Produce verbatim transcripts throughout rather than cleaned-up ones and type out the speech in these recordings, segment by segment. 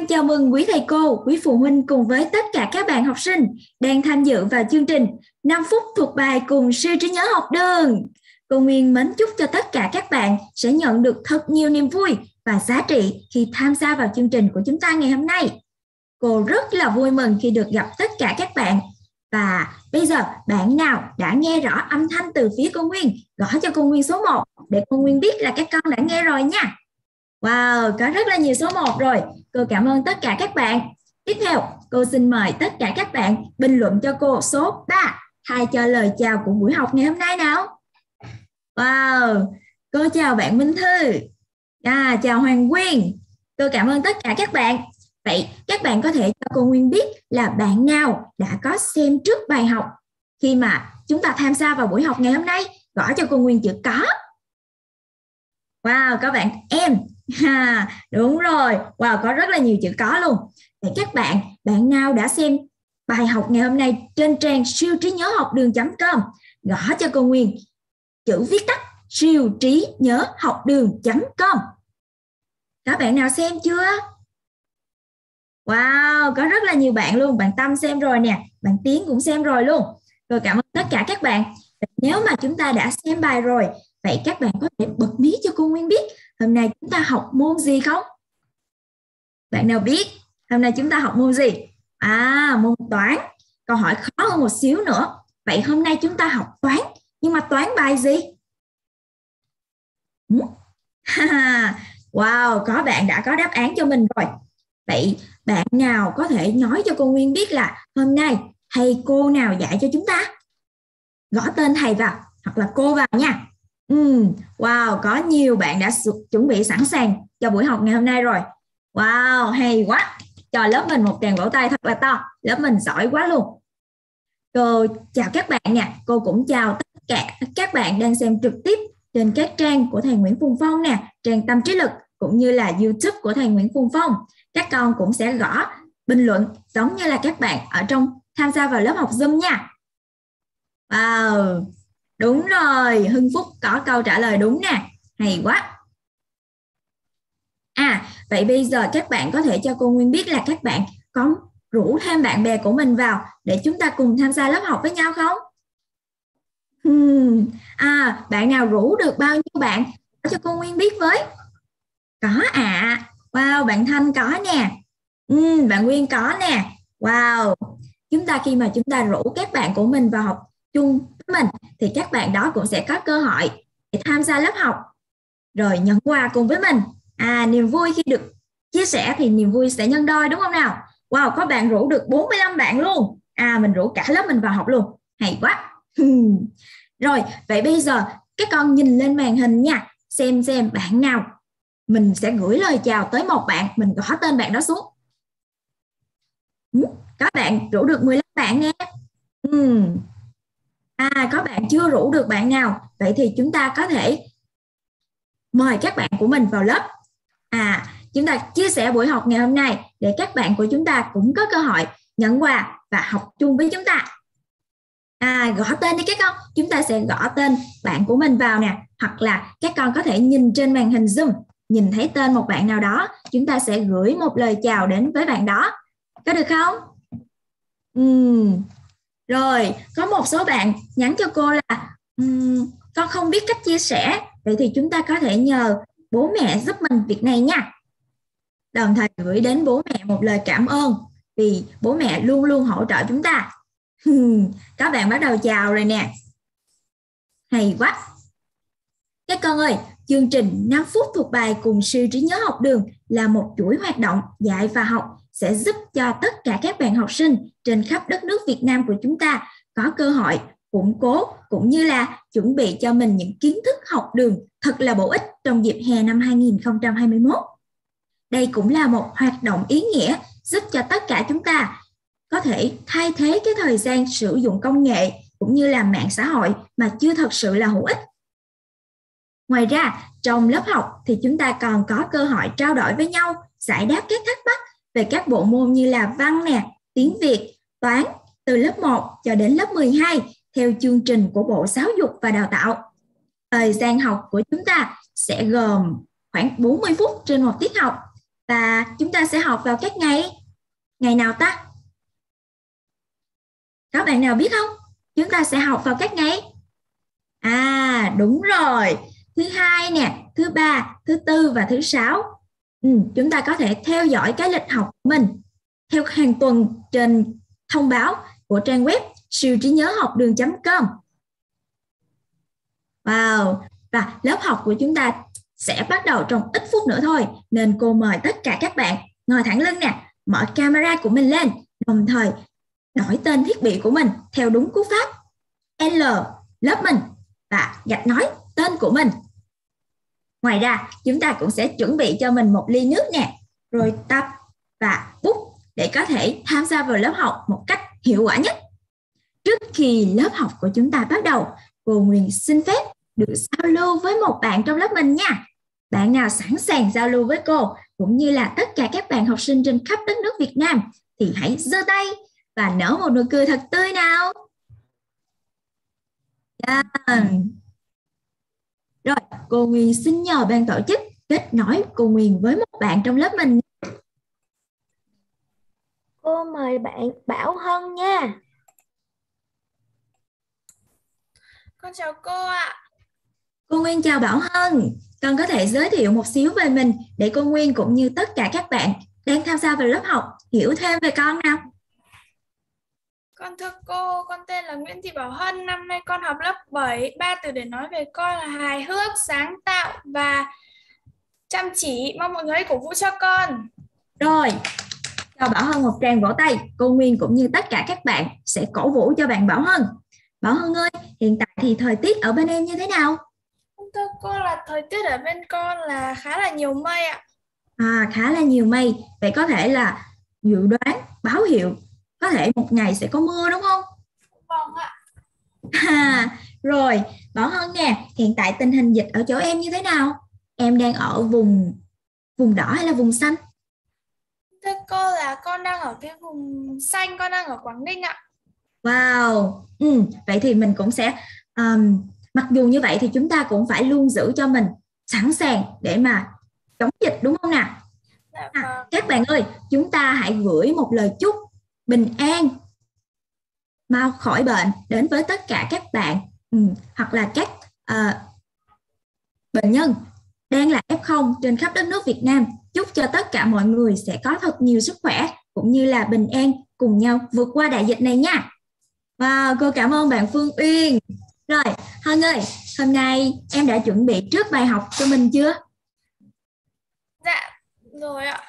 Xin chào mừng quý thầy cô, quý phụ huynh cùng với tất cả các bạn học sinh đang tham dự vào chương trình năm phút thuộc bài cùng siêu trí nhớ học đường. Cô Nguyên mến chúc cho tất cả các bạn sẽ nhận được thật nhiều niềm vui và giá trị khi tham gia vào chương trình của chúng ta ngày hôm nay. Cô rất là vui mừng khi được gặp tất cả các bạn. Và bây giờ bạn nào đã nghe rõ âm thanh từ phía cô Nguyên, gõ cho cô Nguyên số một để cô Nguyên biết là các con đã nghe rồi nha. Wow, có rất là nhiều số một rồi. Cô cảm ơn tất cả các bạn. Tiếp theo, cô xin mời tất cả các bạn bình luận cho cô số ba. Hãy cho lời chào của buổi học ngày hôm nay nào. Wow, cô chào bạn Minh Thư. À, chào Hoàng Nguyên. Cô cảm ơn tất cả các bạn. Vậy, các bạn có thể cho cô Nguyên biết là bạn nào đã có xem trước bài học khi mà chúng ta tham gia vào buổi học ngày hôm nay. Gõ cho cô Nguyên chữ có. Wow, các bạn em. Ha, đúng rồi. Wow, có rất là nhiều chữ có luôn. Vậy các bạn, bạn nào đã xem bài học ngày hôm nay trên trang siêu trí nhớ học đường chấm com, gõ cho cô Nguyên chữ viết tắt siêu trí nhớ học đường chấm com. Các bạn nào xem chưa? Wow, có rất là nhiều bạn luôn. Bạn Tâm xem rồi nè, bạn Tiến cũng xem rồi luôn. Rồi cảm ơn tất cả các bạn. Nếu mà chúng ta đã xem bài rồi, vậy các bạn có thể bật mí cho cô Nguyên biết hôm nay chúng ta học môn gì không? Bạn nào biết hôm nay chúng ta học môn gì? À, môn toán. Câu hỏi khó hơn một xíu nữa. Vậy hôm nay chúng ta học toán. Nhưng mà toán bài gì? Wow, có bạn đã có đáp án cho mình rồi. Vậy bạn nào có thể nói cho cô Nguyên biết là hôm nay thầy cô nào dạy cho chúng ta? Gõ tên thầy vào hoặc là cô vào nha. Ừ, wow, có nhiều bạn đã chuẩn bị sẵn sàng cho buổi học ngày hôm nay rồi. Wow, hay quá. Cho lớp mình một tràng vỗ tay thật là to. Lớp mình giỏi quá luôn. Cô chào các bạn nè. Cô cũng chào tất cả các bạn đang xem trực tiếp trên các trang của thầy Nguyễn Phùng Phong nè. Trang Tâm Trí Lực cũng như là YouTube của thầy Nguyễn Phùng Phong. Các con cũng sẽ gõ bình luận giống như là các bạn ở trong tham gia vào lớp học Zoom nha. Wow, đúng rồi, Hưng Phúc có câu trả lời đúng nè. Hay quá. À, vậy bây giờ các bạn có thể cho cô Nguyên biết là các bạn có rủ thêm bạn bè của mình vào để chúng ta cùng tham gia lớp học với nhau không? Hmm. À, bạn nào rủ được bao nhiêu bạn? Cho cô Nguyên biết với. Có ạ. À. Wow, bạn Thanh có nè. Ừ, bạn Nguyên có nè. Wow. Chúng ta khi mà chúng ta rủ các bạn của mình vào học chung với mình thì các bạn đó cũng sẽ có cơ hội để tham gia lớp học rồi nhận quà cùng với mình. À, niềm vui khi được chia sẻ thì niềm vui sẽ nhân đôi, đúng không nào? Wow, có bạn rủ được bốn mươi lăm bạn luôn. À, mình rủ cả lớp mình vào học luôn. Hay quá. Rồi, vậy bây giờ các con nhìn lên màn hình nha. Xem xem bạn nào. Mình sẽ gửi lời chào tới một bạn. Mình gõ tên bạn đó xuống. Các bạn rủ được mười lăm bạn nghe. Ừ. À, có bạn chưa rủ được bạn nào. Vậy thì chúng ta có thể mời các bạn của mình vào lớp. À, chúng ta chia sẻ buổi học ngày hôm nay để các bạn của chúng ta cũng có cơ hội nhận quà và học chung với chúng ta. À, gõ tên đi các con. Chúng ta sẽ gõ tên bạn của mình vào nè. Hoặc là các con có thể nhìn trên màn hình Zoom, nhìn thấy tên một bạn nào đó, chúng ta sẽ gửi một lời chào đến với bạn đó. Có được không? Ừm. Rồi, có một số bạn nhắn cho cô là um, con không biết cách chia sẻ. Vậy thì chúng ta có thể nhờ bố mẹ giúp mình việc này nha. Đồng thời gửi đến bố mẹ một lời cảm ơn vì bố mẹ luôn luôn hỗ trợ chúng ta. Các bạn bắt đầu chào rồi nè. Hay quá. Các con ơi, chương trình năm phút thuộc bài cùng siêu trí nhớ học đường là một chuỗi hoạt động dạy và học sẽ giúp cho tất cả các bạn học sinh trên khắp đất nước Việt Nam của chúng ta có cơ hội củng cố cũng như là chuẩn bị cho mình những kiến thức học đường thật là bổ ích trong dịp hè năm hai nghìn không trăm hai mươi mốt. Đây cũng là một hoạt động ý nghĩa giúp cho tất cả chúng ta có thể thay thế cái thời gian sử dụng công nghệ cũng như là mạng xã hội mà chưa thật sự là hữu ích. Ngoài ra, trong lớp học thì chúng ta còn có cơ hội trao đổi với nhau, giải đáp các thắc mắc về các bộ môn như là văn nè, tiếng Việt, toán từ lớp một cho đến lớp mười hai theo chương trình của Bộ Giáo dục và Đào tạo. Thời gian học của chúng ta sẽ gồm khoảng bốn mươi phút trên một tiết học Và chúng ta sẽ học vào các ngày ngày nào ta? Các bạn nào biết không? Chúng ta sẽ học vào các ngày. À, đúng rồi. Thứ hai nè, thứ ba, thứ tư và thứ sáu. Ừ, chúng ta có thể theo dõi cái lịch học của mình theo hàng tuần trên thông báo của trang web siêu trí nhớ học đường chấm com. Wow, và lớp học của chúng ta sẽ bắt đầu trong ít phút nữa thôi, nên cô mời tất cả các bạn ngồi thẳng lưng nè, mở camera của mình lên, đồng thời đổi tên thiết bị của mình theo đúng cú pháp L, lớp mình và gạch nói tên của mình. Ngoài ra, chúng ta cũng sẽ chuẩn bị cho mình một ly nước nè, rồi tập và bút để có thể tham gia vào lớp học một cách hiệu quả nhất. Trước khi lớp học của chúng ta bắt đầu, cô Nguyên xin phép được giao lưu với một bạn trong lớp mình nha. Bạn nào sẵn sàng giao lưu với cô cũng như là tất cả các bạn học sinh trên khắp đất nước Việt Nam thì hãy giơ tay và nở một nụ cười thật tươi nào. Yeah. Rồi, cô Nguyên xin nhờ ban tổ chức kết nối cô Nguyên với một bạn trong lớp mình. Cô mời bạn Bảo Hân nha. Con chào cô ạ. Cô Nguyên chào Bảo Hân. Con có thể giới thiệu một xíu về mình để cô Nguyên cũng như tất cả các bạn đang tham gia vào lớp học hiểu thêm về con nào. Con thưa cô, con tên là Nguyễn Thị Bảo Hân. Năm nay con học lớp bảy. Ba từ để nói về con là hài hước, sáng tạo và chăm chỉ. Mong mọi người hãy cổ vũ cho con. Rồi, cho Bảo Hân một tràng vỗ tay. Cô Nguyên cũng như tất cả các bạn sẽ cổ vũ cho bạn Bảo Hân. Bảo Hân ơi, hiện tại thì thời tiết ở bên em như thế nào? Thưa cô, là thời tiết ở bên con là khá là nhiều mây ạ. À, khá là nhiều mây. Vậy có thể là dự đoán, báo hiệu có thể một ngày sẽ có mưa đúng không? Vâng ạ. À, rồi, Bảo Hân nè, hiện tại tình hình dịch ở chỗ em như thế nào? Em đang ở vùng vùng đỏ hay là vùng xanh? Thưa cô, là con đang ở cái vùng xanh, con đang ở Quảng Ninh ạ. Wow, ừ, vậy thì mình cũng sẽ um, mặc dù như vậy thì chúng ta cũng phải luôn giữ cho mình sẵn sàng để mà chống dịch đúng không nào? À, các bạn ơi, chúng ta hãy gửi một lời chúc bình an, mau khỏi bệnh đến với tất cả các bạn ừ, hoặc là các uh, bệnh nhân đang là ép không trên khắp đất nước Việt Nam. Chúc cho tất cả mọi người sẽ có thật nhiều sức khỏe cũng như là bình an cùng nhau vượt qua đại dịch này nha. Wow, cô cảm ơn bạn Phương Uyên. Rồi, Hân ơi, hôm nay em đã chuẩn bị trước bài học cho mình chưa? Dạ, rồi ạ.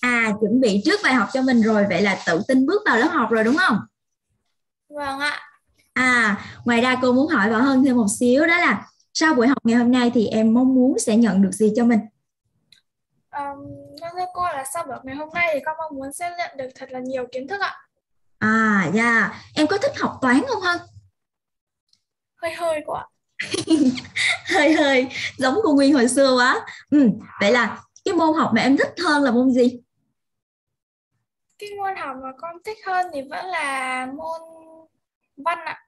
À, chuẩn bị trước bài học cho mình rồi, vậy là tự tin bước vào lớp học rồi đúng không? Vâng ạ. À, ngoài ra cô muốn hỏi Bảo Hân thêm một xíu đó là sau buổi học ngày hôm nay thì em mong muốn sẽ nhận được gì cho mình? Thưa cô, là sau buổi ngày hôm nay thì con mong muốn sẽ nhận được thật là nhiều kiến thức ạ. À, dạ. Yeah. Em có thích học toán không Hân? Hơi hơi quá. Hơi hơi, giống cô Nguyên hồi xưa quá. Ừ, vậy là cái môn học mà em thích hơn là môn gì? Cái môn học mà con thích hơn thì vẫn là môn văn ạ.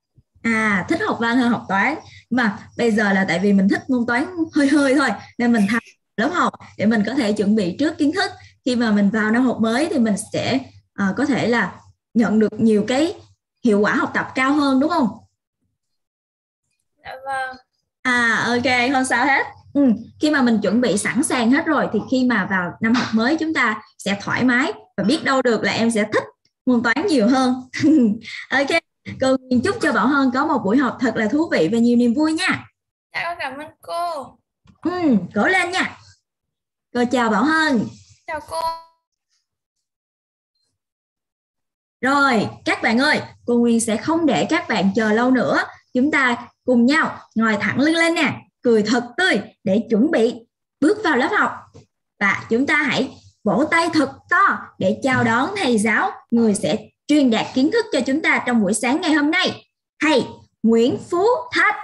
À, thích học văn hơn học toán. Mà bây giờ là tại vì mình thích môn toán hơi hơi thôi, nên mình tham lớp học để mình có thể chuẩn bị trước kiến thức. Khi mà mình vào năm học mới thì mình sẽ uh, có thể là nhận được nhiều cái hiệu quả học tập cao hơn đúng không? Dạ vâng. À, ok, không sao hết. Ừ, khi mà mình chuẩn bị sẵn sàng hết rồi thì khi mà vào năm học mới chúng ta sẽ thoải mái và biết đâu được là em sẽ thích môn toán nhiều hơn. Ok, cô chúc cho Bảo Hân có một buổi học thật là thú vị và nhiều niềm vui nha. Dạ, con cảm ơn cô. Ừ, cố lên nha. Cô chào Bảo Hân. Chào cô. Rồi, các bạn ơi, cô Nguyên sẽ không để các bạn chờ lâu nữa. Chúng ta cùng nhau ngồi thẳng lưng lên nè, cười thật tươi để chuẩn bị bước vào lớp học. Và chúng ta hãy vỗ tay thật to để chào đón thầy giáo, người sẽ truyền đạt kiến thức cho chúng ta trong buổi sáng ngày hôm nay. Thầy Nguyễn Phú Thạch.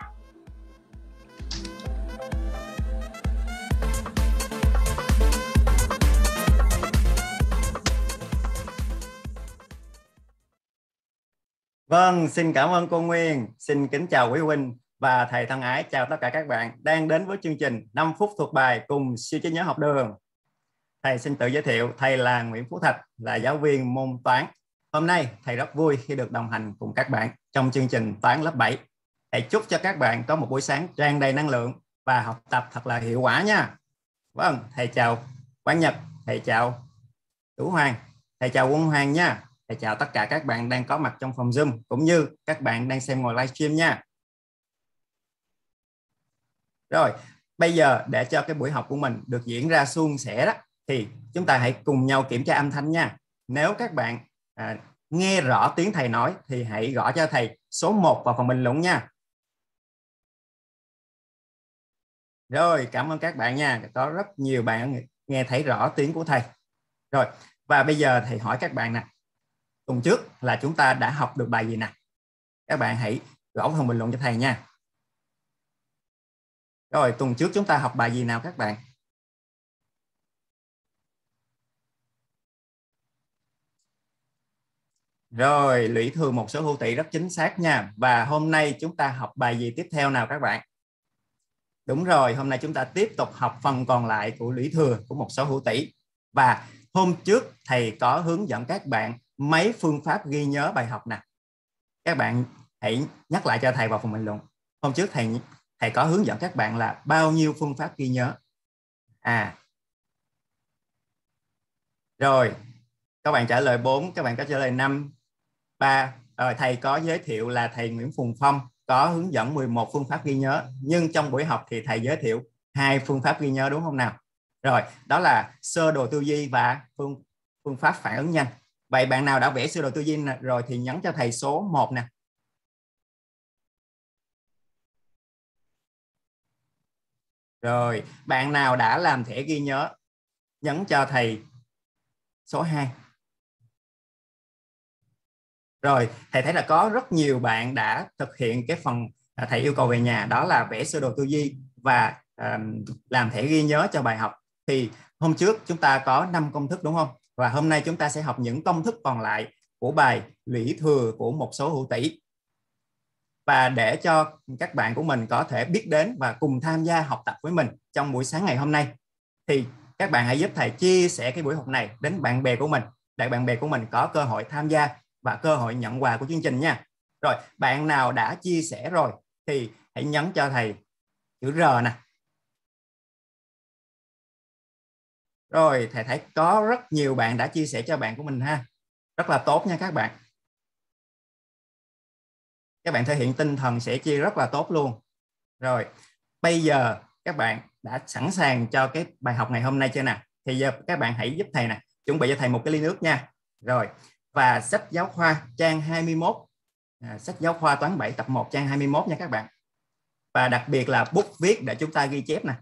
Vâng, xin cảm ơn cô Nguyên, xin kính chào quý huynh và thầy thân ái, chào tất cả các bạn đang đến với chương trình năm phút thuộc bài cùng siêu trí nhớ học đường. Thầy xin tự giới thiệu, thầy là Nguyễn Phú Thạch, là giáo viên môn toán. Hôm nay thầy rất vui khi được đồng hành cùng các bạn trong chương trình toán lớp bảy. Thầy chúc cho các bạn có một buổi sáng tràn đầy năng lượng và học tập thật là hiệu quả nha. Vâng, thầy chào Quán Nhật, thầy chào Tú Hoàng, thầy chào Quân Hoàng nha. Thầy chào tất cả các bạn đang có mặt trong phòng Zoom cũng như các bạn đang xem ngồi livestream nha. Rồi, bây giờ để cho cái buổi học của mình được diễn ra suôn sẻ đó, thì chúng ta hãy cùng nhau kiểm tra âm thanh nha. Nếu các bạn à, nghe rõ tiếng thầy nói thì hãy gõ cho thầy số một vào phần bình luận nha. Rồi, cảm ơn các bạn nha. Có rất nhiều bạn nghe thấy rõ tiếng của thầy. Rồi, và bây giờ thầy hỏi các bạn nè. Tuần trước là chúng ta đã học được bài gì nè? Các bạn hãy gõ phần bình luận cho thầy nha. Rồi, tuần trước chúng ta học bài gì nào các bạn? Rồi, lũy thừa một số hữu tỉ rất chính xác nha. Và hôm nay chúng ta học bài gì tiếp theo nào các bạn? Đúng rồi, hôm nay chúng ta tiếp tục học phần còn lại của lũy thừa của một số hữu tỉ. Và hôm trước thầy có hướng dẫn các bạn mấy phương pháp ghi nhớ bài học nè. Các bạn hãy nhắc lại cho thầy vào phần bình luận. Hôm trước thầy thầy có hướng dẫn các bạn là bao nhiêu phương pháp ghi nhớ. À. Rồi, các bạn trả lời bốn, các bạn có trả lời năm, ba. Rồi thầy có giới thiệu là thầy Nguyễn Phùng Phong có hướng dẫn mười một phương pháp ghi nhớ, nhưng trong buổi học thì thầy giới thiệu hai phương pháp ghi nhớ đúng không nào? Rồi, đó là sơ đồ tư duy và phương phương pháp phản ứng nhanh. Vậy bạn nào đã vẽ sơ đồ tư duy rồi thì nhắn cho thầy số một nè. Rồi, bạn nào đã làm thẻ ghi nhớ, nhắn cho thầy số hai. Rồi, thầy thấy là có rất nhiều bạn đã thực hiện cái phần thầy yêu cầu về nhà, đó là vẽ sơ đồ tư duy và um, làm thẻ ghi nhớ cho bài học. Thì hôm trước chúng ta có năm công thức đúng không? Và hôm nay chúng ta sẽ học những công thức còn lại của bài lũy thừa của một số hữu tỉ. Và để cho các bạn của mình có thể biết đến và cùng tham gia học tập với mình trong buổi sáng ngày hôm nay, thì các bạn hãy giúp thầy chia sẻ cái buổi học này đến bạn bè của mình, để bạn bè của mình có cơ hội tham gia và cơ hội nhận quà của chương trình nha. Rồi, bạn nào đã chia sẻ rồi thì hãy nhấn cho thầy chữ R nè. Rồi, thầy thấy có rất nhiều bạn đã chia sẻ cho bạn của mình ha. Rất là tốt nha các bạn. Các bạn thể hiện tinh thần sẻ chia rất là tốt luôn. Rồi, bây giờ các bạn đã sẵn sàng cho cái bài học ngày hôm nay chưa nè? Thì giờ các bạn hãy giúp thầy nè, chuẩn bị cho thầy một cái ly nước nha. Rồi, và sách giáo khoa trang hai mươi mốt, à, sách giáo khoa toán bảy tập một trang hai mươi mốt nha các bạn. Và đặc biệt là bút viết để chúng ta ghi chép nè.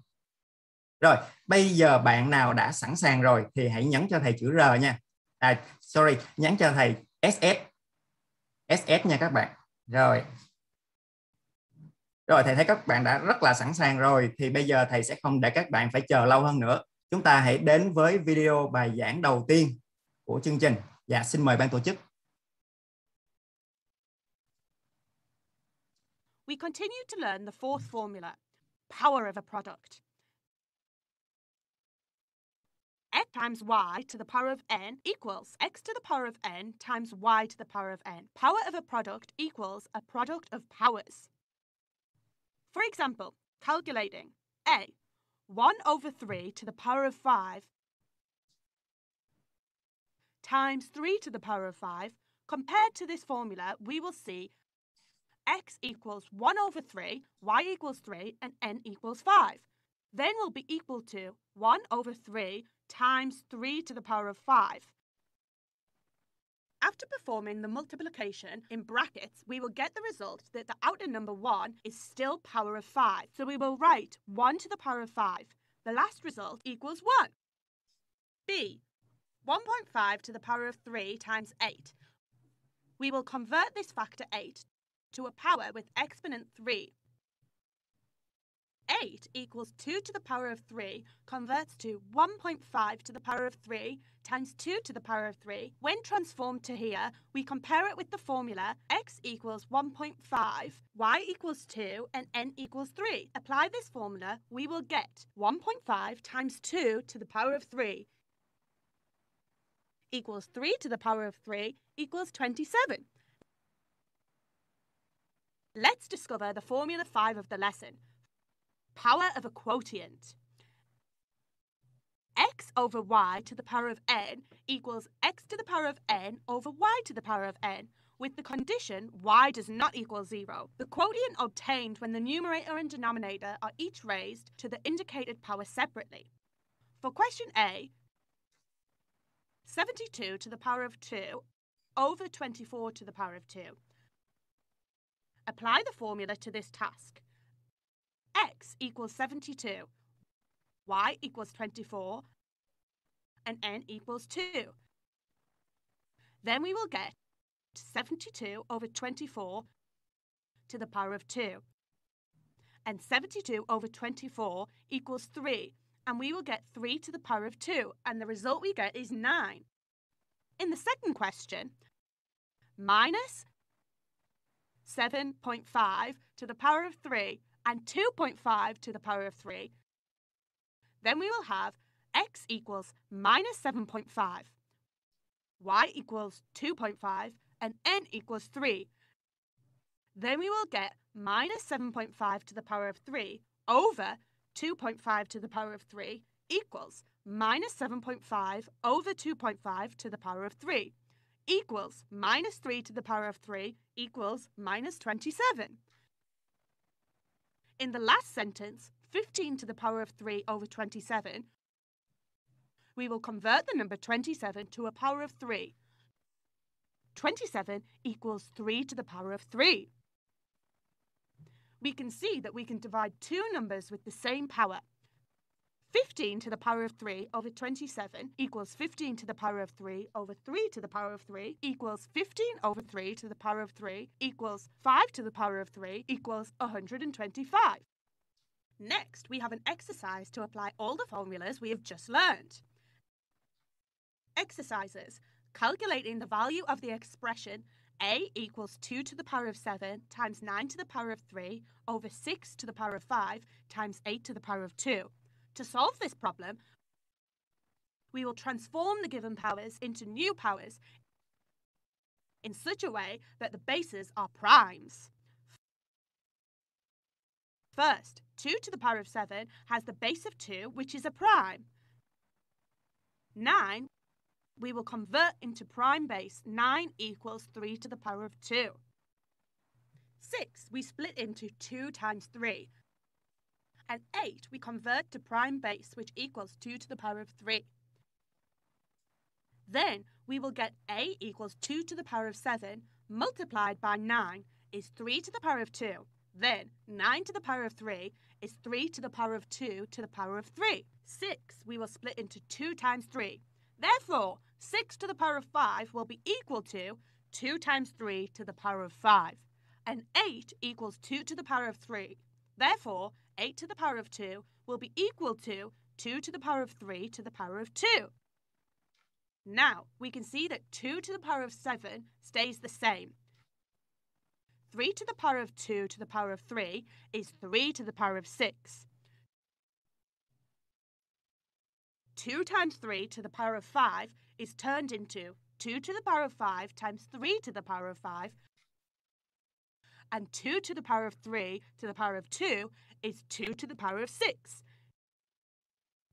Rồi, bây giờ bạn nào đã sẵn sàng rồi thì hãy nhắn cho thầy chữ R nha. À, sorry, nhắn cho thầy ét ét. ét ét nha các bạn. Rồi. Rồi, thầy thấy các bạn đã rất là sẵn sàng rồi. Thì bây giờ thầy sẽ không để các bạn phải chờ lâu hơn nữa. Chúng ta hãy đến với video bài giảng đầu tiên của chương trình. Dạ, xin mời ban tổ chức. We continue to learn the fourth formula, power of a product. X times y to the power of n equals x to the power of n times y to the power of n. Power of a product equals a product of powers. For example, calculating a one over three to the power of five times three to the power of five. Compared to this formula, we will see x equals one over three, y equals three, and n equals five. Then will be equal to one over three times three to the power of five. After performing the multiplication in brackets, we will get the result that the outer number one is still power of five. So we will write one to the power of five. The last result equals one. B, one point five to the power of three times eight. We will convert this factor eight to a power with exponent three. eight equals two to the power of three converts to one point five to the power of three times two to the power of three. When transformed to here, we compare it with the formula x equals one point five, y equals two, and n equals three. Apply this formula, we will get one point five times two to the power of three equals three to the power of three equals twenty-seven. Let's discover the formula five of the lesson, power of a quotient. X over y to the power of n equals x to the power of n over y to the power of n, with the condition y does not equal zero. The quotient obtained when the numerator and denominator are each raised to the indicated power separately. For question A, seventy-two to the power of two over twenty-four to the power of two. Apply the formula to this task. X equals seventy-two, y equals twenty-four, and n equals two. Then we will get seventy-two over twenty-four to the power of two. And seventy-two over twenty-four equals three, and we will get three to the power of two, and the result we get is nine. In the second question, minus seven point five to the power of three and two point five to the power of three, then we will have x equals minus seven point five, y equals two point five, and n equals three. Then we will get minus seven point five to the power of three over two point five to the power of three equals minus seven point five over two point five to the power of three equals minus three to the power of three equals minus twenty-seven. In the last sentence, fifteen to the power of three over twenty-seven, we will convert the number twenty-seven to a power of three. twenty-seven equals three to the power of three. We can see that we can divide two numbers with the same power. fifteen to the power of three over twenty-seven equals fifteen to the power of three over three to the power of three equals fifteen over three to the power of three equals five to the power of three equals one hundred twenty-five. Next, we have an exercise to apply all the formulas we have just learned. Exercises: calculating the value of the expression a equals two to the power of seven times nine to the power of three over six to the power of five times eight to the power of two. To solve this problem, we will transform the given powers into new powers in such a way that the bases are primes. First, two to the power of seven has the base of two, which is a prime. nine, we will convert into prime base. nine equals three to the power of two. six, we split into two times three. And eight we convert to prime base, which equals two to the power of three. Then we will get a equals two to the power of seven multiplied by nine is three to the power of two. Then nine to the power of three is three to the power of two to the power of three. six we will split into two times three. Therefore, six to the power of five will be equal to two times three to the power of five. And eight equals two to the power of three. Therefore, eight to the power of two will be equal to two to the power of three to the power of two. Now, we can see that two to the power of seven stays the same. three to the power of two to the power of three is three to the power of six. two times three to the power of five is turned into two to the power of five times three to the power of five, and two to the power of three to the power of two is two to the power of six,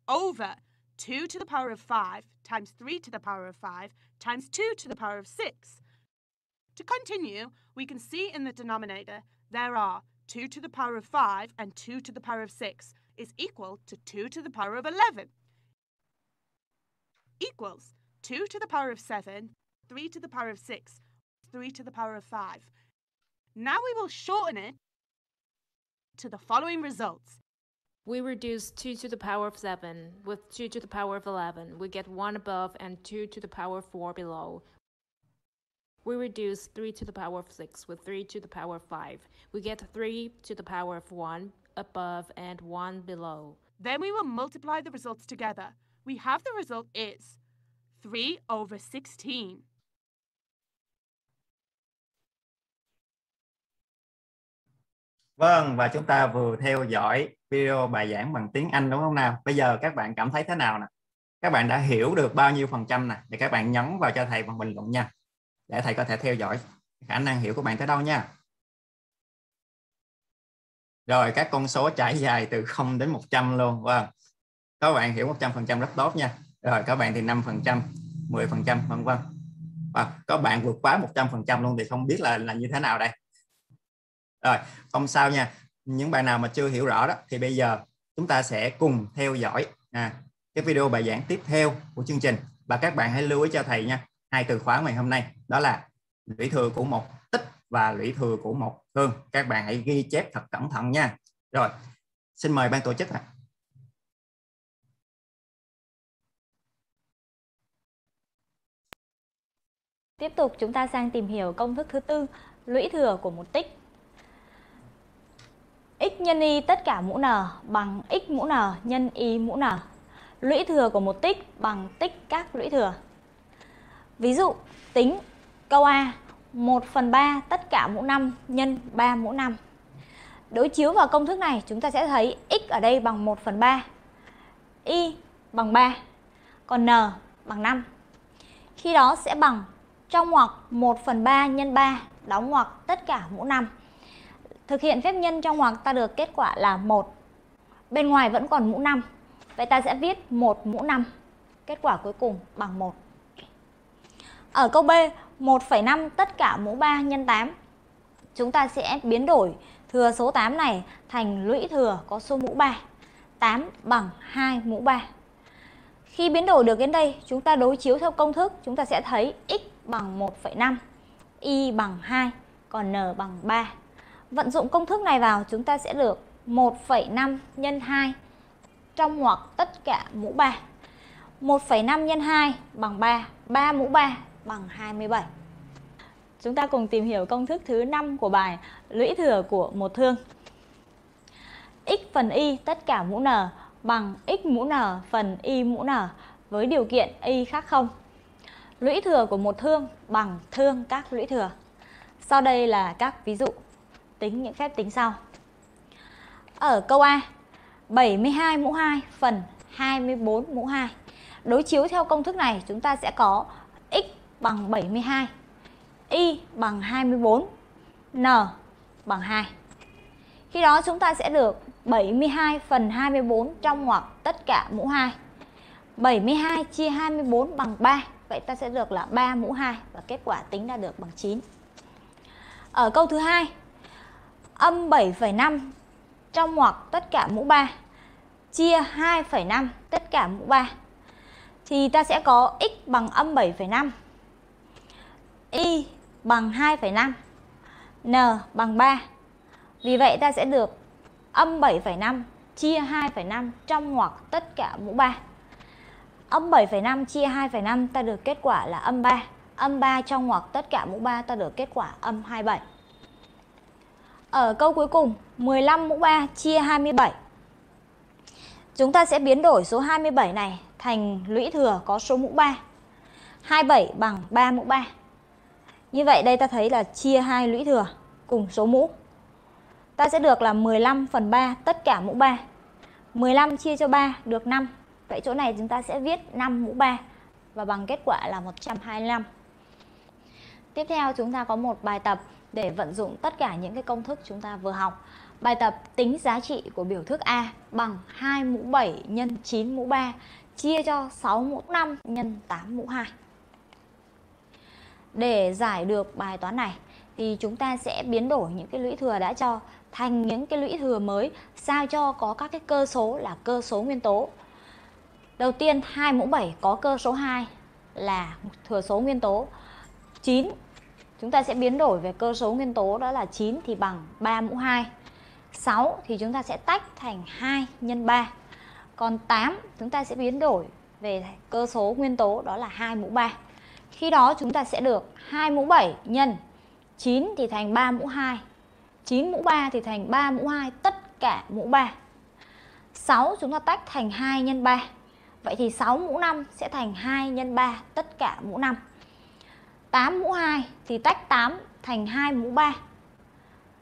over two to the power of five times three to the power of five times two to the power of six. To continue, we can see in the denominator there are two to the power of five and two to the power of six is equal to two to the power of eleven, equals two to the power of seven, three to the power of six, three to the power of five. Now we will shorten it to the following results. We reduce two to the power of seven with two to the power of eleven. We get one above and two to the power of four below. We reduce three to the power of six with three to the power of five. We get three to the power of one above and one below. Then we will multiply the results together. We have the result is three over sixteen. Vâng, và chúng ta vừa theo dõi video bài giảng bằng tiếng Anh, đúng không nào? Bây giờ các bạn cảm thấy thế nào nè? Các bạn đã hiểu được bao nhiêu phần trăm này thì các bạn nhấn vào cho thầy bằng bình luận nha, để thầy có thể theo dõi khả năng hiểu của bạn tới đâu nha. Rồi các con số trải dài từ không đến một trăm luôn. Wow. Các bạn hiểu một trăm phần trăm rất tốt nha. Rồi các bạn thì năm phần trăm, mười phần trăm vân vân. Wow. Các bạn vượt quá một trăm phần trăm luôn thì không biết là là như thế nào đây. Rồi, không sao nha. Những bạn nào mà chưa hiểu rõ đó thì bây giờ chúng ta sẽ cùng theo dõi à, cái video bài giảng tiếp theo của chương trình. Và các bạn hãy lưu ý cho thầy nha, hai từ khóa ngày hôm nay đó là lũy thừa của một tích và lũy thừa của một thương. Các bạn hãy ghi chép thật cẩn thận nha. Rồi, xin mời ban tổ chức ạ. Tiếp tục chúng ta sang tìm hiểu công thức thứ tư, lũy thừa của một tích. X nhân y tất cả mũ n bằng x mũ n nhân y mũ n. Lũy thừa của một tích bằng tích các lũy thừa. Ví dụ tính câu A một phần ba tất cả mũ năm nhân ba mũ năm. Đối chiếu vào công thức này chúng ta sẽ thấy x ở đây bằng một phần ba, y bằng ba, còn n bằng năm. Khi đó sẽ bằng trong ngoặc một phần ba nhân ba đóng ngoặc tất cả mũ năm. Thực hiện phép nhân trong ngoặc ta được kết quả là một. Bên ngoài vẫn còn mũ năm. Vậy ta sẽ viết một mũ năm. Kết quả cuối cùng bằng một. Ở câu B, một phẩy năm tất cả mũ ba nhân tám. Chúng ta sẽ biến đổi thừa số tám này thành lũy thừa có số mũ ba. tám bằng hai mũ ba. Khi biến đổi được đến đây, chúng ta đối chiếu theo công thức, chúng ta sẽ thấy x bằng một phẩy năm, y bằng hai, còn n bằng ba. Vận dụng công thức này vào, chúng ta sẽ được một phẩy năm nhân hai trong ngoặc tất cả mũ ba. một phẩy năm nhân hai bằng ba, ba mũ ba bằng hai mươi bảy. Chúng ta cùng tìm hiểu công thức thứ năm của bài lũy thừa của một thương. X phần y tất cả mũ n bằng x mũ n phần y mũ n với điều kiện y khác không. Lũy thừa của một thương bằng thương các lũy thừa. Sau đây là các ví dụ tính những phép tính sau. Ở câu A, bảy mươi hai mũ hai phần hai mươi bốn mũ hai. Đối chiếu theo công thức này chúng ta sẽ có x bằng bảy mươi hai, y bằng hai mươi bốn, n bằng hai. Khi đó chúng ta sẽ được bảy mươi hai phần hai mươi bốn trong ngoặc tất cả mũ hai. bảy mươi hai chia hai mươi bốn bằng ba. Vậy ta sẽ được là ba mũ hai và kết quả tính ra được bằng chín. Ở câu thứ hai, âm bảy phẩy năm trong ngoặc tất cả mũ ba chia hai phẩy năm tất cả mũ ba. Thì ta sẽ có x bằng âm bảy phẩy năm, y bằng hai phẩy năm, n bằng ba. Vì vậy ta sẽ được âm bảy phẩy năm chia hai phẩy năm trong ngoặc tất cả mũ ba. Âm bảy phẩy năm chia hai phẩy năm ta được kết quả là âm ba. Âm ba trong ngoặc tất cả mũ ba ta được kết quả âm hai mươi bảy. Ở câu cuối cùng, mười lăm mũ ba chia hai mươi bảy. Chúng ta sẽ biến đổi số hai mươi bảy này thành lũy thừa có số mũ ba. hai mươi bảy bằng ba mũ ba. Như vậy đây ta thấy là chia hai lũy thừa cùng số mũ. Ta sẽ được là mười lăm phần ba tất cả mũ ba. mười lăm chia cho ba được năm. Vậy chỗ này chúng ta sẽ viết năm mũ ba và bằng kết quả là một trăm hai mươi lăm. Tiếp theo chúng ta có một bài tập để vận dụng tất cả những cái công thức chúng ta vừa học. Bài tập tính giá trị của biểu thức A bằng hai mũ bảy nhân chín mũ ba chia cho sáu mũ năm nhân tám mũ hai. Để giải được bài toán này thì chúng ta sẽ biến đổi những cái lũy thừa đã cho thành những cái lũy thừa mới sao cho có các cái cơ số là cơ số nguyên tố. Đầu tiên hai mũ bảy có cơ số hai là thừa số nguyên tố. chín chúng ta sẽ biến đổi về cơ số nguyên tố đó là chín thì bằng ba mũ hai. sáu thì chúng ta sẽ tách thành hai nhân ba. Còn tám chúng ta sẽ biến đổi về cơ số nguyên tố đó là hai mũ ba. Khi đó chúng ta sẽ được hai mũ bảy nhân chín thì thành ba mũ hai. chín mũ ba thì thành ba mũ hai tất cả mũ ba. sáu chúng ta tách thành hai nhân ba. Vậy thì sáu mũ năm sẽ thành hai nhân ba tất cả mũ năm. tám mũ hai thì tách tám thành hai mũ ba.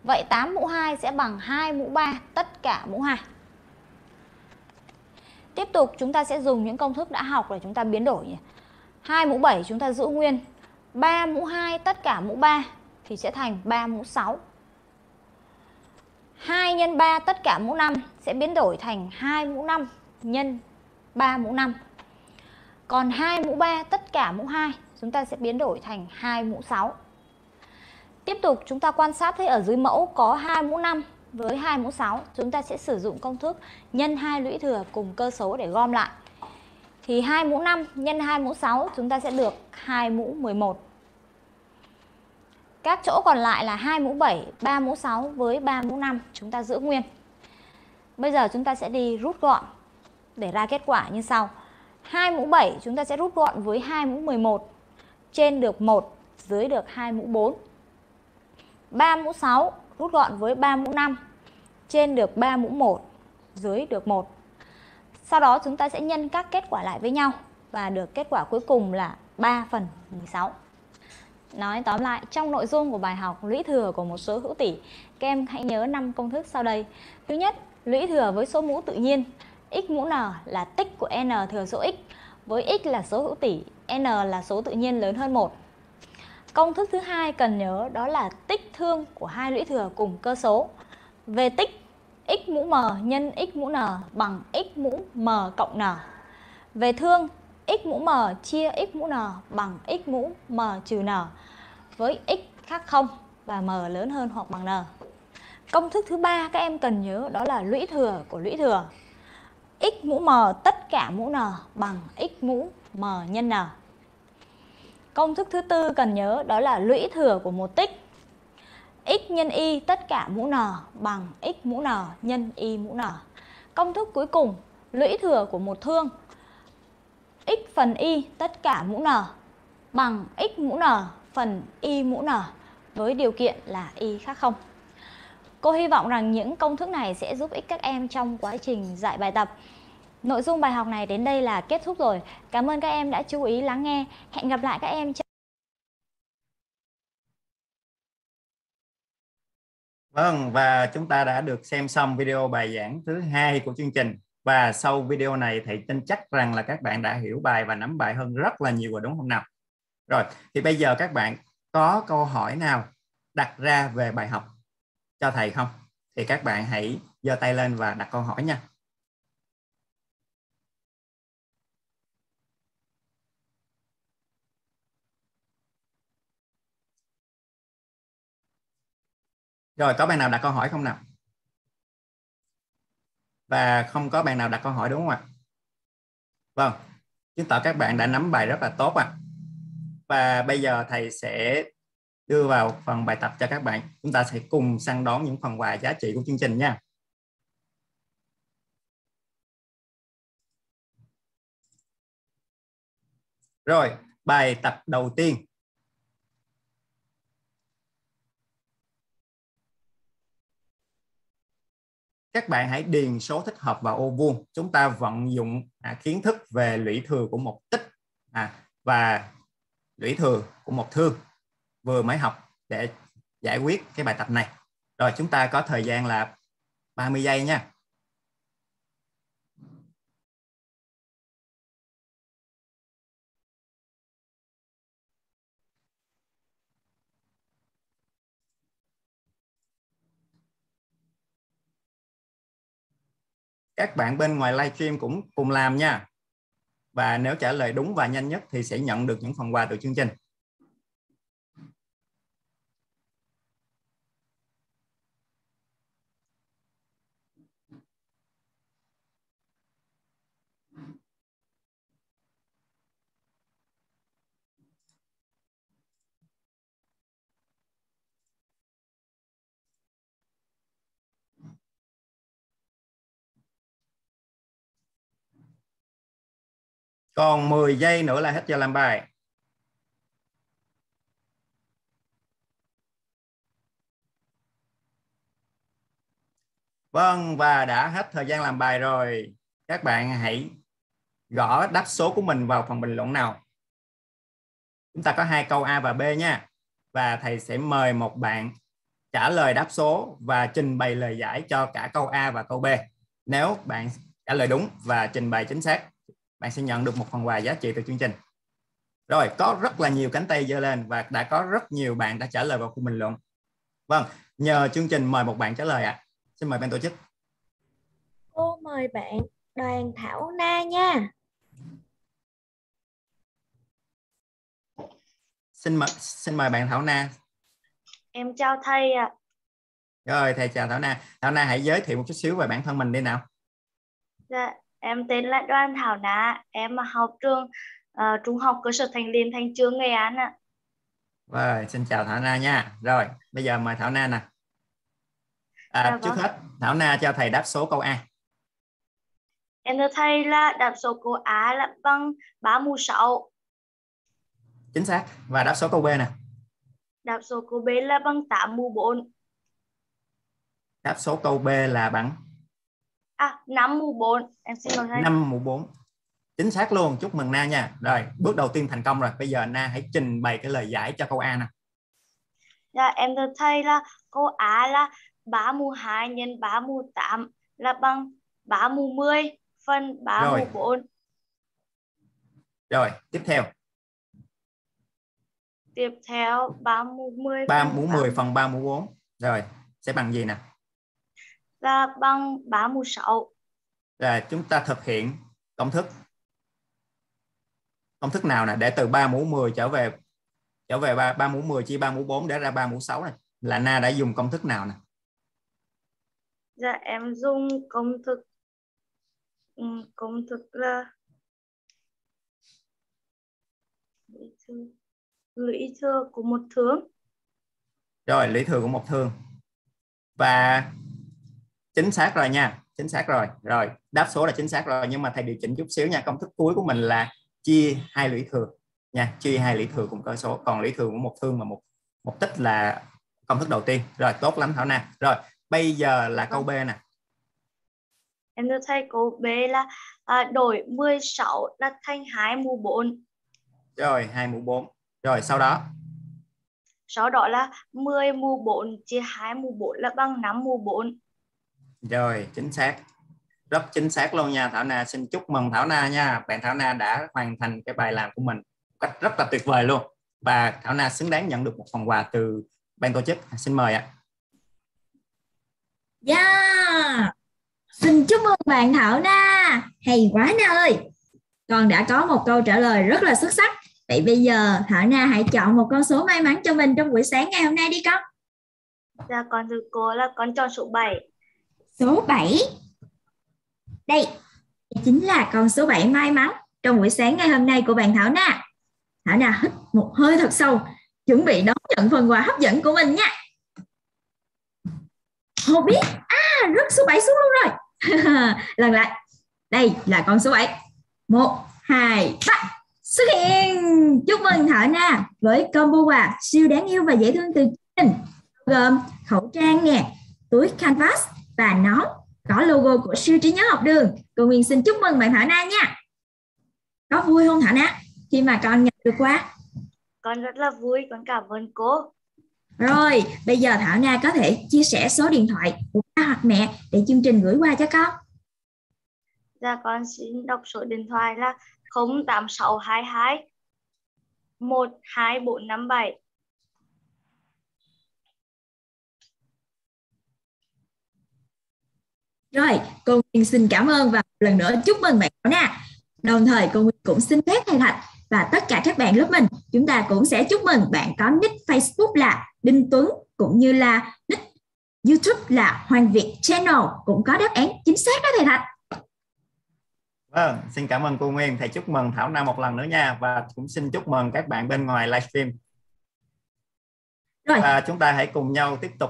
Vậy tám mũ hai sẽ bằng hai mũ ba tất cả mũ hai. Tiếp tục chúng ta sẽ dùng những công thức đã học để chúng ta biến đổi nhỉ. hai mũ bảy chúng ta giữ nguyên, ba mũ hai tất cả mũ ba thì sẽ thành ba mũ sáu. hai nhân ba tất cả mũ năm sẽ biến đổi thành hai mũ năm nhân ba mũ năm. Còn hai mũ ba tất cả mũ hai chúng ta sẽ biến đổi thành hai mũ sáu. Tiếp tục chúng ta quan sát thấy ở dưới mẫu có hai mũ năm với hai mũ sáu. Chúng ta sẽ sử dụng công thức nhân hai lũy thừa cùng cơ số để gom lại. Thì hai mũ năm nhân hai mũ sáu chúng ta sẽ được hai mũ mười một. Các chỗ còn lại là hai mũ bảy, ba mũ sáu với ba mũ năm chúng ta giữ nguyên. Bây giờ chúng ta sẽ đi rút gọn để ra kết quả như sau. hai mũ bảy chúng ta sẽ rút gọn với hai mũ mười một. Trên được một, dưới được hai mũ bốn. ba mũ sáu rút gọn với ba mũ năm. Trên được ba mũ một, dưới được một. Sau đó chúng ta sẽ nhân các kết quả lại với nhau và được kết quả cuối cùng là ba phần mười sáu. Nói tóm lại, trong nội dung của bài học lũy thừa của một số hữu tỉ, các em hãy nhớ năm công thức sau đây. Thứ nhất, lũy thừa với số mũ tự nhiên. X mũ n là tích của n thừa số x. Với x là số hữu tỉ, n là số tự nhiên lớn hơn một. Công thức thứ hai cần nhớ đó là tích thương của hai lũy thừa cùng cơ số. Về tích, x mũ m nhân x mũ n bằng x mũ m cộng n. Về thương, x mũ m chia x mũ n bằng x mũ m trừ n với x khác không và m lớn hơn hoặc bằng n. Công thức thứ ba các em cần nhớ đó là lũy thừa của lũy thừa. X mũ m tất cả mũ n bằng x mũ m nhân n. Công thức thứ tư cần nhớ đó là lũy thừa của một tích. X nhân y tất cả mũ n bằng x mũ n nhân y mũ n. Công thức cuối cùng, lũy thừa của một thương. X phần y tất cả mũ n bằng x mũ n phần y mũ n với điều kiện là y khác không. Cô hy vọng rằng những công thức này sẽ giúp ích các em trong quá trình dạy bài tập. Nội dung bài học này đến đây là kết thúc rồi. Cảm ơn các em đã chú ý lắng nghe. Hẹn gặp lại các em trong... Vâng, và chúng ta đã được xem xong video bài giảng thứ hai của chương trình. Và sau video này thầy tin chắc rằng là các bạn đã hiểu bài và nắm bài hơn rất là nhiều rồi, đúng không nào? Rồi, thì bây giờ các bạn có câu hỏi nào đặt ra về bài học cho thầy không? Thì các bạn hãy giơ tay lên và đặt câu hỏi nha. Rồi, có bạn nào đặt câu hỏi không nào? Và không có bạn nào đặt câu hỏi đúng không ạ? Vâng, chứng tỏ các bạn đã nắm bài rất là tốt ạ. Và bây giờ thầy sẽ đưa vào phần bài tập cho các bạn. Chúng ta sẽ cùng săn đón những phần quà giá trị của chương trình nha. Rồi, bài tập đầu tiên. Các bạn hãy điền số thích hợp vào ô vuông. Chúng ta vận dụng à, kiến thức về lũy thừa của một tích à, và lũy thừa của một thương vừa mới học để giải quyết cái bài tập này. Rồi chúng ta có thời gian là ba mươi giây nha. Các bạn bên ngoài livestream cũng cùng làm nha. Và nếu trả lời đúng và nhanh nhất thì sẽ nhận được những phần quà từ chương trình. Còn mười giây nữa là hết giờ làm bài. Vâng, và đã hết thời gian làm bài rồi. Các bạn hãy gõ đáp số của mình vào phần bình luận nào. Chúng ta có hai câu A và B nha. Và thầy sẽ mời một bạn trả lời đáp số và trình bày lời giải cho cả câu A và câu B. Nếu bạn trả lời đúng và trình bày chính xác, bạn sẽ nhận được một phần quà giá trị từ chương trình. Rồi, có rất là nhiều cánh tay giơ lên và đã có rất nhiều bạn đã trả lời vào khu bình luận. Vâng, nhờ chương trình mời một bạn trả lời ạ. À. Xin mời ban tổ chức. Cô mời bạn Đoàn Thảo Na nha. Xin mời, xin mời bạn Thảo Na. Em chào thầy ạ. À. Rồi, thầy chào Thảo Na. Thảo Na hãy giới thiệu một chút xíu về bản thân mình đi nào. Dạ, em tên là Đoàn Thảo Na. Em học trường uh, Trung học cơ sở Thành Liên, Thanh Chương, Nghệ An ạ. Rồi, xin chào Thảo Na nha. Rồi, bây giờ mời Thảo Na nè. À, dạ, trước vâng. hết, Thảo Na cho thầy đáp số câu A. Em thưa thầy là đáp số câu A là bằng ba mươi sáu. Chính xác. Và đáp số câu B nè. Đáp số câu B là bằng tám mươi bốn. Đáp số câu B là bằng à, năm mươi bốn. Em xin lỗi thầy. năm mươi bốn. Chính xác luôn. Chúc mừng Na nha. Rồi, bước đầu tiên thành công rồi. Bây giờ Na hãy trình bày cái lời giải cho câu A nè. Dạ, em thưa thầy là câu A là ba mươi hai nhân ba mươi tám là bằng ba mươi phân ba mươi bốn. Rồi. Rồi, tiếp theo. Tiếp theo ba mươi, ba mươi, ba mươi phần ba mươi bốn. Rồi, sẽ bằng gì nè? Là bằng ba mươi sáu. Rồi, chúng ta thực hiện công thức. Công thức nào nè, để từ ba mũ mười trở về trở về ba mũ mười chia ba mũ bốn để ra ba mũ sáu này. Là Na đã dùng công thức nào nè? Dạ, em dùng công thức công thức là lũy thừa của một thước. Rồi, lũy thừa của một thước. Và chính xác rồi nha, chính xác rồi. Rồi, đáp số là chính xác rồi, nhưng mà thầy điều chỉnh chút xíu nha, công thức cuối của mình là chia hai lũy thừa nha, chia hai lũy thừa cùng cơ số, còn lũy thừa của một thước mà một một tích là công thức đầu tiên. Rồi, tốt lắm Thảo Na. Rồi, bây giờ là câu B nè. Em đưa thầy câu B là à, đổi mười sáu là thành hai mũ bốn. Rồi, hai mũ bốn. Rồi, sau đó? Sau đó là mười mũ bốn chia hai mũ bốn là bằng năm mũ bốn. Rồi, chính xác. Rất chính xác luôn nha Thảo Na. Xin chúc mừng Thảo Na nha. Bạn Thảo Na đã hoàn thành cái bài làm của mình cách rất là tuyệt vời luôn. Và Thảo Na xứng đáng nhận được một phần quà từ ban tổ chức. Xin mời ạ. Yeah. Xin chúc mừng bạn Thảo Na. Hay quá Na ơi. Con đã có một câu trả lời rất là xuất sắc. Vậy bây giờ Thảo Na hãy chọn một con số may mắn cho mình trong buổi sáng ngày hôm nay đi con. Dạ con thưa cô là con chọn số bảy. Số bảy. Đây chính là con số bảy may mắn trong buổi sáng ngày hôm nay của bạn Thảo Na. Thảo Na hít một hơi thật sâu, chuẩn bị đón nhận phần quà hấp dẫn của mình nha. Không biết, à rớt số bảy xuống luôn rồi. Lần lại. Đây là con số bảy. một, hai, ba. Xuất hiện. Chúc mừng Thảo Na với combo quà siêu đáng yêu và dễ thương từ chương trình, gồm khẩu trang nè, túi canvas và nón có logo của Siêu Trí Nhớ Học Đường. Cô Nguyên xin chúc mừng bạn Thảo Na nha. Có vui không Thảo Na khi mà con nhận được quà? Con rất là vui, con cảm ơn cô. Rồi, bây giờ Thảo Na có thể chia sẻ số điện thoại của ba hoặc mẹ để chương trình gửi qua cho con. Dạ, con xin đọc số điện thoại là không tám sáu hai hai một hai bốn năm bảy. Rồi, cô Nguyên xin cảm ơn và một lần nữa chúc mừng bạn Thảo Na. Đồng thời cô Nguyên cũng xin phép thầy Thạch và tất cả các bạn lớp mình, chúng ta cũng sẽ chúc mừng bạn có nick Facebook là Đinh Tuấn cũng như là nick YouTube là Hoàng Việt Channel cũng có đáp án chính xác đó thầy Thạch. Vâng, xin cảm ơn cô Nguyên. Thầy chúc mừng Thảo Na một lần nữa nha. Và cũng xin chúc mừng các bạn bên ngoài livestream. Rồi. Và chúng ta hãy cùng nhau tiếp tục.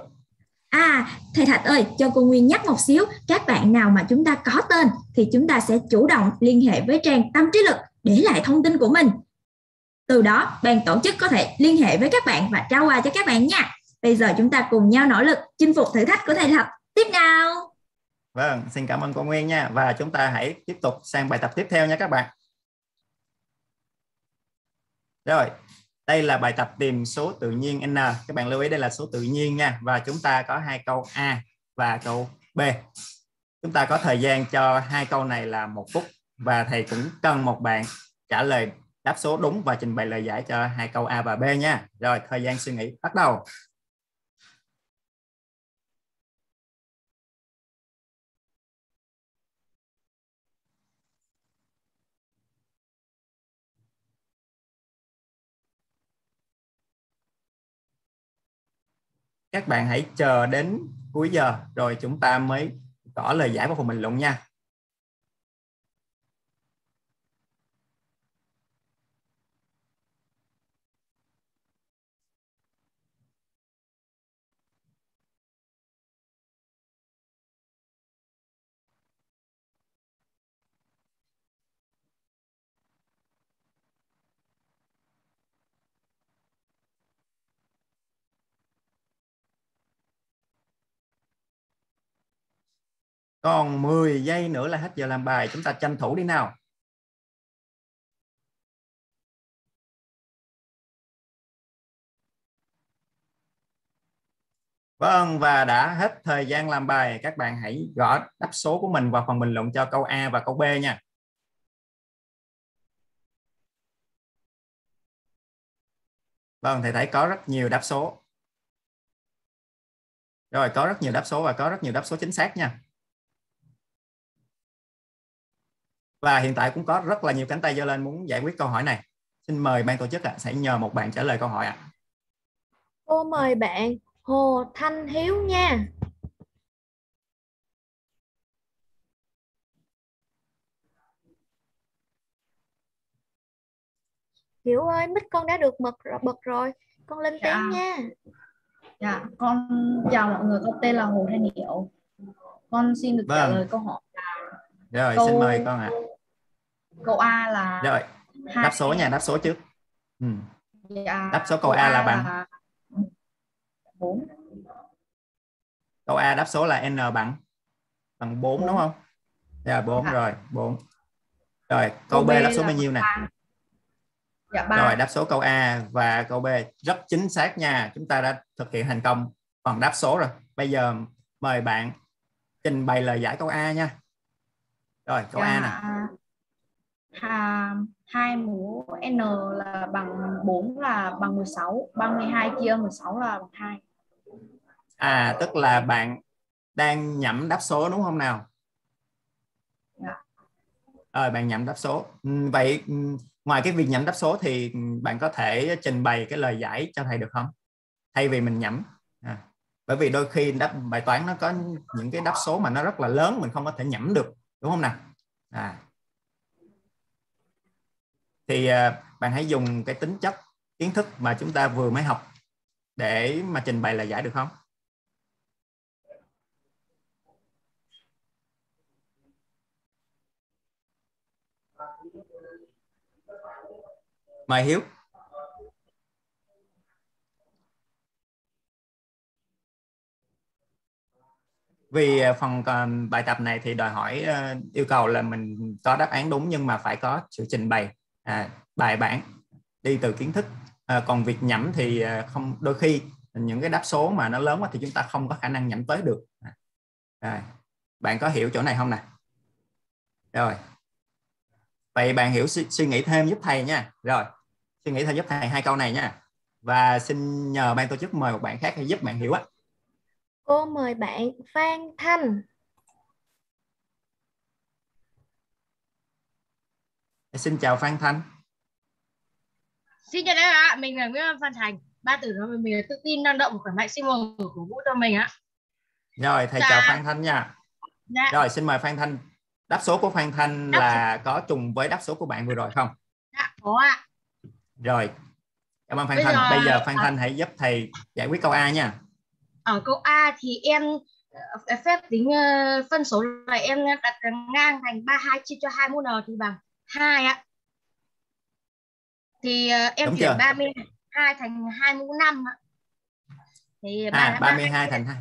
À, thầy Thạch ơi, cho cô Nguyên nhắc một xíu. Các bạn nào mà chúng ta có tên thì chúng ta sẽ chủ động liên hệ với trang Tâm Trí Lực để lại thông tin của mình. Từ đó, ban tổ chức có thể liên hệ với các bạn và trao quà cho các bạn nha. Bây giờ chúng ta cùng nhau nỗ lực chinh phục thử thách của thầy Thạch. Tiếp nào. Vâng, xin cảm ơn cô Nguyên nha. Và chúng ta hãy tiếp tục sang bài tập tiếp theo nha các bạn. Rồi, đây là bài tập tìm số tự nhiên N. Các bạn lưu ý đây là số tự nhiên nha. Và chúng ta có hai câu A và câu B. Chúng ta có thời gian cho hai câu này là một phút và thầy cũng cần một bạn trả lời đáp số đúng và trình bày lời giải cho hai câu A và B nha. Rồi, thời gian suy nghĩ bắt đầu. Các bạn hãy chờ đến cuối giờ rồi chúng ta mới tỏ lời giải vào phần bình luận nha. Còn mười giây nữa là hết giờ làm bài. Chúng ta tranh thủ đi nào. Vâng, và đã hết thời gian làm bài. Các bạn hãy gõ đáp số của mình vào phần bình luận cho câu A và câu B nha. Vâng, thầy thấy có rất nhiều đáp số. Rồi, có rất nhiều đáp số và có rất nhiều đáp số chính xác nha. Và hiện tại cũng có rất là nhiều cánh tay giơ lên muốn giải quyết câu hỏi này. Xin mời ban tổ chức ạ, sẽ nhờ một bạn trả lời câu hỏi ạ. Cô mời bạn Hồ Thanh Hiếu nha. Hiếu ơi, mic con đã được bật bật rồi. Con lên tiếng dạ. nha. Dạ, con chào mọi người, con tên là Hồ Thanh Hiếu. Con xin được vâng. trả lời câu hỏi. Rồi, câu... xin mời con ạ. À. Câu A là Rồi, đáp số nha, đáp số trước. Ừ. Dạ, đáp số câu, câu A, A là bằng là... bốn. Câu A đáp số là N bằng bằng bốn, bốn. Đúng không? Dạ bốn à. Rồi, bốn. Rồi, câu, câu B, B đáp số bao nhiêu nè? Dạ ba. Rồi, đáp số câu A và câu B rất chính xác nha. Chúng ta đã thực hiện thành công phần đáp số rồi. Bây giờ mời bạn trình bày lời giải câu A nha. Rồi, câu dạ, A nè. Hà hai mũ N là bằng bốn là bằng mười sáu, ba mươi hai chia mười sáu là bằng hai. À, tức là bạn đang nhẩm đáp số đúng không nào? Dạ. Rồi, bạn nhẩm đáp số. Vậy ngoài cái việc nhẩm đáp số thì bạn có thể trình bày cái lời giải cho thầy được không? Thay vì mình nhẩm. À, bởi vì đôi khi đáp bài toán nó có những cái đáp số mà nó rất là lớn, mình không có thể nhẩm được. Đúng không nào? À. Thì bạn hãy dùng cái tính chất kiến thức mà chúng ta vừa mới học để mà trình bày lời giải được không? Mời Hiếu. Vì phần bài tập này thì đòi hỏi yêu cầu là mình có đáp án đúng nhưng mà phải có sự trình bày à, bài bản đi từ kiến thức. À, còn việc nhẩm thì không, đôi khi những cái đáp số mà nó lớn quá thì chúng ta không có khả năng nhẩm tới được. À, bạn có hiểu chỗ này không nè? Rồi. Vậy bạn hiểu suy, suy nghĩ thêm giúp thầy nha. Rồi, suy nghĩ thêm giúp thầy hai câu này nha. Và xin nhờ ban tổ chức mời một bạn khác để giúp bạn hiểu á. Cô mời bạn Phan Thanh. Xin chào Phan Thanh. Xin chào các bạn, mình là Nguyễn Phan Thành. Ba từ đó mình là tự tin, năng động, khỏe mạnh, sinh mồm cổ vũ cho mình ạ. Rồi, thầy dạ. chào Phan Thanh nha. Dạ. Rồi, xin mời Phan Thanh. Đáp số của Phan Thanh đáp là số. có trùng với đáp số của bạn vừa rồi không? Dạ, có ạ. Rồi, cảm ơn Phan Bây Thanh. Giờ... Bây giờ Phan Thanh hãy giúp thầy giải quyết câu A nha. Ở câu A thì em phép tính phân số là em đặt ngang thành ba mươi hai chia cho hai mũ N thì bằng hai ạ. Thì em đúng chuyển chưa? ba mươi hai thành hai mũ năm ạ. Thì à, ba mươi hai thành hai.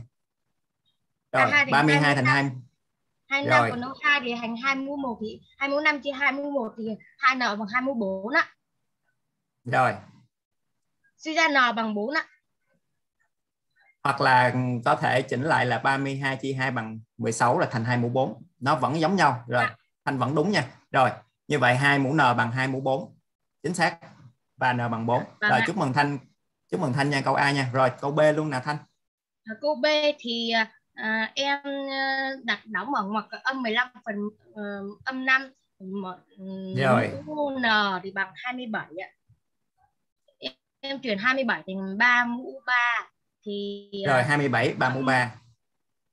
Rồi, thành ba mươi hai thành hai. hai mươi lăm còn nó hai thì thành hai mũ một thì hai mũ năm chia hai mũ một thì hai N bằng hai mũ bốn ạ. Rồi. Suy ra N bằng bốn ạ. Hoặc là có thể chỉnh lại là ba mươi hai chia hai bằng mười sáu là thành hai mũ bốn. Nó vẫn giống nhau. Rồi, Thanh vẫn đúng nha. Rồi, như vậy hai mũ N bằng hai mũ bốn. Chính xác. Và N bằng bốn. Rồi, chúc mừng Thanh. Chúc mừng Thanh nha, câu A nha. Rồi, câu B luôn nè Thanh. Câu B thì à, em đặt đóng ở ngoặc âm mười lăm phần âm năm. Rồi. Mũ N thì bằng hai mươi bảy ạ. Em, em chuyển hai mươi bảy thành ba mũ ba. Thì rồi hai mươi bảy ba mũ ba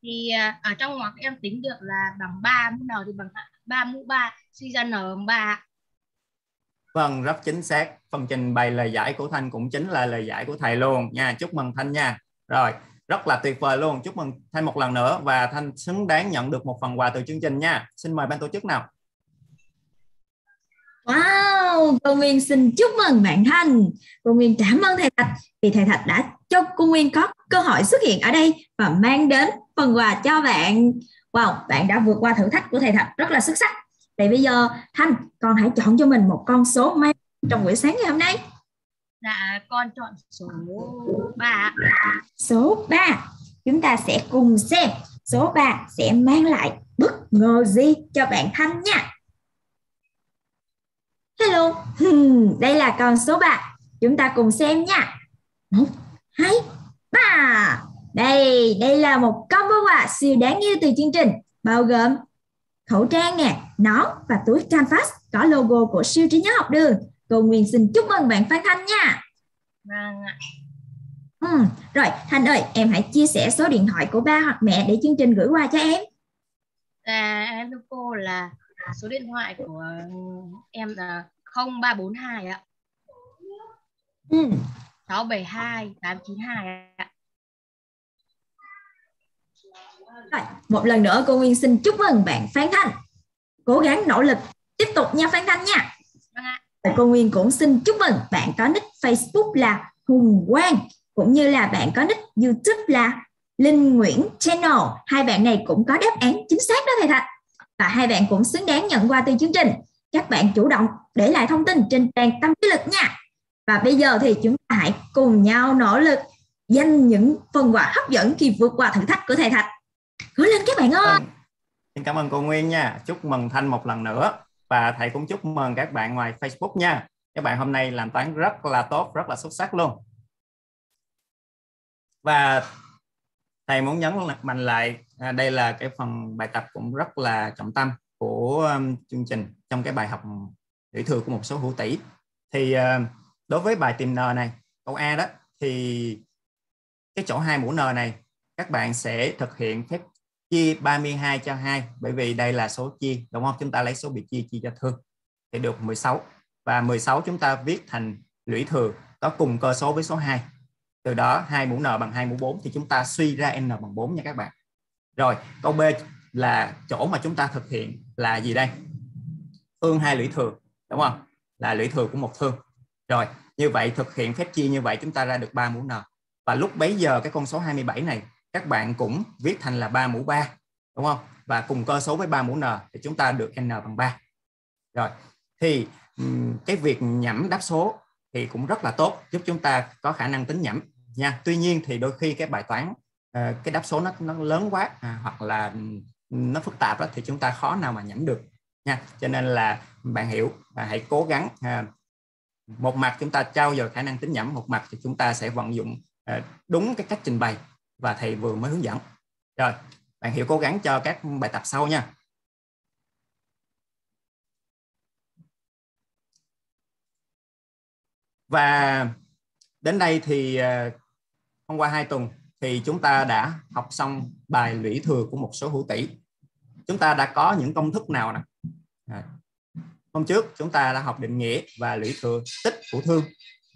thì ở trong ngoặc em tính được là bằng ba mũ N thì bằng ba mũ ba, suy ra N bằng ba. Vâng, rất chính xác. Phần trình bày lời giải của Thanh cũng chính là lời giải của thầy luôn nha. Chúc mừng Thanh nha. Rồi, rất là tuyệt vời luôn. Chúc mừng Thanh một lần nữa, và Thanh xứng đáng nhận được một phần quà từ chương trình nha. Xin mời ban tổ chức nào. Wow, cô Nguyên xin chúc mừng bạn Thanh. Cô Nguyên cảm ơn thầy Thạch vì thầy Thạch đã cho cô Nguyên có cơ hội xuất hiện ở đây và mang đến phần quà cho bạn. Wow, bạn đã vượt qua thử thách của thầy Thạch rất là xuất sắc. Vậy bây giờ Thanh, con hãy chọn cho mình một con số may trong buổi sáng ngày hôm nay. Dạ, con chọn số ba. Số ba. Chúng ta sẽ cùng xem số ba sẽ mang lại bất ngờ gì cho bạn Thanh nha. Hello, đây là con số ba. Chúng ta cùng xem nha. một, hai, ba. Đây, đây là một combo quà siêu đáng yêu từ chương trình, bao gồm khẩu trang nè, nón và túi canvas có logo của Siêu Trí Nhớ Học Đường. Cô Nguyên xin chúc mừng bạn Phan Thanh nha. Vâng ạ. Ừ, rồi, Thanh ơi, em hãy chia sẻ số điện thoại của ba hoặc mẹ để chương trình gửi quà cho em. À, em thưa cô là số điện thoại của em là không ba bốn hai ạ. Ừ. sáu bảy hai tám chín hai ạ. Rồi, một lần nữa cô Nguyên xin chúc mừng bạn Phan Thanh. Cố gắng nỗ lực tiếp tục nha Phan Thanh nha. Và cô Nguyên cũng xin chúc mừng bạn có nick Facebook là Hùng Quang, cũng như là bạn có nick YouTube là Linh Nguyễn Channel. Hai bạn này cũng có đáp án chính xác đó thầy Thạch. Và hai bạn cũng xứng đáng nhận quà từ chương trình. Các bạn chủ động để lại thông tin trên trang Tâm Trí Lực nha. Và bây giờ thì chúng ta hãy cùng nhau nỗ lực giành những phần quà hấp dẫn khi vượt qua thử thách của thầy Thạch. Cố lên các bạn ơi. Xin cảm ơn cô Nguyên nha. Chúc mừng Thanh một lần nữa. Và thầy cũng chúc mừng các bạn ngoài Facebook nha. Các bạn hôm nay làm toán rất là tốt, rất là xuất sắc luôn. Và thầy muốn nhấn mạnh lại, à, đây là cái phần bài tập cũng rất là trọng tâm của um, chương trình trong cái bài học tiểu thừa của một số hữu tỷ. Thì uh, đối với bài tìm N này, câu A đó, thì cái chỗ hai mũ N này các bạn sẽ thực hiện phép chia ba mươi hai cho hai, bởi vì đây là số chia, đúng không? Chúng ta lấy số bị chia chia cho thừa thì được mười sáu, và mười sáu chúng ta viết thành lũy thừa có cùng cơ số với số hai. Từ đó hai mũ N bằng hai mũ bốn thì chúng ta suy ra N bằng bốn nha các bạn. Rồi, câu B là chỗ mà chúng ta thực hiện là gì đây? Phương hai lũy thừa, đúng không? Là lũy thừa của một thương. Rồi, như vậy thực hiện phép chia như vậy chúng ta ra được ba mũ N. Và lúc bấy giờ cái con số hai mươi bảy này các bạn cũng viết thành là ba mũ ba, đúng không? Và cùng cơ số với ba mũ N thì chúng ta được N bằng ba. Rồi, thì cái việc nhẩm đáp số thì cũng rất là tốt, giúp chúng ta có khả năng tính nhẩm nha. Tuy nhiên thì đôi khi cái bài toán cái đáp số nó nó lớn quá, à, hoặc là nó phức tạp đó, thì chúng ta khó nào mà nhẩm được nha. Cho nên là bạn hiểu và hãy cố gắng, à, một mặt chúng ta trau dồi khả năng tính nhẩm, một mặt thì chúng ta sẽ vận dụng à, đúng cái cách trình bày và thầy vừa mới hướng dẫn. Rồi, bạn hiểu cố gắng cho các bài tập sau nha. Và đến đây thì hôm qua hai tuần thì chúng ta đã học xong bài lũy thừa của một số hữu tỉ. Chúng ta đã có những công thức nào nè. Hôm trước chúng ta đã học định nghĩa và lũy thừa tích của thương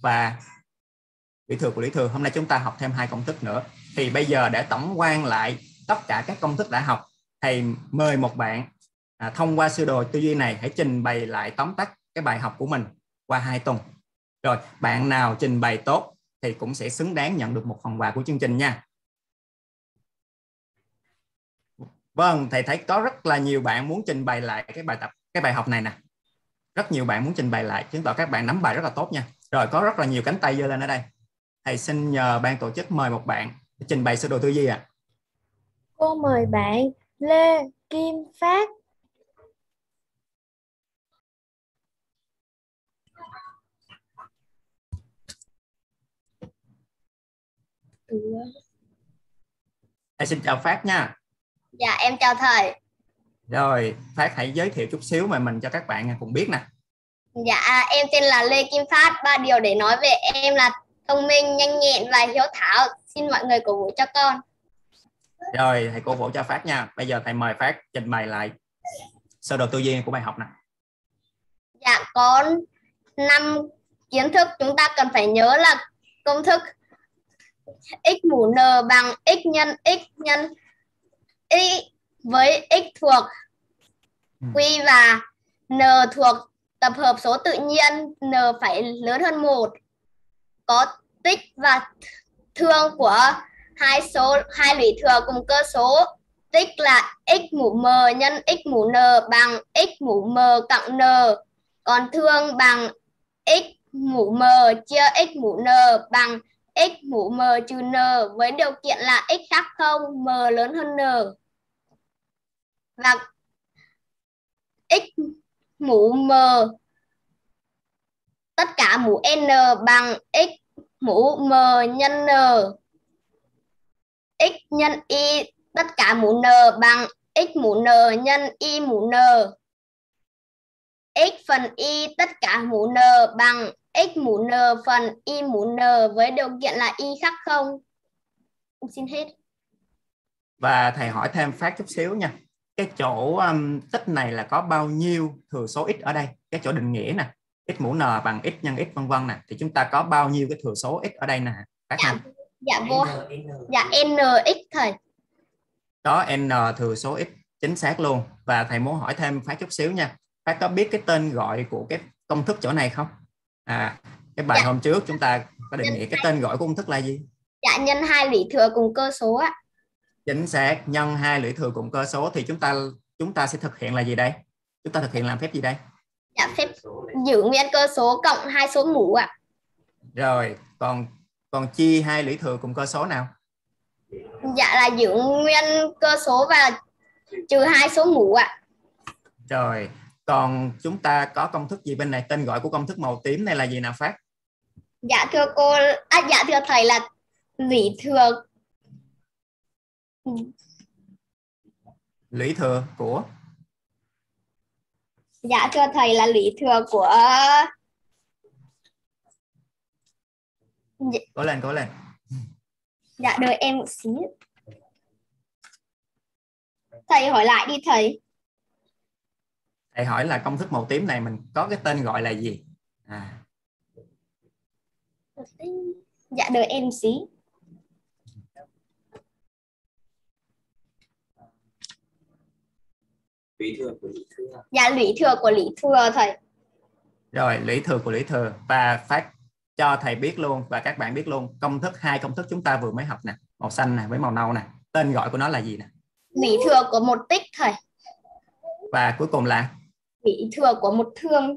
và lũy thừa của lũy thừa. Hôm nay chúng ta học thêm hai công thức nữa. Thì bây giờ để tổng quan lại tất cả các công thức đã học, thầy mời một bạn à, thông qua sơ đồ tư duy này hãy trình bày lại tóm tắt cái bài học của mình qua hai tuần. Rồi, bạn nào trình bày tốt thì cũng sẽ xứng đáng nhận được một phần quà của chương trình nha. Vâng, thầy thấy có rất là nhiều bạn muốn trình bày lại cái bài tập, cái bài học này nè. Rất nhiều bạn muốn trình bày lại, chứng tỏ các bạn nắm bài rất là tốt nha. Rồi, có rất là nhiều cánh tay giơ lên ở đây. Thầy xin nhờ ban tổ chức mời một bạn trình bày sơ đồ tư duy ạ. À. Cô mời bạn Lê Kim Phát. Ừ. Em xin chào Phát nha. Dạ em chào thầy. Rồi Phát hãy giới thiệu chút xíu mà mình cho các bạn cùng biết nè. Dạ em tên là Lê Kim Phát. Ba điều để nói về em là thông minh, nhanh nhẹn và hiếu thảo. Xin mọi người cổ vũ cho con. Rồi thầy cổ vũ cho Phát nha. Bây giờ thầy mời Phát trình bày lại sơ đồ tư duy của bài học nè. Dạ có năm kiến thức chúng ta cần phải nhớ là công thức x mũ n bằng x nhân x nhân y với x thuộc q và n thuộc tập hợp số tự nhiên n phải lớn hơn một, có tích và thương của hai số hai lũy thừa cùng cơ số. Tích là x mũ m nhân x mũ n bằng x mũ m cộng n, còn thương bằng x mũ m chia x mũ n bằng x mũ m trừ n với điều kiện là x khác không, m lớn hơn n. Và x mũ m tất cả mũ n bằng x mũ m nhân n, x nhân y tất cả mũ n bằng x mũ n nhân y mũ n, x phần y tất cả mũ n bằng x mũ n phần y mũ n với điều kiện là y khác không. Xin hết. Và thầy hỏi thêm Phát chút xíu nha. Cái chỗ um, tích này là có bao nhiêu thừa số x ở đây? Cái chỗ định nghĩa nè, x mũ n bằng x nhân x vân vân nè, thì chúng ta có bao nhiêu cái thừa số x ở đây nè? Phát dạ, dạ vô. Dạ nx thầy. Đó, n thừa số x, chính xác luôn. Và thầy muốn hỏi thêm Phát chút xíu nha. Phát có biết cái tên gọi của cái công thức chỗ này không? À, cái bài dạ. hôm trước chúng ta có định nghĩa cái tên gọi của công thức là gì? Dạ, nhân hai lũy thừa cùng cơ số ạ. Chính xác, nhân hai lũy thừa cùng cơ số thì chúng ta chúng ta sẽ thực hiện là gì đây? Chúng ta thực hiện làm phép gì đây? Dạ, phép giữ nguyên cơ số cộng hai số mũ ạ. Rồi, còn còn chia hai lũy thừa cùng cơ số nào? Dạ là giữ nguyên cơ số và trừ hai số mũ ạ. Rồi, còn chúng ta có công thức gì bên này? Tên gọi của công thức màu tím này là gì nào Phát? Dạ thưa cô, à, dạ thưa thầy là lũy thừa. Lũy thừa của Dạ thưa thầy là lũy thừa của Cố lên, cố lên. Dạ đợi em một xíu. Thầy hỏi lại đi thầy. Thầy hỏi là công thức màu tím này mình có cái tên gọi là gì? À. Dạ đợi em xí. Lũy thừa của lũy thừa. Dạ lũy thừa của lũy thừa thầy. Rồi lũy thừa của lũy thừa. Và Phát cho thầy biết luôn và các bạn biết luôn công thức, hai công thức chúng ta vừa mới học nè, màu xanh nè với màu nâu nè, tên gọi của nó là gì nè? Lũy thừa của một tích thầy. Và cuối cùng là lũy thừa của một thương.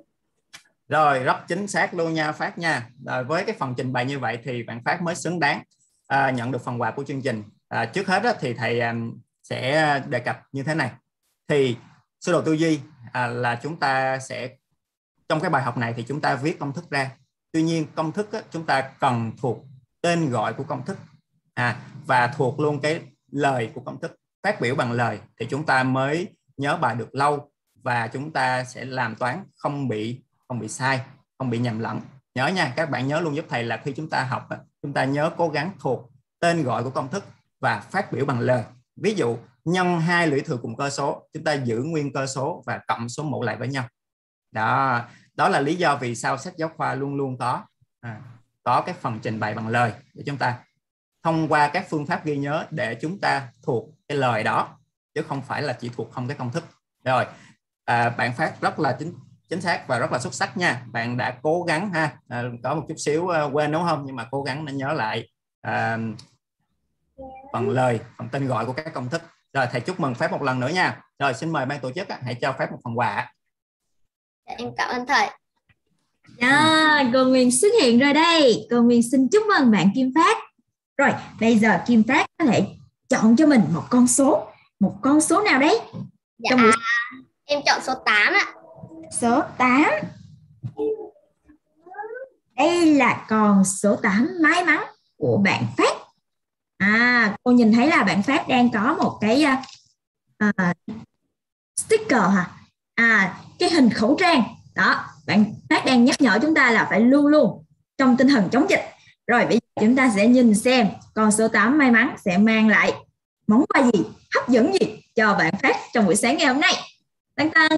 Rồi rất chính xác luôn nha Phát nha. Rồi, với cái phần trình bày như vậy thì bạn Phát mới xứng đáng à, nhận được phần quà của chương trình. À, trước hết đó, thì thầy à, sẽ đề cập như thế này. Thì sơ đồ tư duy à, là chúng ta sẽ trong cái bài học này thì chúng ta viết công thức ra. Tuy nhiên công thức đó, chúng ta cần thuộc tên gọi của công thức à, và thuộc luôn cái lời của công thức, phát biểu bằng lời thì chúng ta mới nhớ bài được lâu và chúng ta sẽ làm toán không bị không bị sai, không bị nhầm lẫn. Nhớ nha, các bạn nhớ luôn giúp thầy là khi chúng ta học chúng ta nhớ cố gắng thuộc tên gọi của công thức và phát biểu bằng lời. Ví dụ nhân hai lũy thừa cùng cơ số, chúng ta giữ nguyên cơ số và cộng số mũ lại với nhau. Đó, đó là lý do vì sao sách giáo khoa luôn luôn có à, có cái phần trình bày bằng lời để chúng ta thông qua các phương pháp ghi nhớ để chúng ta thuộc cái lời đó, chứ không phải là chỉ thuộc không cái công thức. Rồi à, bạn Phát rất là chính chính xác và rất là xuất sắc nha. Bạn đã cố gắng ha, à, có một chút xíu à, quên đúng không, nhưng mà cố gắng nên nhớ lại à, phần lời, phần tên gọi của các công thức. Rồi thầy chúc mừng Phát một lần nữa nha. Rồi xin mời ban tổ chức à, hãy cho Phát một phần quà. Em cảm ơn thầy. Dạ, cô Nguyên xuất hiện rồi đây. Cô Nguyên xin chúc mừng bạn Kim Phát. Rồi, bây giờ Kim Phát có thể chọn cho mình một con số. Một con số nào đấy? Dạ, buổi... em chọn số tám ạ. Số tám. Đây là con số tám may mắn của bạn Phát. À, cô nhìn thấy là bạn Phát đang có một cái uh, sticker hả? À, cái hình khẩu trang. Đó, bạn Phát đang nhắc nhở chúng ta là phải luôn luôn trong tinh thần chống dịch. Rồi bây giờ chúng ta sẽ nhìn xem con số tám may mắn sẽ mang lại món quà gì, hấp dẫn gì cho bạn Phát trong buổi sáng ngày hôm nay. Tăng tăng,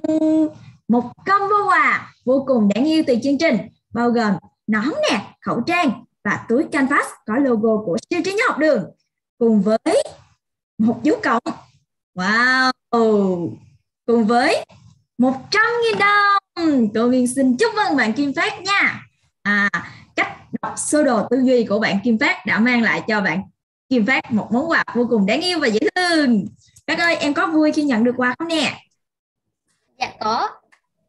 một combo quà vô cùng đáng yêu từ chương trình, bao gồm nón nè, khẩu trang và túi canvas có logo của Siêu Trí Nhớ Học Đường cùng với một dấu cộng. Wow! Cùng với một trăm nghìn đồng. Cô Nguyên xin chúc mừng bạn Kim Phát nha. À, cách đọc sơ đồ tư duy của bạn Kim Phát đã mang lại cho bạn Kim Phát một món quà vô cùng đáng yêu và dễ thương. Các ơi, em có vui khi nhận được quà không nè? Dạ có.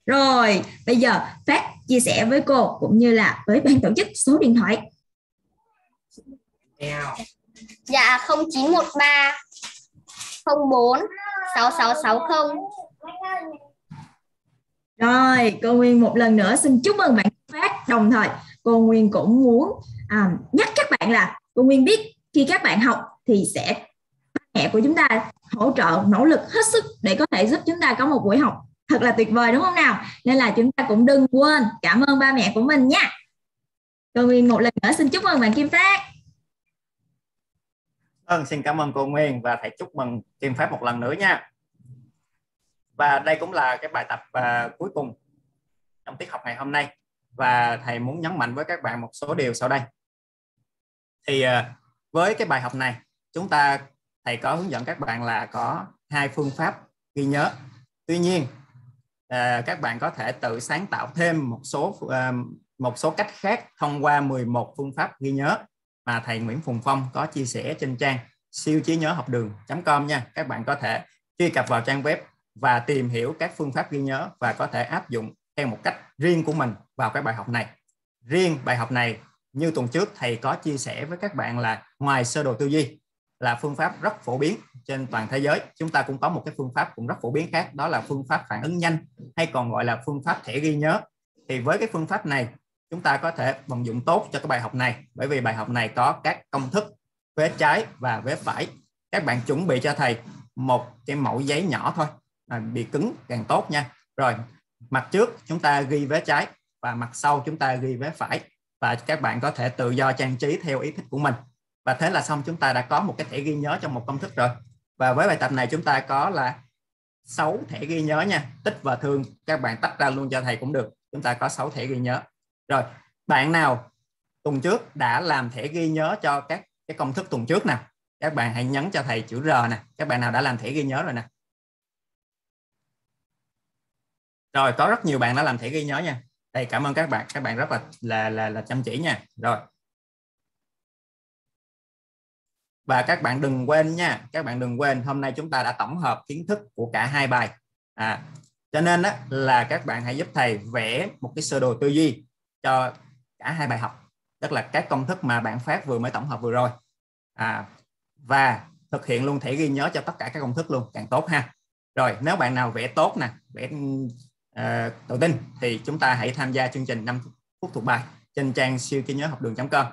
Rồi, bây giờ Phát chia sẻ với cô cũng như là với ban tổ chức số điện thoại. Dạ không chín một ba không bốn sáu sáu sáu không. Rồi, cô Nguyên một lần nữa xin chúc mừng bạn Phát. Đồng thời, cô Nguyên cũng muốn à, nhắc các bạn là cô Nguyên biết khi các bạn học thì sẽ ba mẹ của chúng ta hỗ trợ nỗ lực hết sức để có thể giúp chúng ta có một buổi học thật là tuyệt vời, đúng không nào? Nên là chúng ta cũng đừng quên cảm ơn ba mẹ của mình nha. Cô Nguyên một lần nữa xin chúc mừng bạn Kim Phát. Vâng, xin cảm ơn cô Nguyên và thầy chúc mừng Kim Phát một lần nữa nha. Và đây cũng là cái bài tập uh, cuối cùng trong tiết học ngày hôm nay. Và thầy muốn nhấn mạnh với các bạn một số điều sau đây. Thì uh, với cái bài học này, chúng ta thầy có hướng dẫn các bạn là có hai phương pháp ghi nhớ. Tuy nhiên, uh, các bạn có thể tự sáng tạo thêm một số uh, một số cách khác thông qua mười một phương pháp ghi nhớ mà thầy Nguyễn Phùng Phong có chia sẻ trên trang siêu trí nhớ học đường chấm com nha. Các bạn có thể truy cập vào trang web và tìm hiểu các phương pháp ghi nhớ và có thể áp dụng theo một cách riêng của mình vào cái bài học này. Riêng bài học này, như tuần trước thầy có chia sẻ với các bạn là ngoài sơ đồ tư duy là phương pháp rất phổ biến trên toàn thế giới, chúng ta cũng có một cái phương pháp cũng rất phổ biến khác, đó là phương pháp phản ứng nhanh hay còn gọi là phương pháp thẻ ghi nhớ. Thì với cái phương pháp này, chúng ta có thể vận dụng tốt cho cái bài học này, bởi vì bài học này có các công thức vế trái và vế phải. Các bạn chuẩn bị cho thầy một cái mẩu giấy nhỏ thôi, à, bị cứng càng tốt nha. Rồi, mặt trước chúng ta ghi vế trái và mặt sau chúng ta ghi vế phải, và các bạn có thể tự do trang trí theo ý thích của mình. Và thế là xong, chúng ta đã có một cái thẻ ghi nhớ trong một công thức rồi. Và với bài tập này chúng ta có là sáu thẻ ghi nhớ nha, tích và thương các bạn tách ra luôn cho thầy cũng được. Chúng ta có sáu thẻ ghi nhớ. Rồi, bạn nào tuần trước đã làm thẻ ghi nhớ cho các cái công thức tuần trước nè, các bạn hãy nhấn cho thầy chữ R nè. Các bạn nào đã làm thẻ ghi nhớ rồi nè? Rồi, có rất nhiều bạn đã làm thẻ ghi nhớ nha. Thầy cảm ơn các bạn, các bạn rất là là là, là chăm chỉ nha. Rồi. Và các bạn đừng quên nha, các bạn đừng quên hôm nay chúng ta đã tổng hợp kiến thức của cả hai bài. À, cho nên đó là các bạn hãy giúp thầy vẽ một cái sơ đồ tư duy cho cả hai bài học, tức là các công thức mà bạn Phát vừa mới tổng hợp vừa rồi, à, và thực hiện luôn thẻ ghi nhớ cho tất cả các công thức luôn càng tốt ha. Rồi, nếu bạn nào vẽ tốt nè, vẽ uh, tự tin thì chúng ta hãy tham gia chương trình năm phút thuộc bài trên trang siêu trí nhớ học đường chấm com.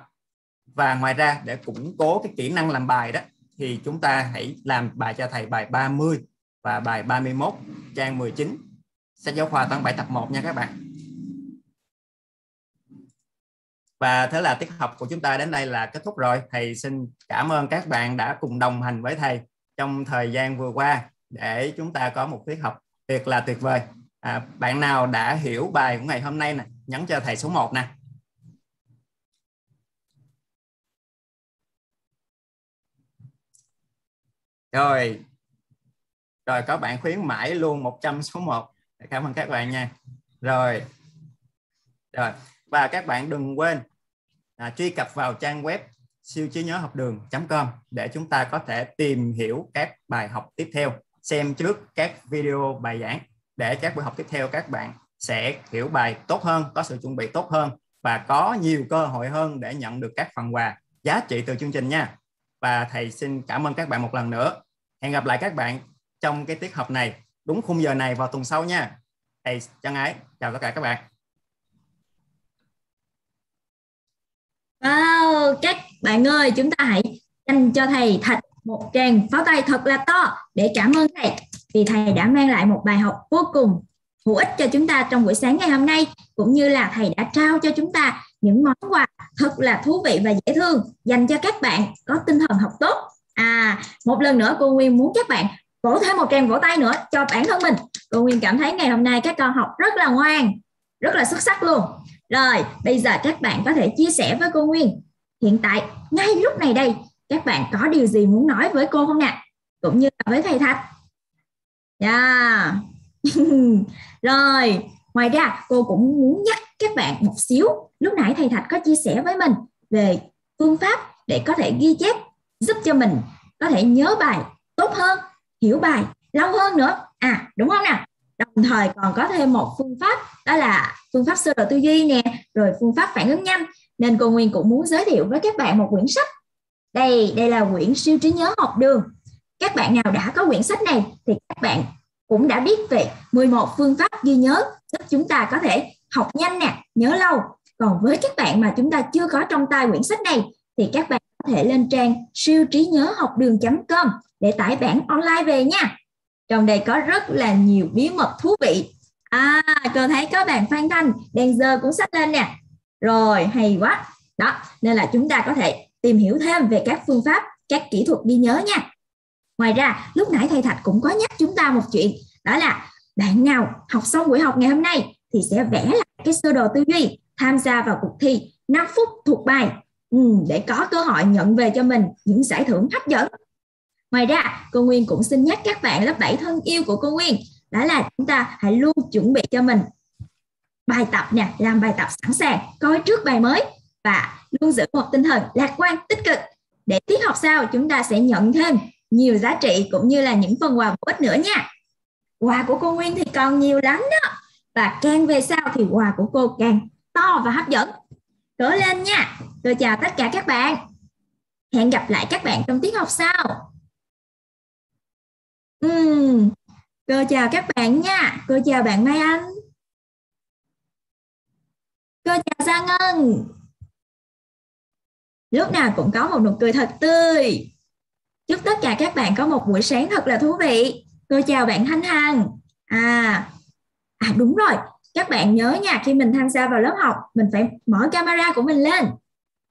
Và ngoài ra, để củng cố cái kỹ năng làm bài đó, thì chúng ta hãy làm bài cho thầy bài ba mươi và bài ba mươi mốt trang mười chín sách giáo khoa toán bảy tập một nha các bạn. Và thế là tiết học của chúng ta đến đây là kết thúc rồi. Thầy xin cảm ơn các bạn đã cùng đồng hành với thầy trong thời gian vừa qua để chúng ta có một tiết học tuyệt là tuyệt vời. À, bạn nào đã hiểu bài của ngày hôm nay nè, nhấn cho thầy số một nè. Rồi, rồi các bạn khuyến mãi luôn một trăm số một. Cảm ơn các bạn nha. Rồi, rồi. Và các bạn đừng quên à, truy cập vào trang web siêu trí nhớ học đường chấm com để chúng ta có thể tìm hiểu các bài học tiếp theo, xem trước các video bài giảng để các buổi học tiếp theo các bạn sẽ hiểu bài tốt hơn, có sự chuẩn bị tốt hơn và có nhiều cơ hội hơn để nhận được các phần quà giá trị từ chương trình nha. Và thầy xin cảm ơn các bạn một lần nữa. Hẹn gặp lại các bạn trong cái tiết học này đúng khung giờ này vào tuần sau nha. Thầy chân ái chào tất cả các bạn. Wow, các bạn ơi, chúng ta hãy dành cho thầy Thạch một tràng pháo tay thật là to để cảm ơn thầy, vì thầy đã mang lại một bài học vô cùng hữu ích cho chúng ta trong buổi sáng ngày hôm nay, cũng như là thầy đã trao cho chúng ta những món quà thật là thú vị và dễ thương dành cho các bạn có tinh thần học tốt. À, một lần nữa cô Nguyên muốn các bạn vỗ thêm một tràng vỗ tay nữa cho bản thân mình. Cô Nguyên cảm thấy ngày hôm nay các con học rất là ngoan, rất là xuất sắc luôn. Rồi, bây giờ các bạn có thể chia sẻ với cô Nguyên. Hiện tại, ngay lúc này đây, các bạn có điều gì muốn nói với cô không nè? Cũng như là với thầy Thạch. Yeah. Rồi, ngoài ra cô cũng muốn nhắc các bạn một xíu. Lúc nãy thầy Thạch có chia sẻ với mình về phương pháp để có thể ghi chép, giúp cho mình có thể nhớ bài tốt hơn, hiểu bài lâu hơn nữa. À, đúng không nè? Đồng thời còn có thêm một phương pháp, đó là phương pháp sơ đồ tư duy nè, rồi phương pháp phản ứng nhanh. Nên cô Nguyên cũng muốn giới thiệu với các bạn một quyển sách. Đây, đây là quyển Siêu Trí Nhớ Học Đường. Các bạn nào đã có quyển sách này thì các bạn cũng đã biết về mười một phương pháp ghi nhớ giúp chúng ta có thể học nhanh nè, nhớ lâu. Còn với các bạn mà chúng ta chưa có trong tay quyển sách này thì các bạn có thể lên trang siêu trí nhớ học đường chấm com để tải bản online về nha. Trong đây có rất là nhiều bí mật thú vị. À, cô thấy có bạn Phan Thanh đang giơ cuốn sách lên nè. Rồi, hay quá. Đó, nên là chúng ta có thể tìm hiểu thêm về các phương pháp, các kỹ thuật ghi nhớ nha. Ngoài ra, lúc nãy thầy Thạch cũng có nhắc chúng ta một chuyện, đó là bạn nào học xong buổi học ngày hôm nay thì sẽ vẽ lại cái sơ đồ tư duy, tham gia vào cuộc thi năm phút thuộc bài ừ, để có cơ hội nhận về cho mình những giải thưởng hấp dẫn. Ngoài ra, cô Nguyên cũng xin nhắc các bạn lớp bảy thân yêu của cô Nguyên, đó là chúng ta hãy luôn chuẩn bị cho mình bài tập nè, làm bài tập sẵn sàng, coi trước bài mới và luôn giữ một tinh thần lạc quan, tích cực để tiết học sau chúng ta sẽ nhận thêm nhiều giá trị cũng như là những phần quà bổ ích nữa nha. Quà của cô Nguyên thì còn nhiều lắm đó, và càng về sau thì quà của cô càng to và hấp dẫn. Cố lên nha. Tôi chào tất cả các bạn. Hẹn gặp lại các bạn trong tiết học sau. Uhm, cô chào các bạn nha. Cô chào bạn Mai Anh. Cô chào Gia Ngân. Lúc nào cũng có một nụ cười thật tươi. Chúc tất cả các bạn có một buổi sáng thật là thú vị. Cô chào bạn Thanh Hằng. À, à đúng rồi. Các bạn nhớ nha, khi mình tham gia vào lớp học, mình phải mở camera của mình lên.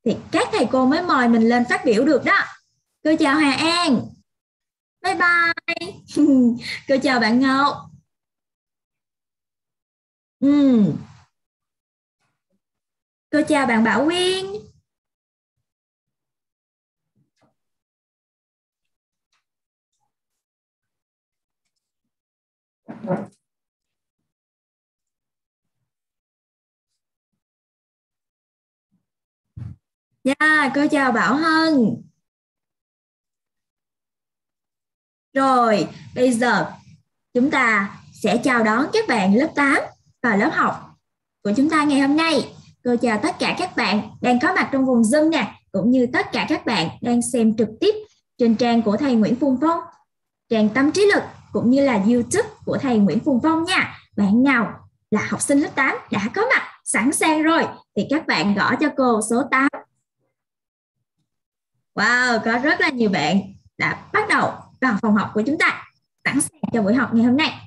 Thì các thầy cô mới mời mình lên phát biểu được đó. Cô chào Hà An. Bye bye. Cô chào bạn Ngọc. Ừ. Cô chào bạn Bảo Nguyên. Yeah, cô chào Bảo Hân. Rồi, bây giờ chúng ta sẽ chào đón các bạn lớp tám và lớp học của chúng ta ngày hôm nay. Cô chào tất cả các bạn đang có mặt trong vùng Zoom nè, cũng như tất cả các bạn đang xem trực tiếp trên trang của thầy Nguyễn Phùng Phong, trang Tâm Trí Lực, cũng như là YouTube của thầy Nguyễn Phùng Phong nha. Bạn nào là học sinh lớp tám đã có mặt sẵn sàng rồi thì các bạn gõ cho cô số tám. Wow, có rất là nhiều bạn đã bắt đầu vào phòng học của chúng ta, sẵn sàng cho buổi học ngày hôm nay.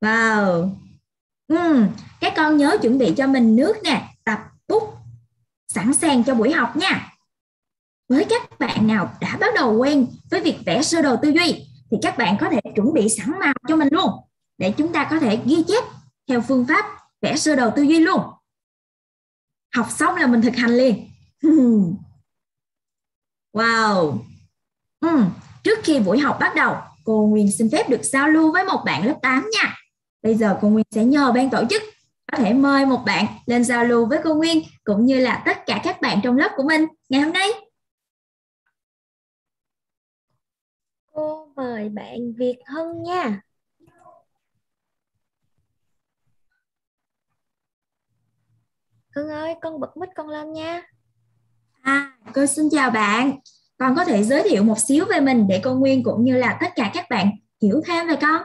Wow. Uhm, các con nhớ chuẩn bị cho mình nước nè, tập bút, sẵn sàng cho buổi học nha. Với các bạn nào đã bắt đầu quen với việc vẽ sơ đồ tư duy thì các bạn có thể chuẩn bị sẵn màu cho mình luôn, để chúng ta có thể ghi chép theo phương pháp vẽ sơ đồ tư duy luôn. Học xong là mình thực hành liền. Wow. Ừ. Trước khi buổi học bắt đầu, cô Nguyên xin phép được giao lưu với một bạn lớp tám nha. Bây giờ cô Nguyên sẽ nhờ ban tổ chức có thể mời một bạn lên giao lưu với cô Nguyên, cũng như là tất cả các bạn trong lớp của mình ngày hôm nay. Cô mời bạn Việt Hân nha. Hương ơi, con bật mic con lên nha. À, cô xin chào bạn. Con có thể giới thiệu một xíu về mình để cô Nguyên cũng như là tất cả các bạn hiểu thêm về con.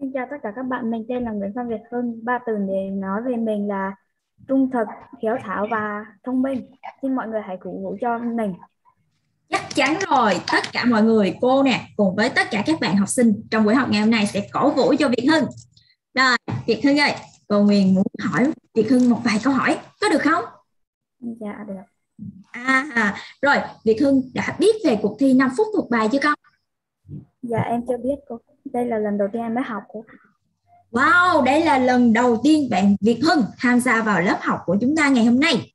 Xin chào tất cả các bạn, mình tên là Nguyễn Phan Việt Hưng. Ba từ để nói về mình là trung thực, hiếu thảo và thông minh. Xin mọi người hãy cổ vũ cho mình. Chắc chắn rồi, tất cả mọi người, cô nè, cùng với tất cả các bạn học sinh trong buổi học ngày hôm nay sẽ cổ vũ cho Việt Hưng. Rồi, Việt Hưng ơi, cô Nguyên muốn hỏi Việt Hưng một vài câu hỏi, có được không? Dạ, được. À, rồi, Việt Hưng đã biết về cuộc thi năm phút thuộc bài chưa con? Dạ, em chưa biết cô. Đây là lần đầu tiên em mới học cô. Wow, đây là lần đầu tiên bạn Việt Hưng tham gia vào lớp học của chúng ta ngày hôm nay.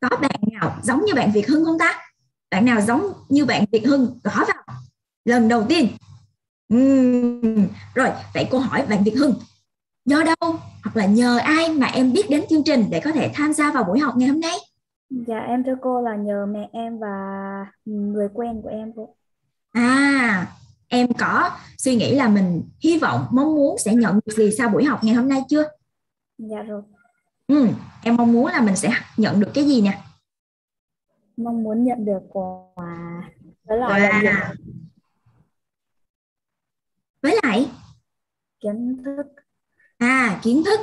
Có bạn nào giống như bạn Việt Hưng không ta? Bạn nào giống như bạn Việt Hưng gõ vào lần đầu tiên? Uhm, rồi, vậy cô hỏi bạn Việt Hưng, do đâu hoặc là nhờ ai mà em biết đến chương trình để có thể tham gia vào buổi học ngày hôm nay? Dạ, em thưa cô là nhờ mẹ em và người quen của em cô. À, em có suy nghĩ là mình hy vọng, mong muốn sẽ nhận được gì sau buổi học ngày hôm nay chưa? Dạ rồi. Ừ, em mong muốn là mình sẽ nhận được cái gì nè? Mong muốn nhận được quà. Với lại là... Với lại? Kiến thức. À, kiến thức.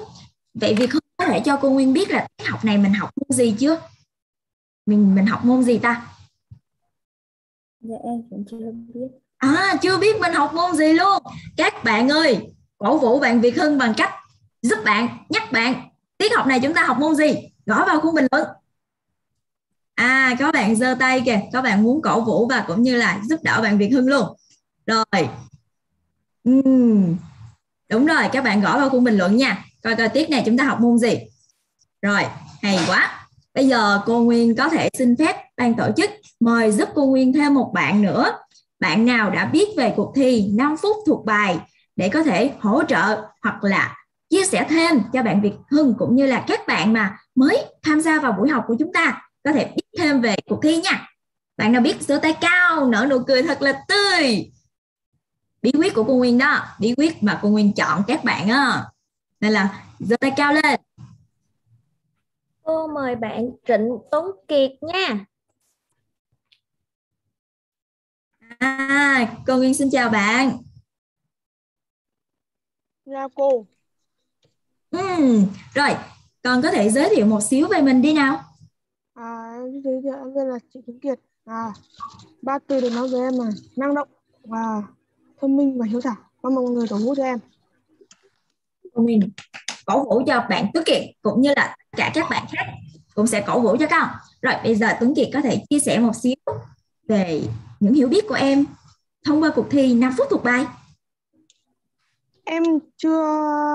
Vậy Việt Hưng có thể cho cô Nguyên biết là cái học này mình học môn gì chưa? Mình mình học môn gì ta? Dạ em cũng chưa biết. À, chưa biết mình học môn gì luôn. Các bạn ơi, cổ vũ bạn Việt Hưng bằng cách giúp bạn, nhắc bạn tiết học này chúng ta học môn gì? Gõ vào khung bình luận. À, có bạn giơ tay kìa, có bạn muốn cổ vũ và cũng như là giúp đỡ bạn Việt Hưng luôn. Rồi. Uhm. Đúng rồi, các bạn gõ vào khung bình luận nha. Coi coi tiết này chúng ta học môn gì. Rồi, hay quá. Bây giờ cô Nguyên có thể xin phép ban tổ chức mời giúp cô Nguyên thêm một bạn nữa. Bạn nào đã biết về cuộc thi năm phút thuộc bài để có thể hỗ trợ hoặc là chia sẻ thêm cho bạn Việt Hưng cũng như là các bạn mà mới tham gia vào buổi học của chúng ta có thể biết thêm về cuộc thi nha. Bạn nào biết giơ tay cao, nở nụ cười thật là tươi. Bí quyết của cô Nguyên đó, bí quyết mà cô Nguyên chọn các bạn á. Nên là giơ tay cao lên. Cô mời bạn Trịnh Tuấn Kiệt nha. À, cô Nguyên xin chào bạn. Chào cô. Ừ, rồi, con có thể giới thiệu một xíu về mình đi nào. À, em giới thiệu em là Trịnh Tuấn Kiệt. À, ba từ để nói về em là năng động và thông minh và hiếu thảo. Mong mọi người cổ vũ cho em. Cô Nguyên cổ vũ cho bạn Tuấn Kiệt cũng như là tất cả các bạn khác cũng sẽ cổ vũ cho con. Rồi bây giờ Tuấn Kiệt có thể chia sẻ một xíu về những hiểu biết của em thông qua cuộc thi năm phút thuộc bài. Em chưa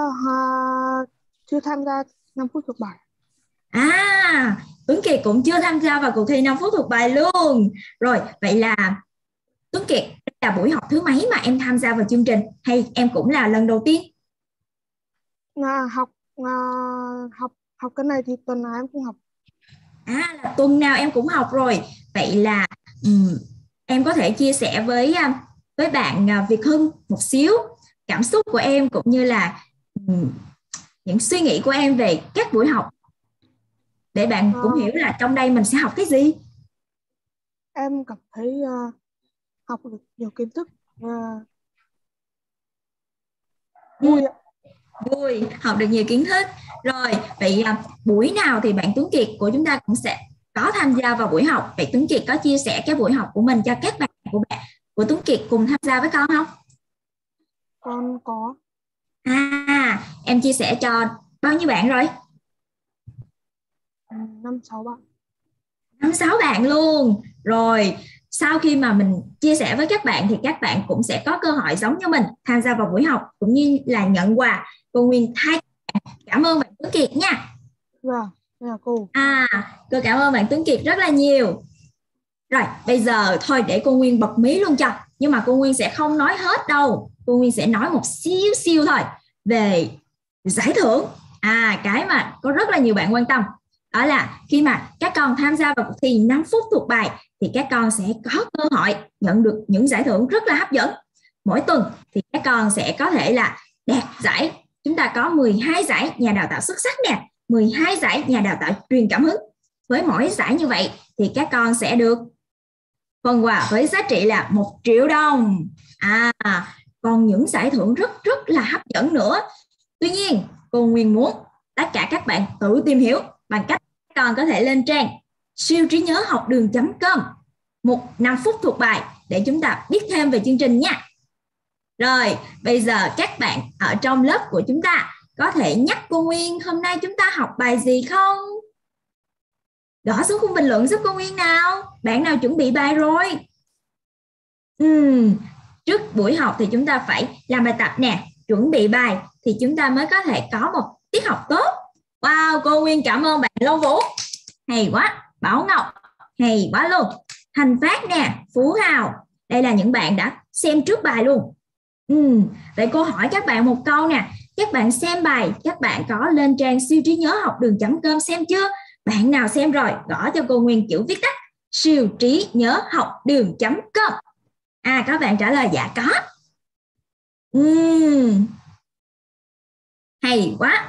uh, chưa tham gia năm phút thuộc bài. À, Tuấn Kiệt cũng chưa tham gia vào cuộc thi năm phút thuộc bài luôn. Rồi, vậy là Tuấn Kiệt, đây là buổi học thứ mấy mà em tham gia vào chương trình? Hay em cũng là lần đầu tiên? À, học à, học học cái này thì tuần nào em cũng học. À, là tuần nào em cũng học rồi. Vậy là um, em có thể chia sẻ với với bạn Việt Hưng một xíu cảm xúc của em cũng như là um, những suy nghĩ của em về các buổi học để bạn à, cũng hiểu là trong đây mình sẽ học cái gì. Em cảm thấy uh, học được nhiều kiến thức uh, vui ạ. Vui, học được nhiều kiến thức. Rồi, vậy buổi nào thì bạn Tuấn Kiệt của chúng ta cũng sẽ có tham gia vào buổi học. Vậy Tuấn Kiệt có chia sẻ cái buổi học của mình cho các bạn của bạn của Tuấn Kiệt cùng tham gia với con không? Con có. À, em chia sẻ cho bao nhiêu bạn rồi? năm sáu bạn. năm sáu bạn luôn. Rồi, sau khi mà mình chia sẻ với các bạn thì các bạn cũng sẽ có cơ hội giống như mình tham gia vào buổi học cũng như là nhận quà. Cô Nguyên thay cảm ơn bạn Tuấn Kiệt nha. Vâng, là cô. À, cô cảm ơn bạn Tuấn Kiệt rất là nhiều. Rồi, bây giờ thôi để cô Nguyên bật mí luôn cho. Nhưng mà cô Nguyên sẽ không nói hết đâu. Cô Nguyên sẽ nói một xíu xíu thôi về giải thưởng. À, cái mà có rất là nhiều bạn quan tâm. Đó là khi mà các con tham gia vào cuộc thi năm phút thuộc bài thì các con sẽ có cơ hội nhận được những giải thưởng rất là hấp dẫn. Mỗi tuần thì các con sẽ có thể là đạt giải. Chúng ta có mười hai giải nhà đào tạo xuất sắc nè, mười hai giải nhà đào tạo truyền cảm hứng. Với mỗi giải như vậy thì các con sẽ được phần quà với giá trị là một triệu đồng. À, còn những giải thưởng rất rất là hấp dẫn nữa. Tuy nhiên, cô Nguyên muốn tất cả các bạn tự tìm hiểu bằng cách các con có thể lên trang siêu trí nhớ học đường chấm com, mục năm phút thuộc bài để chúng ta biết thêm về chương trình nha. Rồi, bây giờ các bạn ở trong lớp của chúng ta có thể nhắc cô Nguyên hôm nay chúng ta học bài gì không? Gõ xuống khung bình luận giúp cô Nguyên nào. Bạn nào chuẩn bị bài rồi? Uhm, trước buổi học thì chúng ta phải làm bài tập nè, chuẩn bị bài thì chúng ta mới có thể có một tiết học tốt. Wow, cô Nguyên cảm ơn bạn Lâu Vũ. Hay quá. Bảo Ngọc, hay quá luôn. Thành Phát nè, Phú Hào. Đây là những bạn đã xem trước bài luôn. Ừ, vậy cô hỏi các bạn một câu nè. Các bạn xem bài, các bạn có lên trang siêu trí nhớ học đường chấm com xem chưa? Bạn nào xem rồi, gõ cho cô Nguyên chữ viết tắt siêu trí nhớ học đường chấm com. À, các bạn trả lời dạ có. Ừ, hay quá.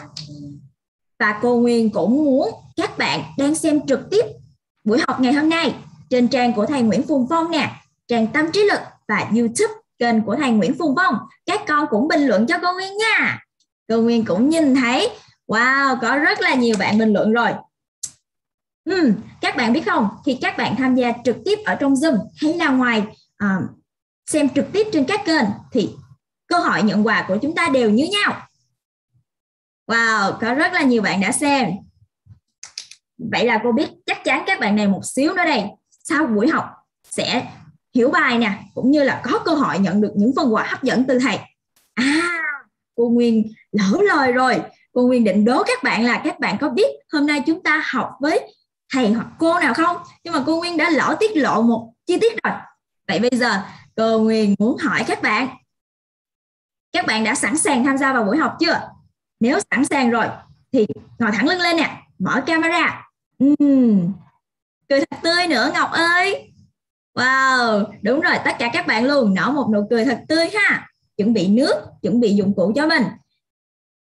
Và cô Nguyên cũng muốn các bạn đang xem trực tiếp buổi học ngày hôm nay trên trang của thầy Nguyễn Phùng Phong nè, trang Tâm Trí Lực và YouTube kênh của thầy Nguyễn Phùng Phong. Các con cũng bình luận cho cô Nguyên nha. Cô Nguyên cũng nhìn thấy, wow, có rất là nhiều bạn bình luận rồi. Uhm, các bạn biết không, khi các bạn tham gia trực tiếp ở trong Zoom hay là ngoài uh, xem trực tiếp trên các kênh thì cơ hội nhận quà của chúng ta đều như nhau. Wow, có rất là nhiều bạn đã xem. Vậy là cô biết chắc chắn các bạn này một xíu nữa đây, sau buổi học sẽ hiểu bài nè, cũng như là có cơ hội nhận được những phần quà hấp dẫn từ thầy. À, cô Nguyên lỡ lời rồi. Cô Nguyên định đố các bạn là các bạn có biết hôm nay chúng ta học với thầy hoặc cô nào không? Nhưng mà cô Nguyên đã lỡ tiết lộ một chi tiết rồi. Vậy bây giờ cô Nguyên muốn hỏi các bạn, các bạn đã sẵn sàng tham gia vào buổi học chưa? Nếu sẵn sàng rồi thì ngồi thẳng lưng lên nè, mở camera. Uhm. Cười thật tươi nữa Ngọc ơi. Wow, đúng rồi, tất cả các bạn luôn, nở một nụ cười thật tươi ha. Chuẩn bị nước, chuẩn bị dụng cụ cho mình.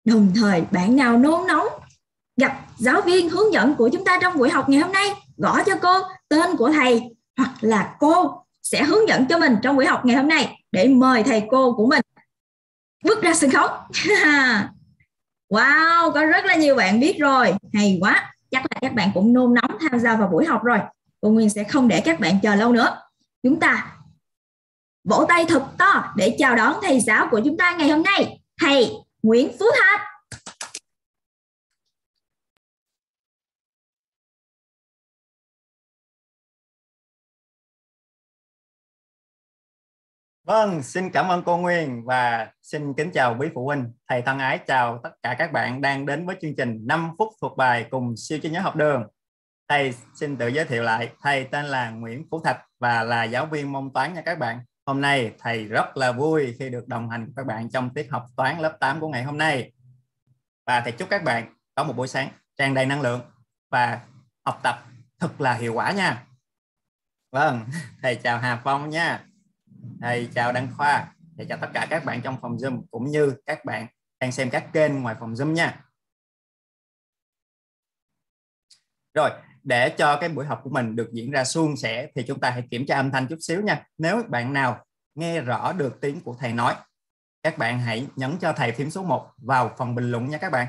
Đồng thời bạn nào nôn nóng gặp giáo viên hướng dẫn của chúng ta trong buổi học ngày hôm nay, gõ cho cô tên của thầy hoặc là cô sẽ hướng dẫn cho mình trong buổi học ngày hôm nay để mời thầy cô của mình bước ra sân khấu. Wow, có rất là nhiều bạn biết rồi. Hay quá. Chắc là các bạn cũng nôn nóng tham gia vào buổi học rồi. Cô Nguyên sẽ không để các bạn chờ lâu nữa. Chúng ta vỗ tay thật to để chào đón thầy giáo của chúng ta ngày hôm nay, thầy Nguyễn Phú Thạch. Vâng, xin cảm ơn cô Nguyên và xin kính chào quý phụ huynh. Thầy thân ái chào tất cả các bạn đang đến với chương trình năm phút thuộc bài cùng siêu trí nhớ học đường. Thầy xin tự giới thiệu lại, thầy tên là Nguyễn Phú Thạch và là giáo viên môn toán nha các bạn. Hôm nay thầy rất là vui khi được đồng hành với các bạn trong tiết học toán lớp tám của ngày hôm nay. Và thầy chúc các bạn có một buổi sáng tràn đầy năng lượng và học tập thật là hiệu quả nha. Vâng, thầy chào Hà Phong nha. Thầy chào Đăng Khoa, thầy chào tất cả các bạn trong phòng Zoom cũng như các bạn đang xem các kênh ngoài phòng Zoom nha. Rồi, để cho cái buổi học của mình được diễn ra suôn sẻ thì chúng ta hãy kiểm tra âm thanh chút xíu nha. Nếu bạn nào nghe rõ được tiếng của thầy nói, các bạn hãy nhấn cho thầy phím số một vào phần bình luận nha các bạn.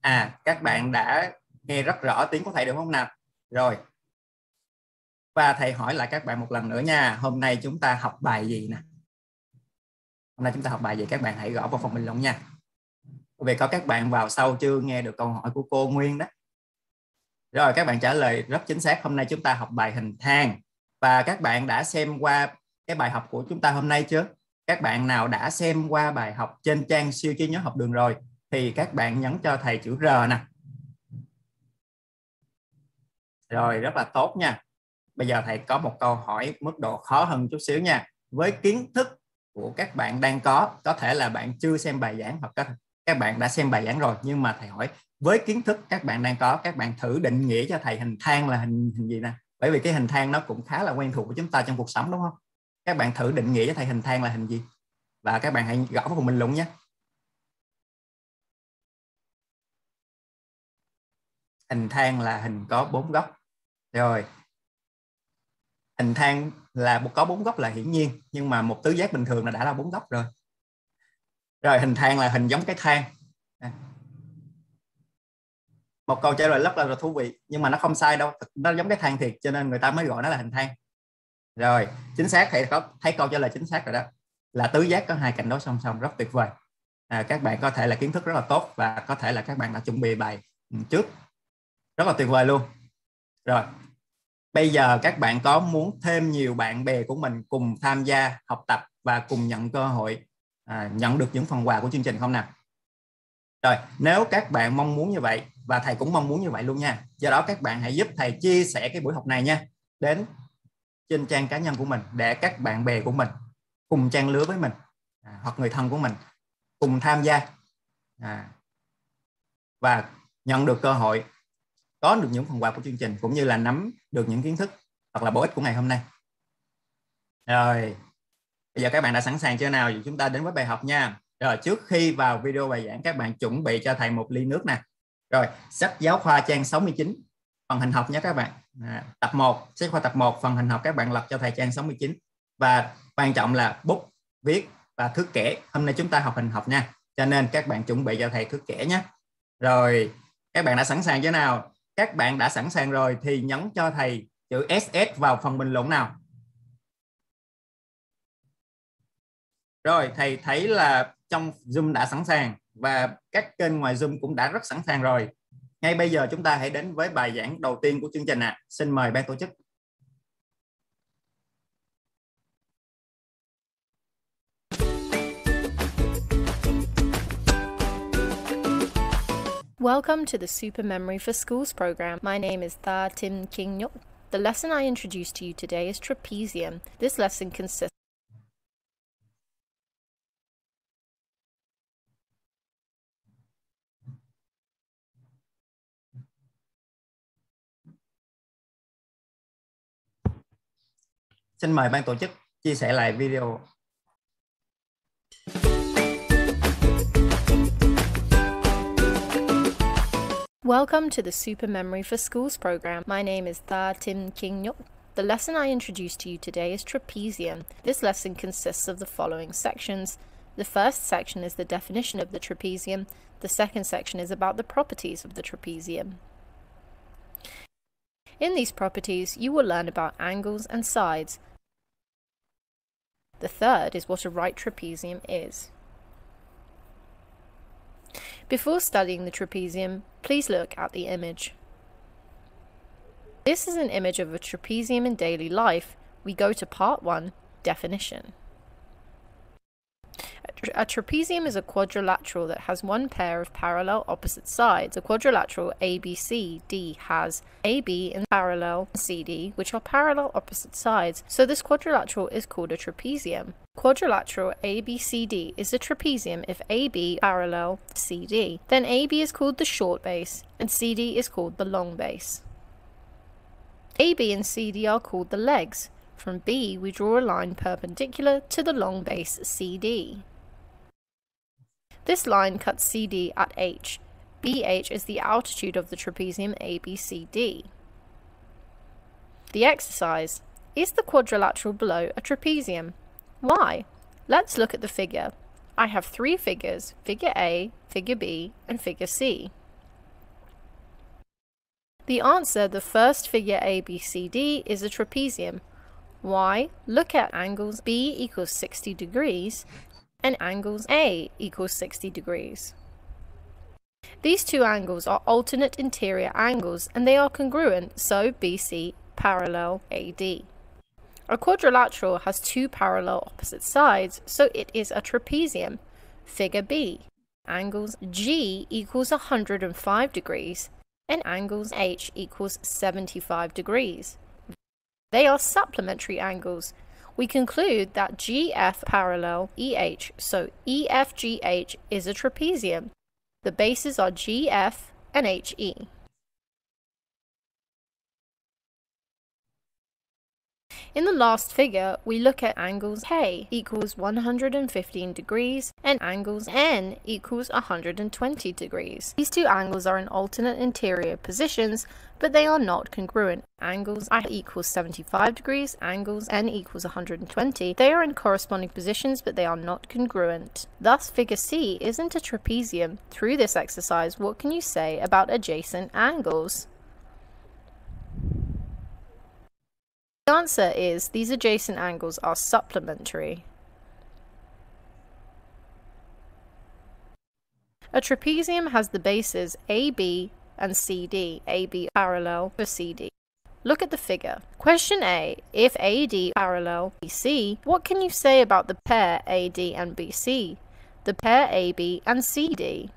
À, các bạn đã nghe rất rõ tiếng của thầy được không nào? Rồi. Và thầy hỏi lại các bạn một lần nữa nha. Hôm nay chúng ta học bài gì nè? Hôm nay chúng ta học bài gì? Các bạn hãy gõ vào phần bình luận nha. Vì có các bạn vào sau chưa nghe được câu hỏi của cô Nguyên đó. Rồi các bạn trả lời rất chính xác. Hôm nay chúng ta học bài hình thang. Và các bạn đã xem qua cái bài học của chúng ta hôm nay chưa? Các bạn nào đã xem qua bài học trên trang siêu trí nhớ học đường rồi thì các bạn nhấn cho thầy chữ R nè. Rồi, rất là tốt nha. Bây giờ thầy có một câu hỏi mức độ khó hơn chút xíu nha. Với kiến thức của các bạn đang có, có thể là bạn chưa xem bài giảng hoặc các các bạn đã xem bài giảng rồi, nhưng mà thầy hỏi với kiến thức các bạn đang có, các bạn thử định nghĩa cho thầy hình thang là hình, hình gì nè. Bởi vì cái hình thang nó cũng khá là quen thuộc của chúng ta trong cuộc sống đúng không? Các bạn thử định nghĩa cho thầy hình thang là hình gì. Và các bạn hãy gõ vào phần bình luận nhé. Hình thang là hình có bốn góc. Rồi. Hình thang là có bốn góc là hiển nhiên, nhưng mà một tứ giác bình thường là đã là bốn góc rồi. Rồi hình thang là hình giống cái thang. Một câu trả lời rất là thú vị, nhưng mà nó không sai đâu, nó giống cái thang thiệt cho nên người ta mới gọi nó là hình thang. Rồi, chính xác thì có thấy câu trả lời chính xác rồi đó. Là tứ giác có hai cạnh đối song song, rất tuyệt vời. À, các bạn có thể là kiến thức rất là tốt và có thể là các bạn đã chuẩn bị bài trước. Rất là tuyệt vời luôn. Rồi. Bây giờ các bạn có muốn thêm nhiều bạn bè của mình cùng tham gia học tập và cùng nhận cơ hội à, nhận được những phần quà của chương trình không nào? Rồi, nếu các bạn mong muốn như vậy và thầy cũng mong muốn như vậy luôn nha. Do đó các bạn hãy giúp thầy chia sẻ cái buổi học này nha đến trên trang cá nhân của mình để các bạn bè của mình cùng trang lứa với mình à, hoặc người thân của mình cùng tham gia à, và nhận được cơ hội có được những phần quà của chương trình cũng như là nắm được những kiến thức hoặc là bổ ích của ngày hôm nay. Rồi, bây giờ các bạn đã sẵn sàng chưa nào? Vậy chúng ta đến với bài học nha. Rồi, trước khi vào video bài giảng các bạn chuẩn bị cho thầy một ly nước nè. Rồi, sách giáo khoa trang sáu mươi chín phần hình học nha các bạn. À, tập một, sách khoa tập một phần hình học các bạn lật cho thầy trang sáu mươi chín. Và quan trọng là bút, viết và thước kẻ. Hôm nay chúng ta học hình học nha. Cho nên các bạn chuẩn bị cho thầy thước kẻ nhé. Rồi, các bạn đã sẵn sàng chưa nào? Các bạn đã sẵn sàng rồi thì nhấn cho thầy chữ ét ét vào phần bình luận nào. Rồi, thầy thấy là trong Zoom đã sẵn sàng và các kênh ngoài Zoom cũng đã rất sẵn sàng rồi. Ngay bây giờ chúng ta hãy đến với bài giảng đầu tiên của chương trình ạ. À. Xin mời ban tổ chức. Welcome to the Super Memory for Schools program. My name is Tha Tim King Nyok. The lesson I introduced to you today is trapezium. This lesson consists. Xin mời ban tổ chức chia sẻ lại video. Welcome to the Super Memory for Schools program. My name is Tha Tim King Nyok. The lesson I introduced to you today is trapezium. This lesson consists of the following sections. The first section is the definition of the trapezium. The second section is about the properties of the trapezium. In these properties, you will learn about angles and sides. The third is what a right trapezium is. Before studying the trapezium, please look at the image. This is an image of a trapezium in daily life. We go to part one, definition. A, tra a trapezium is a quadrilateral that has one pair of parallel opposite sides. A quadrilateral A B C D has A B in parallel C D, which are parallel opposite sides, so this quadrilateral is called a trapezium. Quadrilateral A B C D is a trapezium if A B parallel C D. Then A B is called the short base and C D is called the long base. A B and C D are called the legs. From B, we draw a line perpendicular to the long base C D. This line cuts C D at H. B H is the altitude of the trapezium A B C D. The exercise is the quadrilateral below a trapezium. Why? Let's look at the figure. I have three figures, figure A, figure B, and figure C. The answer, the first figure A B C D, is a trapezium. Why? Look at angles B equals sixty degrees and angles A equals sixty degrees. These two angles are alternate interior angles and they are congruent, so B C parallel A D. A quadrilateral has two parallel opposite sides, so it is a trapezium. Figure B. Angles G equals one hundred five degrees and angles H equals seventy-five degrees. They are supplementary angles. We conclude that G F parallel E H, so E F G H is a trapezium. The bases are G F and H E. In the last figure, we look at angles K equals one hundred fifteen degrees and angles N equals one hundred twenty degrees. These two angles are in alternate interior positions, but they are not congruent. Angles I equals seventy-five degrees, angles N equals one hundred twenty. They are in corresponding positions, but they are not congruent. Thus, figure C isn't a trapezium. Through this exercise, what can you say about adjacent angles? The answer is these adjacent angles are supplementary. A trapezium has the bases A B and C D, A B parallel to C D. Look at the figure. Question A, if A D parallel B C, what can you say about the pair A D and B C, the pair A B and C D?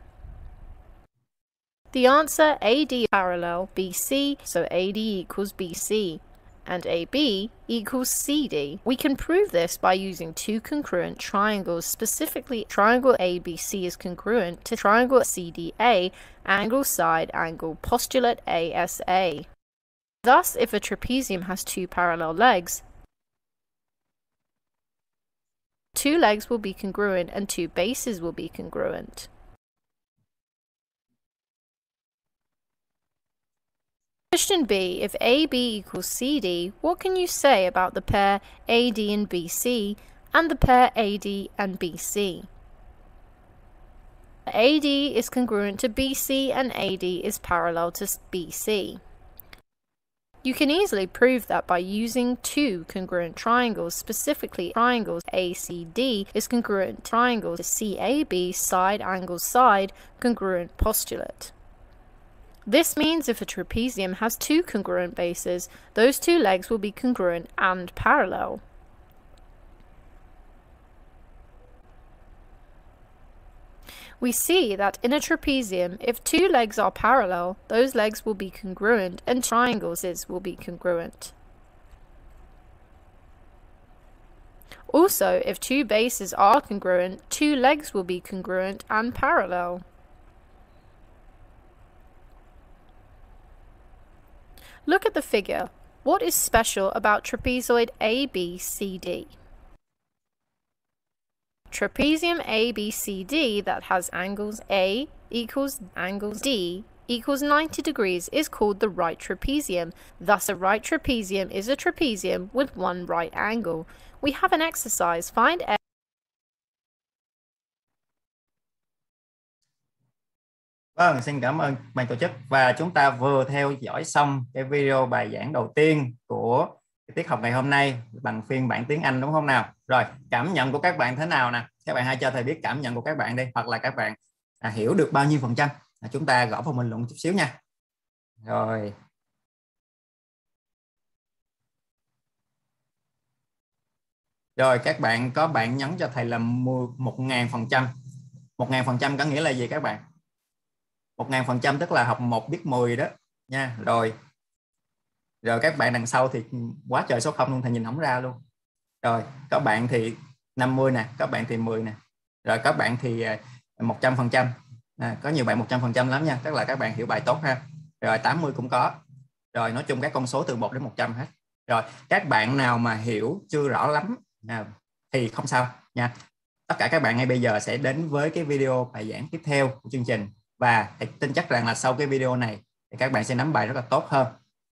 The answer A D parallel B C, so A D equals B C. And A B equals C D. We can prove this by using two congruent triangles. Specifically, triangle A B C is congruent to triangle C D A, angle side angle postulate A S A. Thus, if a trapezium has two parallel legs, two legs will be congruent and two bases will be congruent. Question B, if A B equals C D, what can you say about the pair A D and B C and the pair A D and B C? A D is congruent to B C and A D is parallel to B C. You can easily prove that by using two congruent triangles, specifically triangles A C D is congruent to triangles C A B side angle side congruent postulate. This means if a trapezium has two congruent bases, those two legs will be congruent and parallel. We see that in a trapezium, if two legs are parallel, those legs will be congruent and triangles will be congruent. Also, if two bases are congruent, two legs will be congruent and parallel. Look at the figure. What is special about trapezoid A B C D? Trapezium A B C D that has angles A equals angles D equals ninety degrees is called the right trapezium. Thus, a right trapezium is a trapezium with one right angle. We have an exercise. Find A. Vâng, xin cảm ơn ban tổ chức, và chúng ta vừa theo dõi xong cái video bài giảng đầu tiên của tiết học ngày hôm nay bằng phiên bản tiếng Anh, đúng không nào? Rồi, cảm nhận của các bạn thế nào nè? Các bạn hãy cho thầy biết cảm nhận của các bạn đi, hoặc là các bạn à, hiểu được bao nhiêu phần trăm? À, chúng ta gõ vào bình luận chút xíu nha. Rồi. Rồi, các bạn có bạn nhắn cho thầy là một nghìn phần trăm. một nghìn phần trăm có nghĩa là gì các bạn? một nghìn phần trăm tức là học một biết mười đó nha. Rồi. Rồi các bạn đằng sau thì quá trời số không luôn, thầy nhìn không ra luôn. Rồi, các bạn thì năm mươi nè, các bạn thì mười nè. Rồi các bạn thì một trăm phần trăm. À, có nhiều bạn một trăm phần trăm lắm nha, tức là các bạn hiểu bài tốt ha. Rồi tám mươi cũng có. Rồi nói chung các con số từ một đến một trăm hết. Rồi, các bạn nào mà hiểu chưa rõ lắm à, thì không sao nha. Tất cả các bạn ngay bây giờ sẽ đến với cái video bài giảng tiếp theo của chương trình. Và thầy tin chắc rằng là sau cái video này thì các bạn sẽ nắm bài rất là tốt hơn.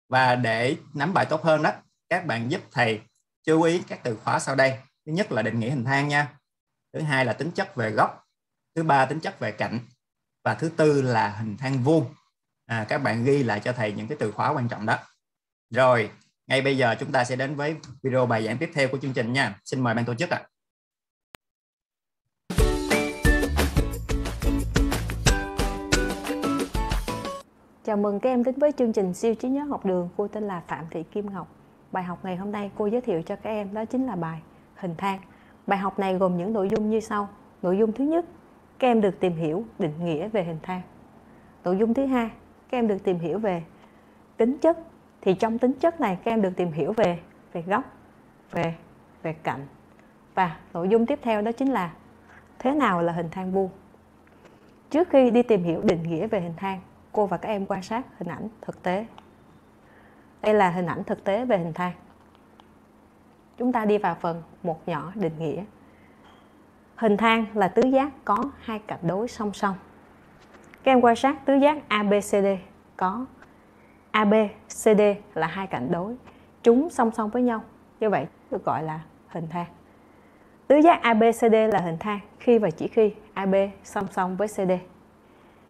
Và để nắm bài tốt hơn đó, các bạn giúp thầy chú ý các từ khóa sau đây. Thứ nhất là định nghĩa hình thang nha. Thứ hai là tính chất về góc. Thứ ba tính chất về cạnh. Và thứ tư là hình thang vuông. À, các bạn ghi lại cho thầy những cái từ khóa quan trọng đó. Rồi, ngay bây giờ chúng ta sẽ đến với video bài giảng tiếp theo của chương trình nha. Xin mời ban tổ chức ạ. À. Chào mừng các em đến với chương trình Siêu Trí Nhớ Học Đường. Cô tên là Phạm Thị Kim Ngọc. Bài học ngày hôm nay cô giới thiệu cho các em đó chính là bài hình thang. Bài học này gồm những nội dung như sau. Nội dung thứ nhất, các em được tìm hiểu định nghĩa về hình thang. Nội dung thứ hai, các em được tìm hiểu về tính chất. Thì trong tính chất này các em được tìm hiểu về về góc, về về cạnh. Và nội dung tiếp theo đó chính là thế nào là hình thang vuông. Trước khi đi tìm hiểu định nghĩa về hình thang, cô và các em quan sát hình ảnh thực tế. Đây là hình ảnh thực tế về hình thang. Chúng ta đi vào phần một nhỏ định nghĩa. Hình thang là tứ giác có hai cặp đối song song. Các em quan sát tứ giác a bê xê đê có a bê xê đê là hai cạnh đối, chúng song song với nhau, như vậy được gọi là hình thang. Tứ giác a bê xê đê là hình thang khi và chỉ khi a bê song song với xê đê.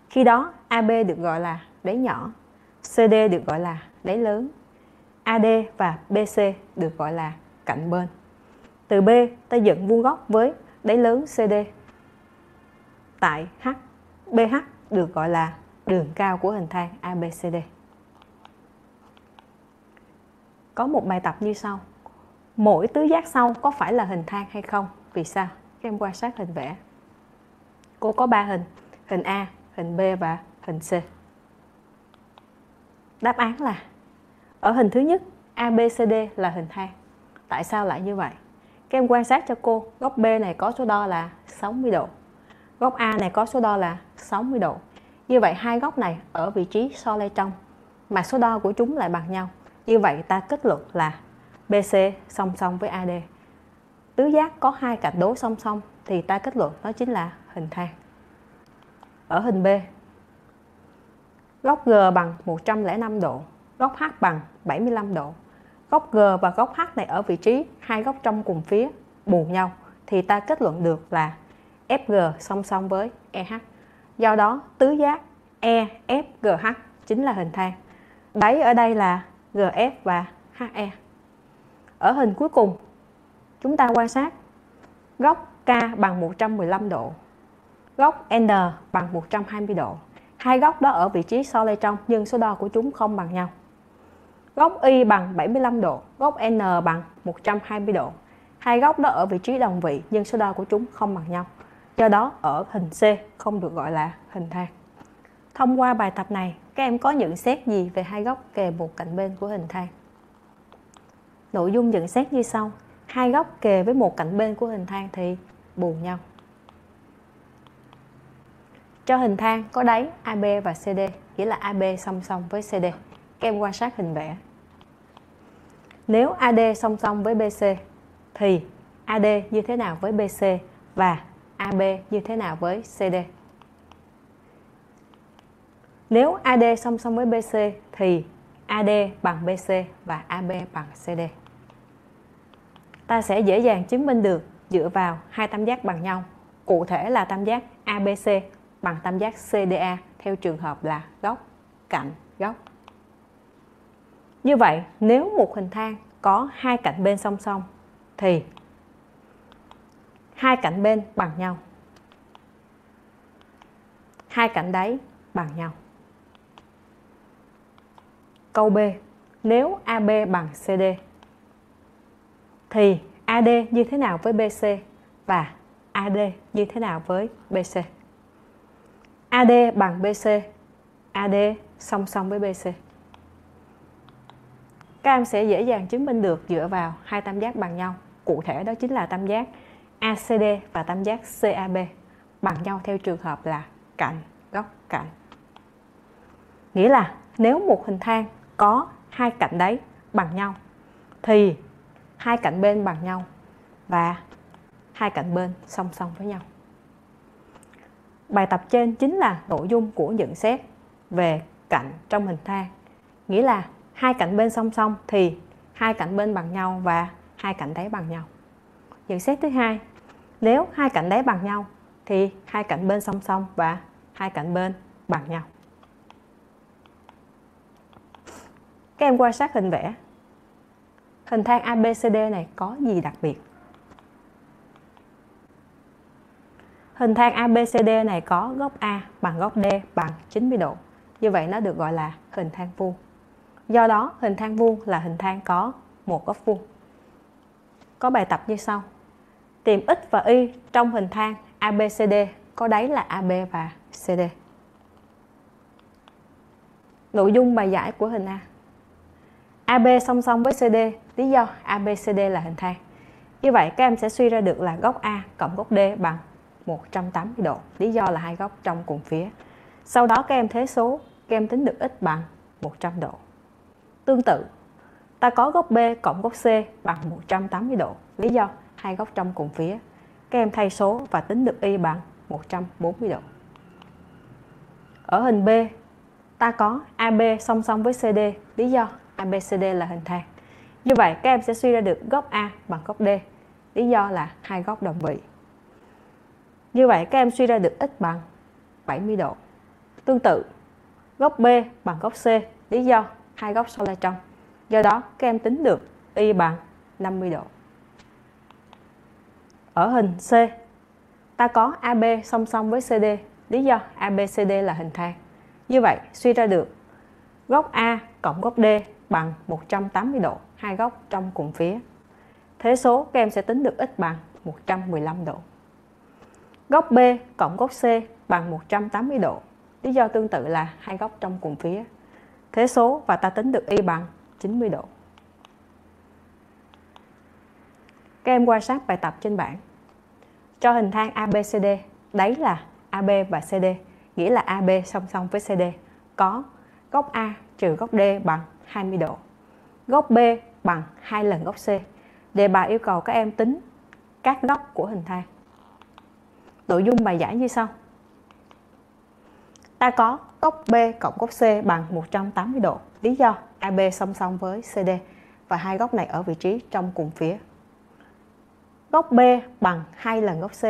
Khi đó a bê được gọi là đáy nhỏ, xê đê được gọi là đáy lớn, a đê và bê xê được gọi là cạnh bên. Từ B ta dựng vuông góc với đáy lớn xê đê. Tại H, bê hát được gọi là đường cao của hình thang a bê xê đê. Có một bài tập như sau. Mỗi tứ giác sau có phải là hình thang hay không? Vì sao? Các em quan sát hình vẽ. Cô có ba hình, hình A, hình B và hình C. Đáp án là ở hình thứ nhất, a bê xê đê là hình thang. Tại sao lại như vậy? Các em quan sát cho cô, góc B này có số đo là sáu mươi độ. Góc A này có số đo là sáu mươi độ. Như vậy hai góc này ở vị trí so le trong, mà số đo của chúng lại bằng nhau. Như vậy ta kết luận là bê xê song song với a đê. Tứ giác có hai cạnh đối song song thì ta kết luận đó chính là hình thang. Ở hình B, góc G bằng một trăm lẻ năm độ, góc H bằng bảy mươi lăm độ. Góc G và góc H này ở vị trí hai góc trong cùng phía bù nhau thì ta kết luận được là ép giê song song với e hát. Do đó tứ giác e ép giê hát chính là hình thang. Đáy ở đây là giê ép và hát e. Ở hình cuối cùng, chúng ta quan sát góc K bằng một trăm mười lăm độ, góc N bằng một trăm hai mươi độ. Hai góc đó ở vị trí so le trong nhưng số đo của chúng không bằng nhau. Góc Y bằng bảy mươi lăm độ, góc N bằng một trăm hai mươi độ. Hai góc đó ở vị trí đồng vị nhưng số đo của chúng không bằng nhau. Do đó ở hình C không được gọi là hình thang. Thông qua bài tập này, các em có nhận xét gì về hai góc kề một cạnh bên của hình thang? Nội dung nhận xét như sau. Hai góc kề với một cạnh bên của hình thang thì bù nhau. Cho hình thang có đáy a bê và xê đê, nghĩa là a bê song song với xê đê. Các em quan sát hình vẽ. Nếu a đê song song với bê xê thì a đê như thế nào với bê xê và a bê như thế nào với xê đê? Nếu a đê song song với bê xê thì a đê bằng bê xê và a bê bằng xê đê. Ta sẽ dễ dàng chứng minh được dựa vào hai tam giác bằng nhau, cụ thể là tam giác a bê xê bằng tam giác xê đê a theo trường hợp là góc, cạnh, góc. Như vậy, nếu một hình thang có hai cạnh bên song song thì hai cạnh bên bằng nhau, hai cạnh đáy bằng nhau. Câu B, nếu a bê bằng xê đê thì a đê như thế nào với bê xê và a đê như thế nào với bê xê? a đê bằng bê xê, a đê song song với bê xê. Các em sẽ dễ dàng chứng minh được dựa vào hai tam giác bằng nhau, cụ thể đó chính là tam giác a xê đê và tam giác xê a bê bằng nhau theo trường hợp là cạnh, góc, cạnh. Nghĩa là nếu một hình thang có hai cạnh đáy bằng nhau thì hai cạnh bên bằng nhau và hai cạnh bên song song với nhau. Bài tập trên chính là nội dung của nhận xét về cạnh trong hình thang, nghĩa là hai cạnh bên song song thì hai cạnh bên bằng nhau và hai cạnh đáy bằng nhau. Nhận xét thứ hai, nếu hai cạnh đáy bằng nhau thì hai cạnh bên song song và hai cạnh bên bằng nhau. Các em quan sát hình vẽ. Hình thang a bê xê đê này có gì đặc biệt? Hình thang a bê xê đê này có góc A bằng góc D bằng chín mươi độ. Như vậy nó được gọi là hình thang vuông. Do đó, hình thang vuông là hình thang có một góc vuông. Có bài tập như sau. Tìm x và y trong hình thang a bê xê đê có đáy là a bê và xê đê. Nội dung bài giải của hình A. a bê song song với xê đê, lý do a bê xê đê là hình thang. Như vậy các em sẽ suy ra được là góc A cộng góc D bằng một trăm tám mươi độ, lý do là hai góc trong cùng phía. Sau đó các em thế số, các em tính được x bằng một trăm độ. Tương tự, Ta có góc B cộng góc C bằng một trăm tám mươi độ. Lý do hai góc trong cùng phía. Các em thay số và tính được y bằng một trăm bốn mươi độ. Ở hình B, ta có a bê song song với xê đê. Lý do a bê xê đê là hình thang. Như vậy các em sẽ suy ra được góc A bằng góc D. Lý do là hai góc đồng vị. Như vậy các em suy ra được x bằng bảy mươi độ. Tương tự, góc B bằng góc C. Lý do hai góc sau là trong. Do đó các em tính được y bằng năm mươi độ. Ở hình C, ta có a bê song song với xê đê. Lý do a bê xê đê là hình thang. Như vậy suy ra được góc A cộng góc D bằng một trăm tám mươi độ, hai góc trong cùng phía. Thế số các em sẽ tính được x bằng một trăm mười lăm độ. Góc B cộng góc C bằng một trăm tám mươi độ. Lý do tương tự là hai góc trong cùng phía. Thế số và ta tính được y bằng chín mươi độ. Các em quan sát bài tập trên bảng. Cho hình thang a bê xê đê, đấy là a bê và xê đê, nghĩa là a bê song song với xê đê, có góc A trừ góc D bằng hai mươi độ. Góc B bằng hai lần góc C. Đề bài yêu cầu các em tính các góc của hình thang. Nội dung bài giải như sau. Ta có góc B cộng góc C bằng một trăm tám mươi độ. Lý do a bê song song với xê đê và hai góc này ở vị trí trong cùng phía. Góc B bằng hai lần góc C.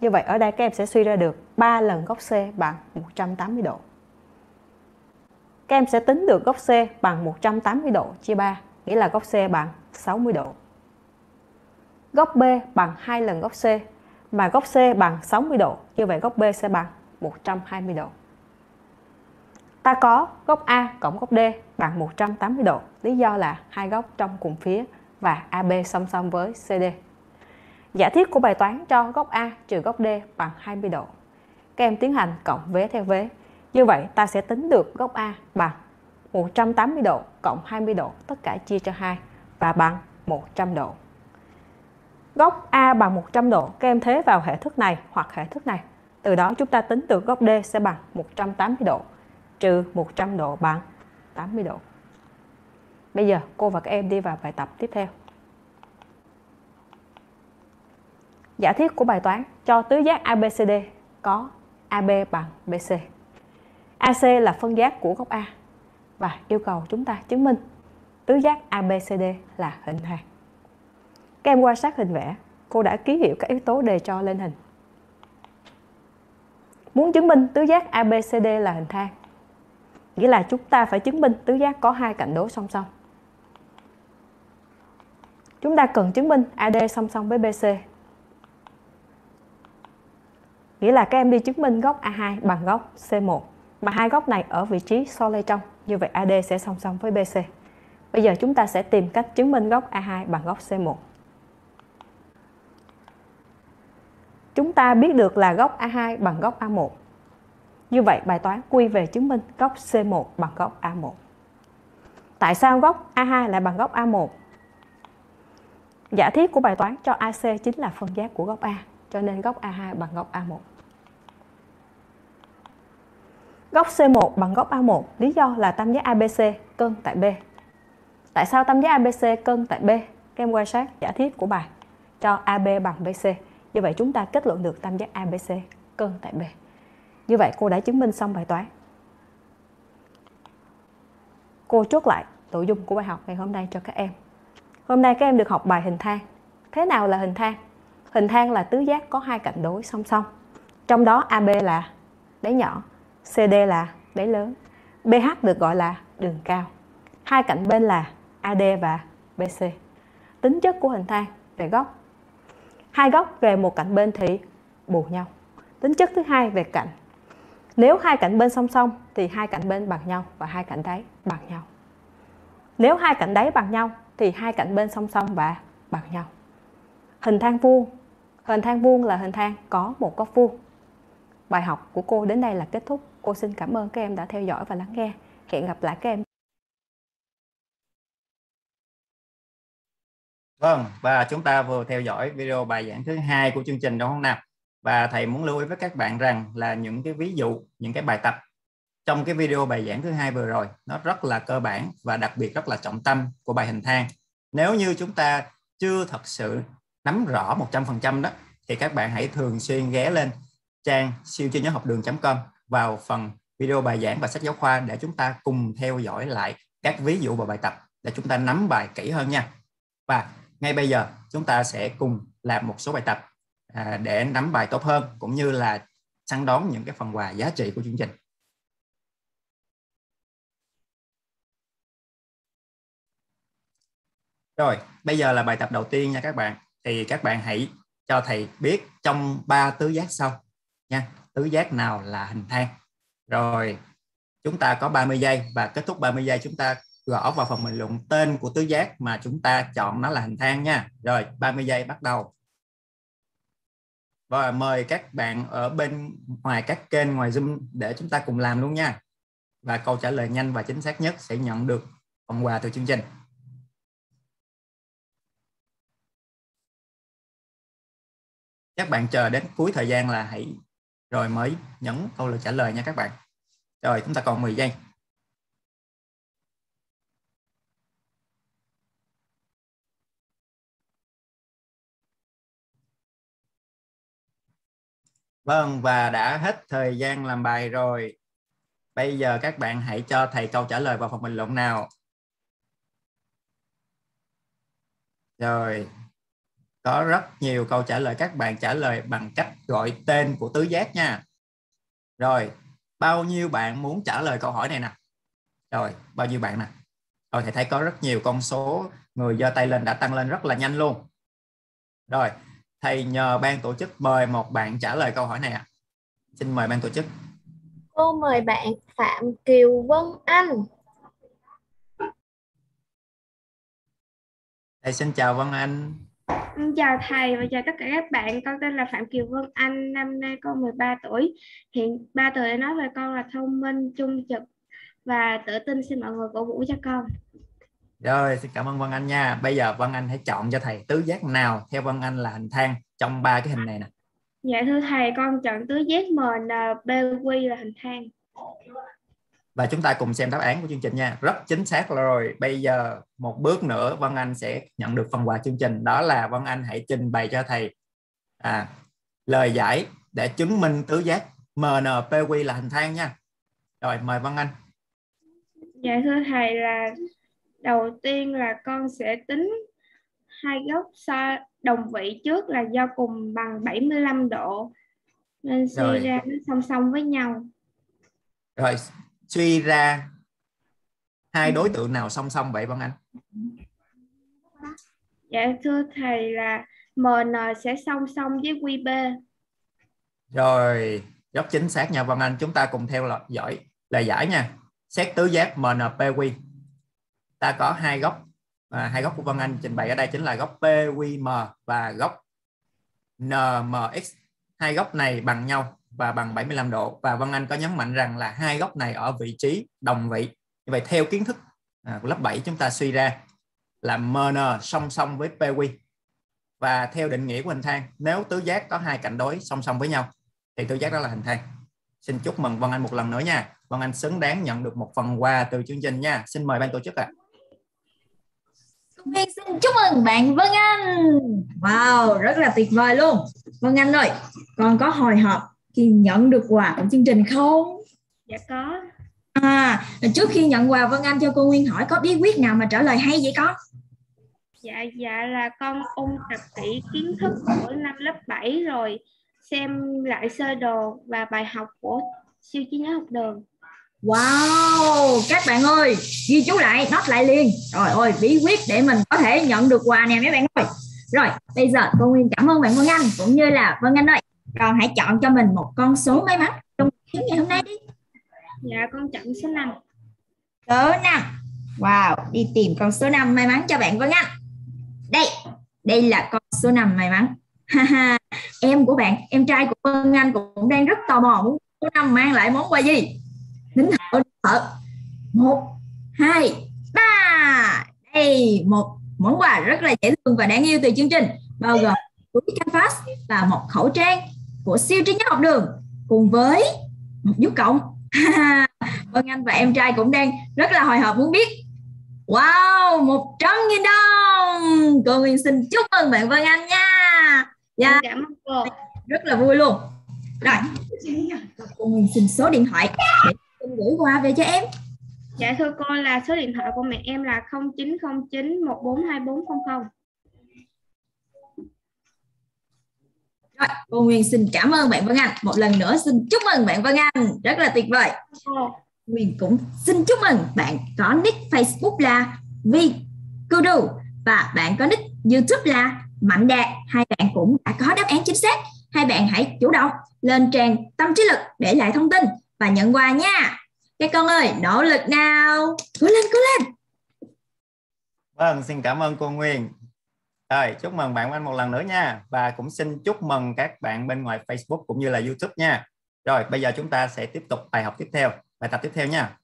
Như vậy ở đây các em sẽ suy ra được ba lần góc C bằng một trăm tám mươi độ. Các em sẽ tính được góc C bằng một trăm tám mươi độ chia ba, nghĩa là góc C bằng sáu mươi độ. Góc B bằng hai lần góc C, mà góc C bằng sáu mươi độ, như vậy góc B sẽ bằng một trăm hai mươi độ. Ta có góc A cộng góc D bằng một trăm tám mươi độ, lý do là hai góc trong cùng phía và a bê song song với xê đê. Giả thiết của bài toán cho góc A trừ góc D bằng hai mươi độ. Các em tiến hành cộng vế theo vế. Như vậy ta sẽ tính được góc A bằng một trăm tám mươi độ cộng hai mươi độ, tất cả chia cho hai và bằng một trăm độ. Góc A bằng một trăm độ, các em thế vào hệ thức này hoặc hệ thức này. Từ đó chúng ta tính được góc D sẽ bằng một trăm tám mươi độ trừ một trăm độ bằng tám mươi độ. Bây giờ cô và các em đi vào bài tập tiếp theo. Giả thiết của bài toán cho tứ giác a bê xê đê có a bê bằng bê xê. a xê là phân giác của góc A và yêu cầu chúng ta chứng minh tứ giác a bê xê đê là hình thang. Các em quan sát hình vẽ, cô đã ký hiệu các yếu tố đề cho lên hình. Muốn chứng minh tứ giác a bê xê đê là hình thang, nghĩa là chúng ta phải chứng minh tứ giác có hai cạnh đối song song. Chúng ta cần chứng minh a đê song song với bê xê. Nghĩa là các em đi chứng minh góc a hai bằng góc xê một, mà hai góc này ở vị trí so lê trong, như vậy a đê sẽ song song với bê xê. Bây giờ chúng ta sẽ tìm cách chứng minh góc a hai bằng góc xê một. Chúng ta biết được là góc a hai bằng góc a một. Như vậy bài toán quy về chứng minh góc xê một bằng góc a một. Tại sao góc a hai lại bằng góc a một? Giả thiết của bài toán cho a xê chính là phân giác của góc A, cho nên góc a hai bằng góc a một. Góc xê một bằng góc a một, lý do là tam giác a bê xê cân tại B. Tại sao tam giác a bê xê cân tại B? Các em quan sát giả thiết của bài cho a bê bằng bê xê. Như vậy chúng ta kết luận được tam giác a bê xê cân tại B. Như vậy cô đã chứng minh xong bài toán. Cô chốt lại nội dung của bài học ngày hôm nay cho các em. Hôm nay các em được học bài hình thang. Thế nào là hình thang? Hình thang là tứ giác có hai cạnh đối song song. Trong đó a bê là đáy nhỏ, xê đê là đáy lớn, bê hát được gọi là đường cao. Hai cạnh bên là a đê và bê xê. Tính chất của hình thang về góc. Hai góc về một cạnh bên thì bù nhau. Tính chất thứ hai về cạnh. Nếu hai cạnh bên song song thì hai cạnh bên bằng nhau và hai cạnh đáy bằng nhau. Nếu hai cạnh đáy bằng nhau thì hai cạnh bên song song và bằng nhau. Hình thang vuông. Hình thang vuông là hình thang có một góc vuông. Bài học của cô đến đây là kết thúc. Cô xin cảm ơn các em đã theo dõi và lắng nghe. Hẹn gặp lại các em. Vâng, và chúng ta vừa theo dõi video bài giảng thứ hai của chương trình, đúng không nào? Và thầy muốn lưu ý với các bạn rằng là những cái ví dụ, những cái bài tập trong cái video bài giảng thứ hai vừa rồi, nó rất là cơ bản và đặc biệt rất là trọng tâm của bài hình thang. Nếu như chúng ta chưa thật sự nắm rõ một trăm phần trăm đó, thì các bạn hãy thường xuyên ghé lên trang siêu trí nhớ học đường chấm com, vào phần video bài giảng và sách giáo khoa để chúng ta cùng theo dõi lại các ví dụ và bài tập để chúng ta nắm bài kỹ hơn nha. Và ngay bây giờ chúng ta sẽ cùng làm một số bài tập để nắm bài tốt hơn, cũng như là săn đón những cái phần quà giá trị của chương trình. Rồi, bây giờ là bài tập đầu tiên nha các bạn. Thì các bạn hãy cho thầy biết trong ba tứ giác sau nha, tứ giác nào là hình thang. Rồi, chúng ta có ba mươi giây và kết thúc ba mươi giây chúng ta gõ vào phần bình luận tên của tứ giác mà chúng ta chọn nó là hình thang nha. Rồi, ba mươi giây bắt đầu. Và mời các bạn ở bên ngoài các kênh ngoài Zoom để chúng ta cùng làm luôn nha. Và câu trả lời nhanh và chính xác nhất sẽ nhận được phần quà từ chương trình. Các bạn chờ đến cuối thời gian là hãy rồi mới nhấn câu lựa trả lời nha các bạn. Rồi, chúng ta còn mười giây. Vâng, và đã hết thời gian làm bài rồi. Bây giờ các bạn hãy cho thầy câu trả lời vào phần bình luận nào. Rồi, có rất nhiều câu trả lời, các bạn trả lời bằng cách gọi tên của tứ giác nha. Rồi, bao nhiêu bạn muốn trả lời câu hỏi này nè? Rồi, bao nhiêu bạn nè? Rồi, thầy thấy có rất nhiều con số người giơ tay lên đã tăng lên rất là nhanh luôn. Rồi, thầy nhờ ban tổ chức mời một bạn trả lời câu hỏi này ạ. À, xin mời ban tổ chức. Cô mời bạn Phạm Kiều Vân Anh. Thầy xin chào Vân Anh. Chào thầy và chào tất cả các bạn. Con tên là Phạm Kiều Vân Anh, năm nay con mười ba tuổi. Hiện ba tuổi nói về con là thông minh, trung trực và tự tin. Xin mọi người cổ vũ cho con. Rồi, xin cảm ơn Vân Anh nha. Bây giờ Vân Anh hãy chọn cho thầy tứ giác nào theo Vân Anh là hình thang trong ba cái hình này nè. Dạ thưa thầy, con chọn tứ giác em en pê quy là hình thang. Và chúng ta cùng xem đáp án của chương trình nha. Rất chính xác rồi. Bây giờ một bước nữa Vân Anh sẽ nhận được phần quà chương trình. Đó là Vân Anh hãy trình bày cho thầy à, lời giải để chứng minh tứ giác em en pê quy là hình thang nha. Rồi, mời Vân Anh. Dạ thưa thầy, là đầu tiên là con sẽ tính hai góc xa đồng vị trước là giao cùng bằng bảy mươi lăm độ, nên suy rồi ra nó song song với nhau. Rồi, suy ra hai đối tượng nào song song vậy Vân Anh? Dạ thưa thầy, là em en sẽ song song với quy bê. Rồi, rất chính xác nha Vân Anh. Chúng ta cùng theo dõi lời giải nha. Xét tứ giác em en pê quy, ta có hai góc, à, hai góc của Vân Anh trình bày ở đây chính là góc pê quy em và góc en em ích. Hai góc này bằng nhau và bằng bảy mươi lăm độ, và Vân Anh có nhấn mạnh rằng là hai góc này ở vị trí đồng vị. Như vậy theo kiến thức à, của lớp bảy, chúng ta suy ra là em en song song với pê quy. Và theo định nghĩa của hình thang, nếu tứ giác có hai cạnh đối song song với nhau thì tứ giác đó là hình thang. Xin chúc mừng Vân Anh một lần nữa nha. Vân Anh xứng đáng nhận được một phần quà từ chương trình nha. Xin mời ban tổ chức ạ. À, xin chúc mừng bạn Vân Anh. Wow, rất là tuyệt vời luôn. Vân Anh ơi, con có hồi hộp khi nhận được quà của chương trình không? Dạ có. À, trước khi nhận quà Vân Anh cho cô Nguyên hỏi có bí quyết nào mà trả lời hay vậy con? Dạ, dạ là con ôn tập kỹ kiến thức của năm lớp bảy rồi, xem lại sơ đồ và bài học của siêu trí nhớ học đường. Wow, các bạn ơi, ghi chú lại, note lại liền. Trời ơi, bí quyết để mình có thể nhận được quà nè mấy bạn ơi. Rồi, bây giờ cô Nguyên cảm ơn bạn Vân Anh, cũng như là Vân Anh ơi, còn hãy chọn cho mình một con số may mắn trong ngày hôm nay đi. Dạ, con chọn số năm. Số năm. Wow, đi tìm con số năm may mắn cho bạn Vân Anh. Đây, đây là con số năm may mắn. Em của bạn, em trai của Vân Anh cũng đang rất tò mò muốn số năm mang lại món quà gì. Nín thở, nín thở. một, hai, ba. Đây, một món quà rất là dễ thương và đáng yêu từ chương trình, bao gồm túi canvas và một khẩu trang của siêu trí nhớ học đường cùng với một dấu cộng. Vân Anh và em trai cũng đang rất là hồi hộp muốn biết. Wow, một trăm nghìn đồng. Cô Nguyên xin chúc mừng bạn Vân Anh nha. Dạ, cảm ơn cô. Rất là vui luôn. Rồi, cô Nguyên xin số điện thoại để em gửi qua về cho em. Dạ thưa cô, là số điện thoại của mẹ em là không chín không chín một bốn hai bốn không không. Rồi, cô Nguyên xin cảm ơn bạn Vân Anh. Một lần nữa xin chúc mừng bạn Vân Anh. Rất là tuyệt vời. Nguyên cũng xin chúc mừng bạn có nick Facebook là Vicudu và bạn có nick YouTube là Mạnh Đạt. Hai bạn cũng đã có đáp án chính xác. Hai bạn hãy chủ động lên trang Tâm Trí Lực để lại thông tin và nhận quà nha. Các con ơi, nỗ lực nào. Cố lên, cố lên. Vâng, xin cảm ơn cô Nguyên. Rồi, chúc mừng bạn Anh một lần nữa nha. Và cũng xin chúc mừng các bạn bên ngoài Facebook cũng như là YouTube nha. Rồi, bây giờ chúng ta sẽ tiếp tục bài học tiếp theo, bài tập tiếp theo nha.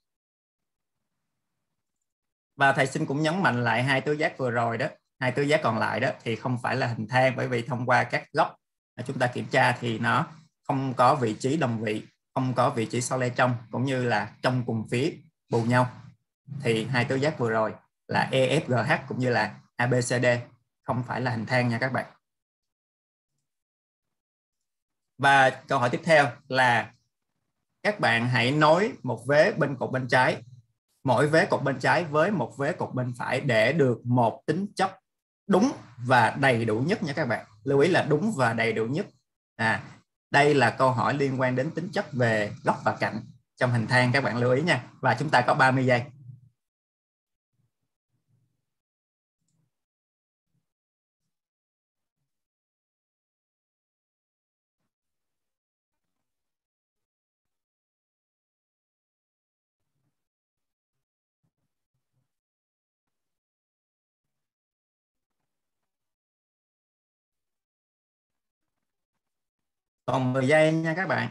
Và thầy xin cũng nhấn mạnh lại hai tứ giác vừa rồi đó. Hai tứ giác còn lại đó thì không phải là hình thang, bởi vì thông qua các góc chúng ta kiểm tra thì nó không có vị trí đồng vị, không có vị trí so le trong cũng như là trong cùng phía bù nhau. Thì hai tứ giác vừa rồi là E F G H cũng như là A B C D, không phải là hình thang nha các bạn. Và câu hỏi tiếp theo là các bạn hãy nối một vế bên cột bên trái, mỗi vế cột bên trái với một vế cột bên phải để được một tính chấp đúng và đầy đủ nhất nha các bạn. Lưu ý là đúng và đầy đủ nhất. À, đây là câu hỏi liên quan đến tính chất về góc và cạnh trong hình thang, các bạn lưu ý nha. Và chúng ta có ba mươi giây. Còn mười giây nha các bạn.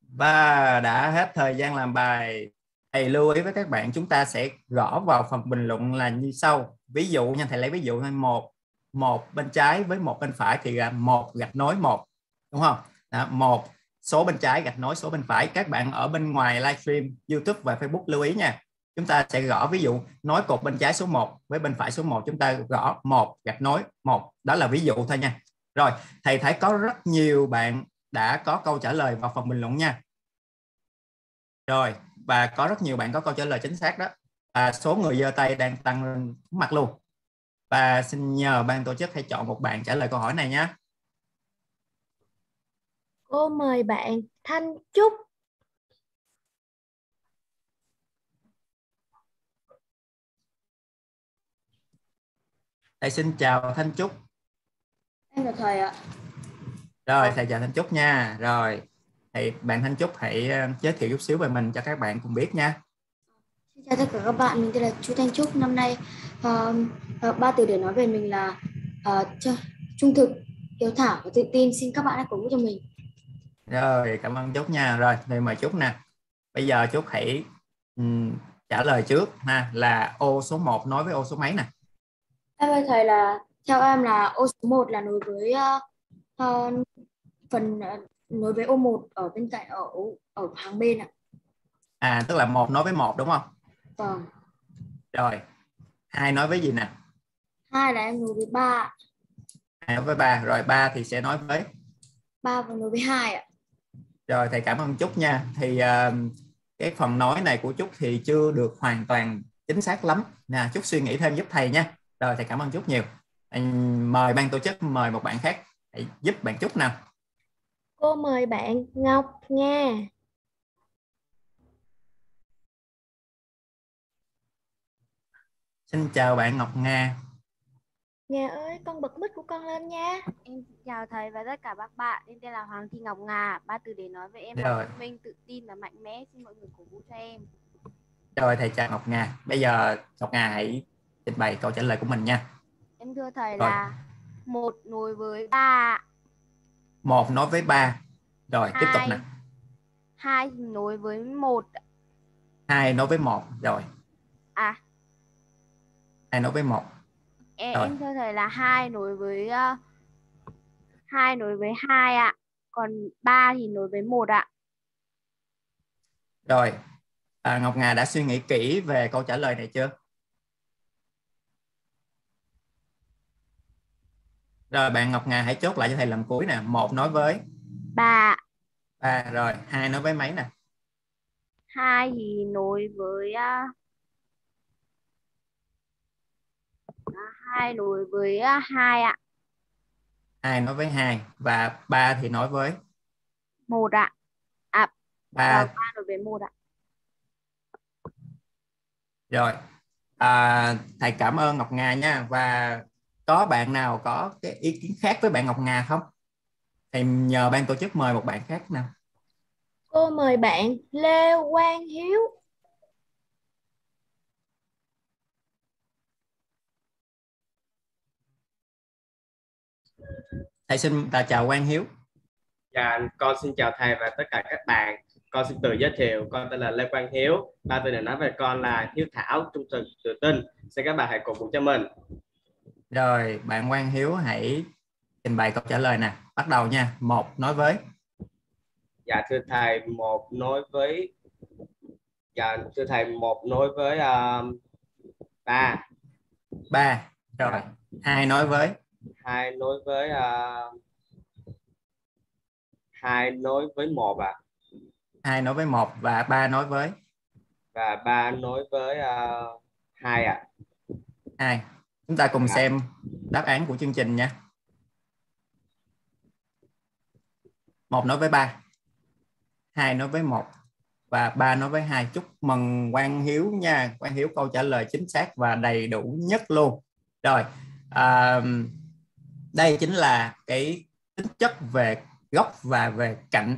Và đã hết thời gian làm bài. Thầy lưu ý với các bạn, chúng ta sẽ gõ vào phần bình luận là như sau. Ví dụ nha, thầy lấy ví dụ một một bên trái với một bên phải thì là một gạch nối một, đúng không? Đó, một số bên trái gạch nối số bên phải. Các bạn ở bên ngoài livestream YouTube và Facebook lưu ý nha. Chúng ta sẽ gõ ví dụ nối cột bên trái số một với bên phải số một, chúng ta gõ một gạch nối một. Đó là ví dụ thôi nha. Rồi, thầy thấy có rất nhiều bạn đã có câu trả lời vào phần bình luận nha. Rồi, và có rất nhiều bạn có câu trả lời chính xác đó. Và số người giơ tay đang tăng lên mặt luôn. Và xin nhờ ban tổ chức hãy chọn một bạn trả lời câu hỏi này nha. Cô mời bạn Thanh Trúc. Thầy xin chào Thanh Trúc. Em chào thầy ạ. Rồi, thầy chào Thanh Trúc nha. Rồi, thầy, bạn Thanh Trúc hãy giới thiệu chút xíu về mình cho các bạn cùng biết nha. Xin chào tất cả các bạn, mình tên là chú Thanh Trúc. Năm nay uh, ba từ để nói về mình là uh, trung thực, hiếu thảo và tự tin. Xin các bạn hãy cổ vũ cho mình. Rồi, cảm ơn Trúc nha. Rồi, thầy mời Trúc nè. Bây giờ Trúc hãy um, trả lời trước ha, là ô số một nói với ô số mấy nè. Em ơi thầy, là theo em là ô số một là nối với uh, phần uh, nối với ô một ở bên cạnh ở ở hàng bên ạ. À, tức là một nối với một đúng không? Vâng. Rồi. Hai nói với gì nè? Hai là em nối với ba. Hai nối với ba, rồi ba thì sẽ nói với ba và nối với hai ạ. Rồi, thầy cảm ơn Trúc nha. Thì uh, cái phần nói này của Trúc thì chưa được hoàn toàn chính xác lắm. Nè, Trúc suy nghĩ thêm giúp thầy nha. Rồi, thầy cảm ơn Trúc nhiều. Mời ban tổ chức mời một bạn khác. Hãy giúp bạn Trúc nào. Cô mời bạn Ngọc Nga. Xin chào bạn Ngọc Nga. Nga ơi, con bật mic của con lên nha. Em xin chào thầy và tất cả các bạn. Em tên là Hoàng Thị Ngọc Nga. Ba từ để nói với em là thông minh, tự tin và mạnh mẽ. Xin mọi người cổ vũ cho em. Rồi, thầy chào Ngọc Nga. Bây giờ Ngọc Nga hãy trình bày câu trả lời của mình nha. Em thưa thầy rồi, là một nối với ba. Một nối với ba. Rồi, hai, tiếp tục nè. Hai nối với một. Hai nối với một. Rồi. À. Hai nối với một. Em, em thưa thầy là hai nối với hai uh, nối với hai ạ. Còn ba thì nối với một ạ. Rồi, à, Ngọc Nga đã suy nghĩ kỹ về câu trả lời này chưa? Rồi, bạn Ngọc Nga hãy chốt lại cho thầy lần cuối nè. Một nói với ba. ba rồi, hai nói với mấy nè? hai thì nối với hai nối với hai ạ. hai nói với hai và ba thì nói với một ạ. À, ba nối với một ạ. Rồi, à, thầy cảm ơn Ngọc Nga nha. Và có bạn nào có cái ý kiến khác với bạn Ngọc Nga không? Thầy nhờ ban tổ chức mời một bạn khác nào. Cô mời bạn Lê Quang Hiếu. Thầy xin chào Quang Hiếu. Dạ, con xin chào thầy và tất cả các bạn. Con xin tự giới thiệu, con tên là Lê Quang Hiếu. Ba từ để nói về con là Hiếu Thảo, trung thực, tự tin. Xin các bạn hãy cổ vũ cho mình. Rồi, bạn Quang Hiếu hãy trình bày câu trả lời nè. Bắt đầu nha. Một nói với. Dạ thưa thầy, một nối với dạ thưa thầy một nối với uh, ba. ba. Rồi, dạ. hai nối với hai nối với uh, hai nối với một ạ. À. hai nối với một và ba nối với và ba nối với uh, hai ạ. À. hai. Chúng ta cùng dạ. xem đáp án của chương trình nha. một nối với ba, hai nối với một và ba nối với hai. Chúc mừng Quang Hiếu nha. Quang Hiếu câu trả lời chính xác và đầy đủ nhất luôn. Rồi, à, đây chính là cái tính chất về góc và về cạnh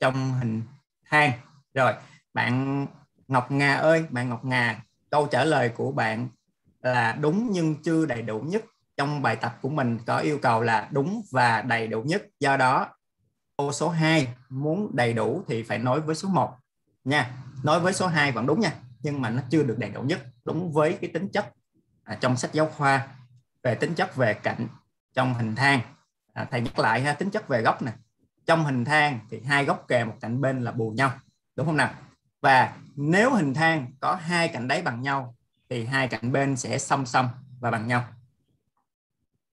trong hình thang. Rồi, bạn Ngọc Nga ơi, bạn Ngọc Nga, câu trả lời của bạn là đúng nhưng chưa đầy đủ nhất. Trong bài tập của mình có yêu cầu là đúng và đầy đủ nhất. Do đó câu số hai muốn đầy đủ thì phải nối với số một nha. Nối với số hai vẫn đúng nha, nhưng mà nó chưa được đầy đủ nhất. Đúng với cái tính chất à, trong sách giáo khoa về tính chất về cạnh trong hình thang. À, thầy nhắc lại ha, tính chất về góc nè. Trong hình thang thì hai góc kề một cạnh bên là bù nhau, đúng không nào? Và nếu hình thang có hai cạnh đáy bằng nhau thì hai cạnh bên sẽ song song và bằng nhau.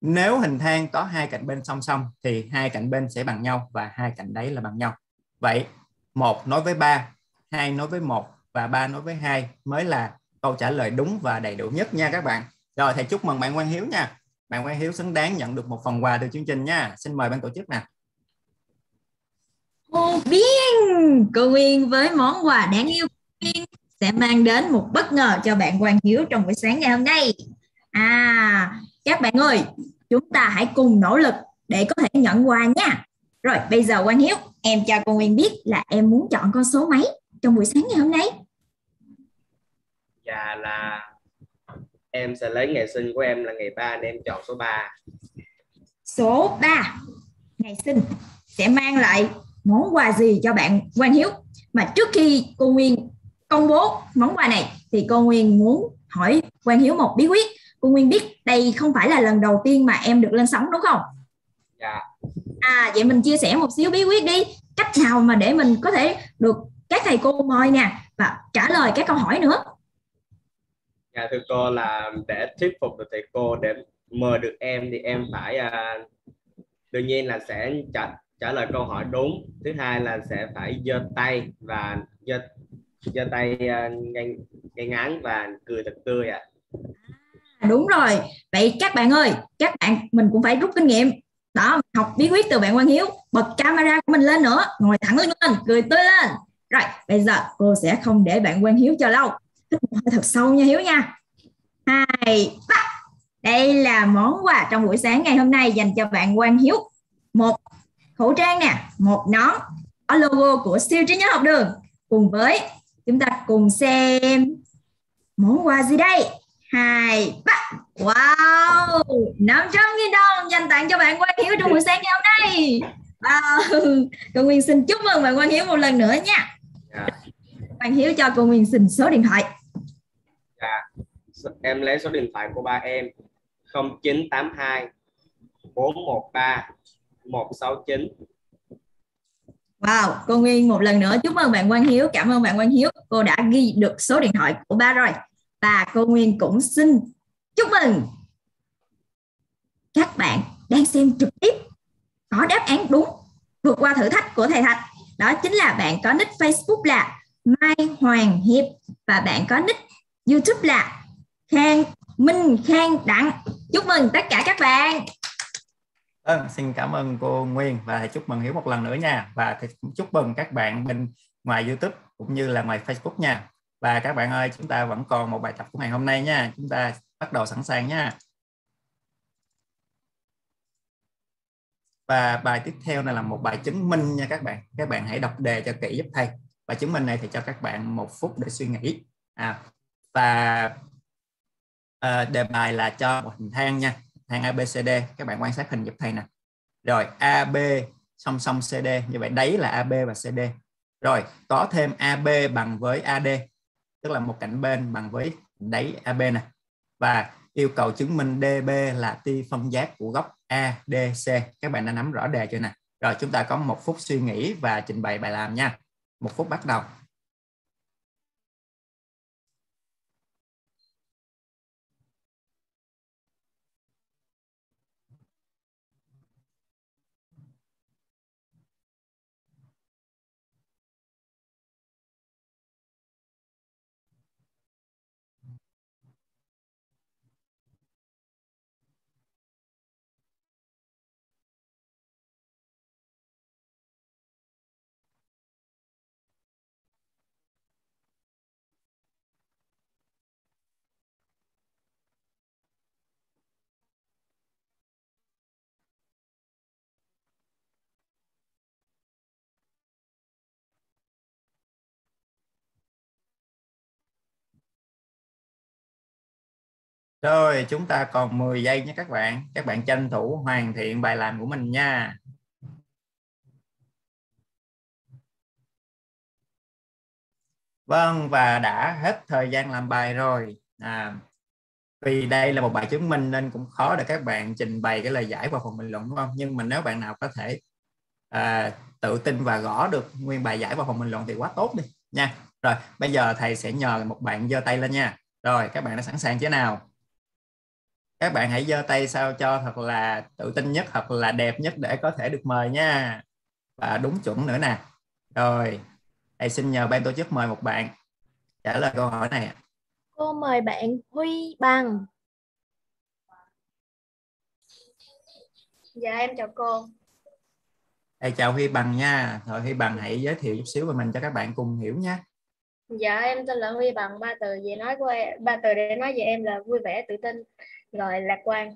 Nếu hình thang có hai cạnh bên song song thì hai cạnh bên sẽ bằng nhau và hai cạnh đáy là bằng nhau. Vậy một nối với ba, hai nối với một và ba nối với hai mới là câu trả lời đúng và đầy đủ nhất nha các bạn. Rồi thầy chúc mừng bạn Quang Hiếu nha. Bạn Quang Hiếu xứng đáng nhận được một phần quà từ chương trình nha. Xin mời ban tổ chức nè. Cô Biên, cô Biên với món quà đáng yêu sẽ mang đến một bất ngờ cho bạn Quang Hiếu trong buổi sáng ngày hôm nay. À, các bạn ơi, chúng ta hãy cùng nỗ lực để có thể nhận quà nha. Rồi, bây giờ Quang Hiếu, em cho cô Nguyên biết là em muốn chọn con số mấy trong buổi sáng ngày hôm nay. Dạ là em sẽ lấy ngày sinh của em là ngày ba nên em chọn số ba. Số ba, ngày sinh sẽ mang lại món quà gì cho bạn Quang Hiếu? Mà trước khi cô Nguyên công bố món quà này thì cô Nguyên muốn hỏi Quang Hiếu một bí quyết. Cô Nguyên biết đây không phải là lần đầu tiên mà em được lên sóng đúng không? Dạ. À, vậy mình chia sẻ một xíu bí quyết đi. Cách nào mà để mình có thể được các thầy cô mời nè và trả lời các câu hỏi nữa. Dạ thưa cô, là để thuyết phục được thầy cô để mời được em thì em phải uh, đương nhiên là sẽ trả, trả lời câu hỏi đúng. Thứ hai là sẽ phải giơ tay và giơ giơ tay uh, ngay, ngay ngắn và cười thật tươi ạ. À. Đúng rồi, vậy các bạn ơi, các bạn mình cũng phải rút kinh nghiệm đó, học bí quyết từ bạn Quang Hiếu. Bật camera của mình lên nữa, ngồi thẳng lên, lên cười tươi lên. Rồi bây giờ cô sẽ không để bạn Quang Hiếu chờ lâu, hít một hơi thật sâu nha Hiếu nha. Hai, ba. Đây là món quà trong buổi sáng ngày hôm nay dành cho bạn Quang Hiếu: một khẩu trang nè, một nón có logo của Siêu Trí Nhớ Học Đường. Cùng với chúng ta cùng xem món quà gì đây. Hai, ba. Wow, năm trăm nghìn đồng dành tặng cho bạn Quang Hiếu trong buổi sáng ngày hôm nay. Wow. Cô Nguyên xin chúc mừng bạn Quang Hiếu một lần nữa nha. Dạ. Quang Hiếu cho cô Nguyên xin số điện thoại. Dạ. Em lấy số điện thoại của ba em không chín tám hai bốn một ba một sáu chín. Wow, cô Nguyên một lần nữa chúc mừng bạn Quang Hiếu. Cảm ơn bạn Quang Hiếu. Cô đã ghi được số điện thoại của ba rồi. Và cô Nguyên cũng xin chúc mừng các bạn đang xem trực tiếp có đáp án đúng vượt qua thử thách của thầy Thạch. Đó chính là bạn có nick Facebook là Mai Hoàng Hiệp và bạn có nick YouTube là Khang Minh Khang Đặng. Chúc mừng tất cả các bạn. Ừ, xin cảm ơn cô Nguyên và thầy chúc mừng Hiếu một lần nữa nha. Và thầy chúc mừng các bạn bên ngoài YouTube cũng như là ngoài Facebook nha. Và các bạn ơi, chúng ta vẫn còn một bài tập của ngày hôm nay nha. Chúng ta bắt đầu sẵn sàng nha. Và bài tiếp theo này là một bài chứng minh nha các bạn. Các bạn hãy đọc đề cho kỹ giúp thầy. Bài chứng minh này thì cho các bạn một phút để suy nghĩ. À, và à, đề bài là cho một hình thang nha. Hàng a bê xê đê, các bạn quan sát hình giúp thầy nè. Rồi a bê song song xê đê, như vậy đấy là a bê và xê đê. Rồi có thêm a bê bằng với a đê, tức là một cạnh bên bằng với đáy a bê nè. Và yêu cầu chứng minh đê bê là tia phân giác của góc a đê xê. Các bạn đã nắm rõ đề chưa nè? Rồi chúng ta có một phút suy nghĩ và trình bày bài làm nha. Một phút bắt đầu. Rồi, chúng ta còn mười giây nha các bạn. Các bạn tranh thủ hoàn thiện bài làm của mình nha. Vâng, và đã hết thời gian làm bài rồi. À, vì đây là một bài chứng minh nên cũng khó để các bạn trình bày cái lời giải vào phần bình luận đúng không? Nhưng mà nếu bạn nào có thể à, tự tin và gõ được nguyên bài giải vào phần bình luận thì quá tốt đi nha. Rồi, bây giờ thầy sẽ nhờ một bạn giơ tay lên nha. Rồi, các bạn đã sẵn sàng chưa nào? Các bạn hãy giơ tay sao cho thật là tự tin nhất, thật là đẹp nhất để có thể được mời nha. Và đúng chuẩn nữa nè. Rồi, thầy xin nhờ ban tổ chức mời một bạn trả lời câu hỏi này. Cô mời bạn Huy Bằng. Dạ, em chào cô. Thầy chào Huy Bằng nha. Rồi, Huy Bằng hãy giới thiệu chút xíu về mình cho các bạn cùng hiểu nha. Dạ em tên là Huy Bằng, ba từ gì nói của em, ba từ để nói về em là vui vẻ, tự tin, rồi lạc quan.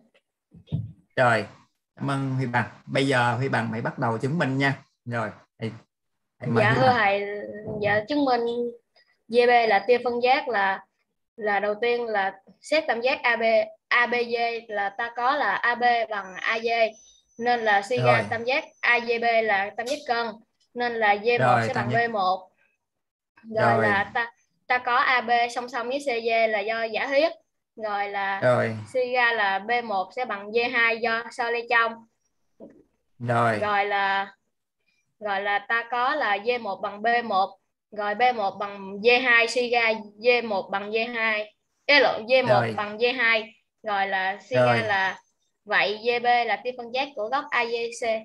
Rồi, cảm ơn Huy Bằng. Bây giờ Huy Bằng hãy bắt đầu chứng minh nha. Rồi. Hãy, hãy dạ thưa thầy, dạ chứng minh đê bê là tia phân giác là là đầu tiên là xét tam giác AB ABG là ta có là a bê bằng a giê nên là suy ra tam giác a giê bê là tam giác cân nên là D một rồi, sẽ bằng B một. Rồi, rồi là ta, ta có a bê song song với xê giê là do giả thuyết. Rồi là rồi. suy ra là B một sẽ bằng D hai do so lê trong. Rồi Rồi là Rồi là ta có là D một bằng B một. Rồi B một bằng D hai, suy ra D một bằng D hai Ê lộn D một rồi. bằng D hai. Rồi là suy rồi. ra là vậy đê bê là tia phân giác của góc a giê xê.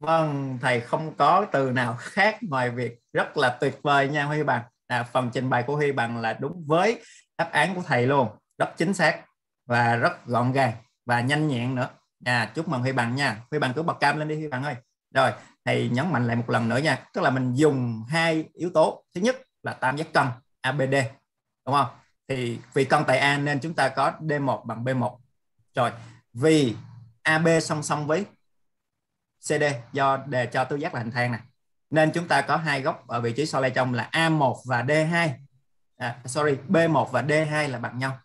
Vâng, thầy không có từ nào khác ngoài việc rất là tuyệt vời nha Huy Bằng. À, phần trình bày của Huy Bằng là đúng với đáp án của thầy luôn, rất chính xác và rất gọn gàng và nhanh nhẹn nữa. À, chúc mừng Huy Bằng nha. Huy Bằng cứ bật cam lên đi Huy Bằng ơi. Rồi, thầy nhấn mạnh lại một lần nữa nha. Tức là mình dùng hai yếu tố. Thứ nhất là tam giác cân a bê đê, đúng không? Thì vì cân tại A nên chúng ta có D một bằng B một. Rồi, vì a bê song song với xê đê do đề cho tứ giác là hình thang này nên chúng ta có hai góc ở vị trí so le trong là A một và D hai à, sorry B một và D hai là bằng nhau.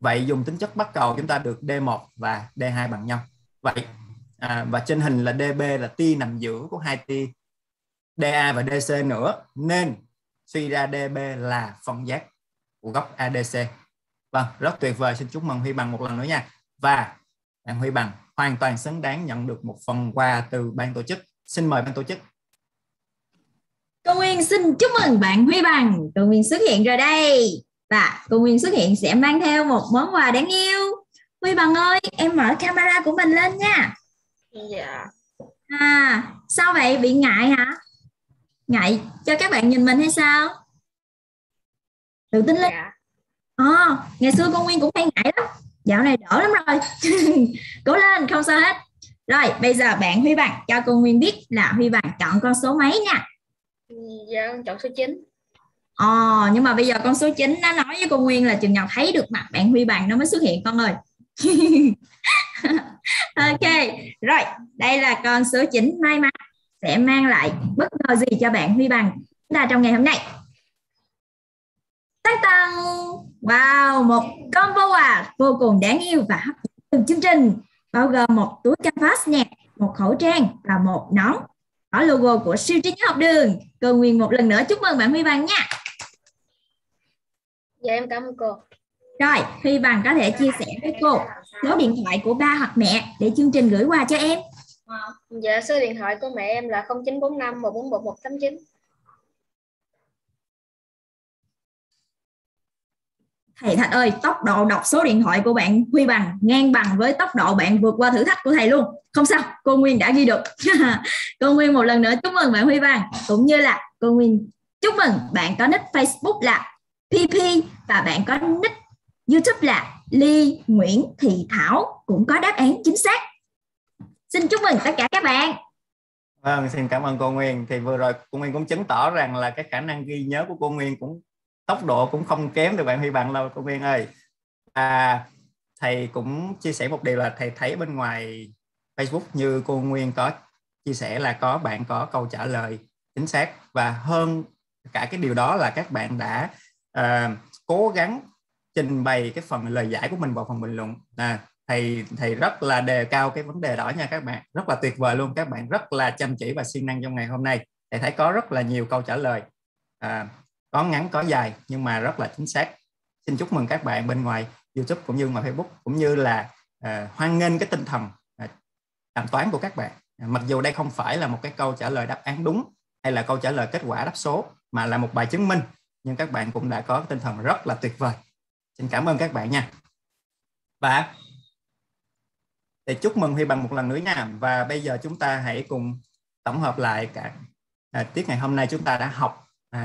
Vậy dùng tính chất bắc cầu chúng ta được D một và D hai bằng nhau. Vậy à, và trên hình là đê bê là tia nằm giữa của hai tia đê a và đê xê nữa nên suy ra đê bê là phân giác của góc a đê xê. Vâng, rất tuyệt vời, xin chúc mừng Huy Bằng một lần nữa nha. Và bạn Huy Bằng hoàn toàn xứng đáng nhận được một phần quà từ ban tổ chức. Xin mời ban tổ chức. Cô Nguyên xin chúc mừng bạn Huy Bằng. Cô Nguyên xuất hiện rồi đây. Và cô Nguyên xuất hiện sẽ mang theo một món quà đáng yêu. Huy Bằng ơi, em mở camera của mình lên nha. Dạ. À, sao vậy? Bị ngại hả? Ngại cho các bạn nhìn mình hay sao? Tự tin lên. Dạ. À, ngày xưa cô Nguyên cũng hay ngại lắm. Dạo này đỡ lắm rồi. Cố lên, không sao hết. Rồi, bây giờ bạn Huy Bằng cho cô Nguyên biết là Huy Bằng chọn con số mấy nha. Dạ, con chọn số chín. Ờ, nhưng mà bây giờ con số chín nó nói với cô Nguyên là chừng nào thấy được mặt bạn Huy Bằng nó mới xuất hiện con ơi. Ok, rồi, đây là con số chín may mắn sẽ mang lại bất ngờ gì cho bạn Huy Bằng chúng ta trong ngày hôm nay. Tăng tăng. Wow, một combo quà vô cùng đáng yêu và hấp dẫn từng chương trình, bao gồm một túi canvas nhạc, một khẩu trang và một nón có logo của Siêu Trí Nhớ Học Đường. Cô Nguyên một lần nữa chúc mừng bạn Huy Bằng nha. Dạ em cảm ơn cô. Rồi, Huy Bằng có thể chia sẻ với cô số điện thoại của ba hoặc mẹ để chương trình gửi quà cho em. Dạ, số điện thoại của mẹ em là không chín bốn năm một bốn một một tám chín. Thầy Thạch ơi, tốc độ đọc số điện thoại của bạn Huy Bằng ngang bằng với tốc độ bạn vượt qua thử thách của thầy luôn. Không sao, cô Nguyên đã ghi được. Cô Nguyên một lần nữa chúc mừng bạn Huy Bằng, cũng như là cô Nguyên chúc mừng bạn có nick Facebook là pê pê và bạn có nick YouTube là Ly Nguyễn Thị Thảo cũng có đáp án chính xác. Xin chúc mừng tất cả các bạn. Vâng, xin cảm ơn cô Nguyên. Thì vừa rồi cô Nguyên cũng chứng tỏ rằng là cái khả năng ghi nhớ của cô Nguyên cũng tốc độ cũng không kém từ bạn Huy Bằng đâu cô Nguyên ơi. À, thầy cũng chia sẻ một điều là thầy thấy bên ngoài Facebook như cô Nguyên có chia sẻ là có bạn có câu trả lời chính xác, và hơn cả cái điều đó là các bạn đã à, cố gắng trình bày cái phần lời giải của mình vào phần bình luận. À, thầy thầy rất là đề cao cái vấn đề đó nha các bạn, rất là tuyệt vời luôn, các bạn rất là chăm chỉ và siêng năng trong ngày hôm nay. Thầy thấy có rất là nhiều câu trả lời. À, có ngắn có dài nhưng mà rất là chính xác. Xin chúc mừng các bạn bên ngoài YouTube cũng như ngoài Facebook, cũng như là uh, hoan nghênh cái tinh thần uh, đàm toán của các bạn. Uh, mặc dù đây không phải là một cái câu trả lời đáp án đúng hay là câu trả lời kết quả đáp số, mà là một bài chứng minh, nhưng các bạn cũng đã có tinh thần rất là tuyệt vời. Xin cảm ơn các bạn nha. Và để chúc mừng Huy Bằng một lần nữa nha. Và bây giờ chúng ta hãy cùng tổng hợp lại cả uh, tiết ngày hôm nay chúng ta đã học uh,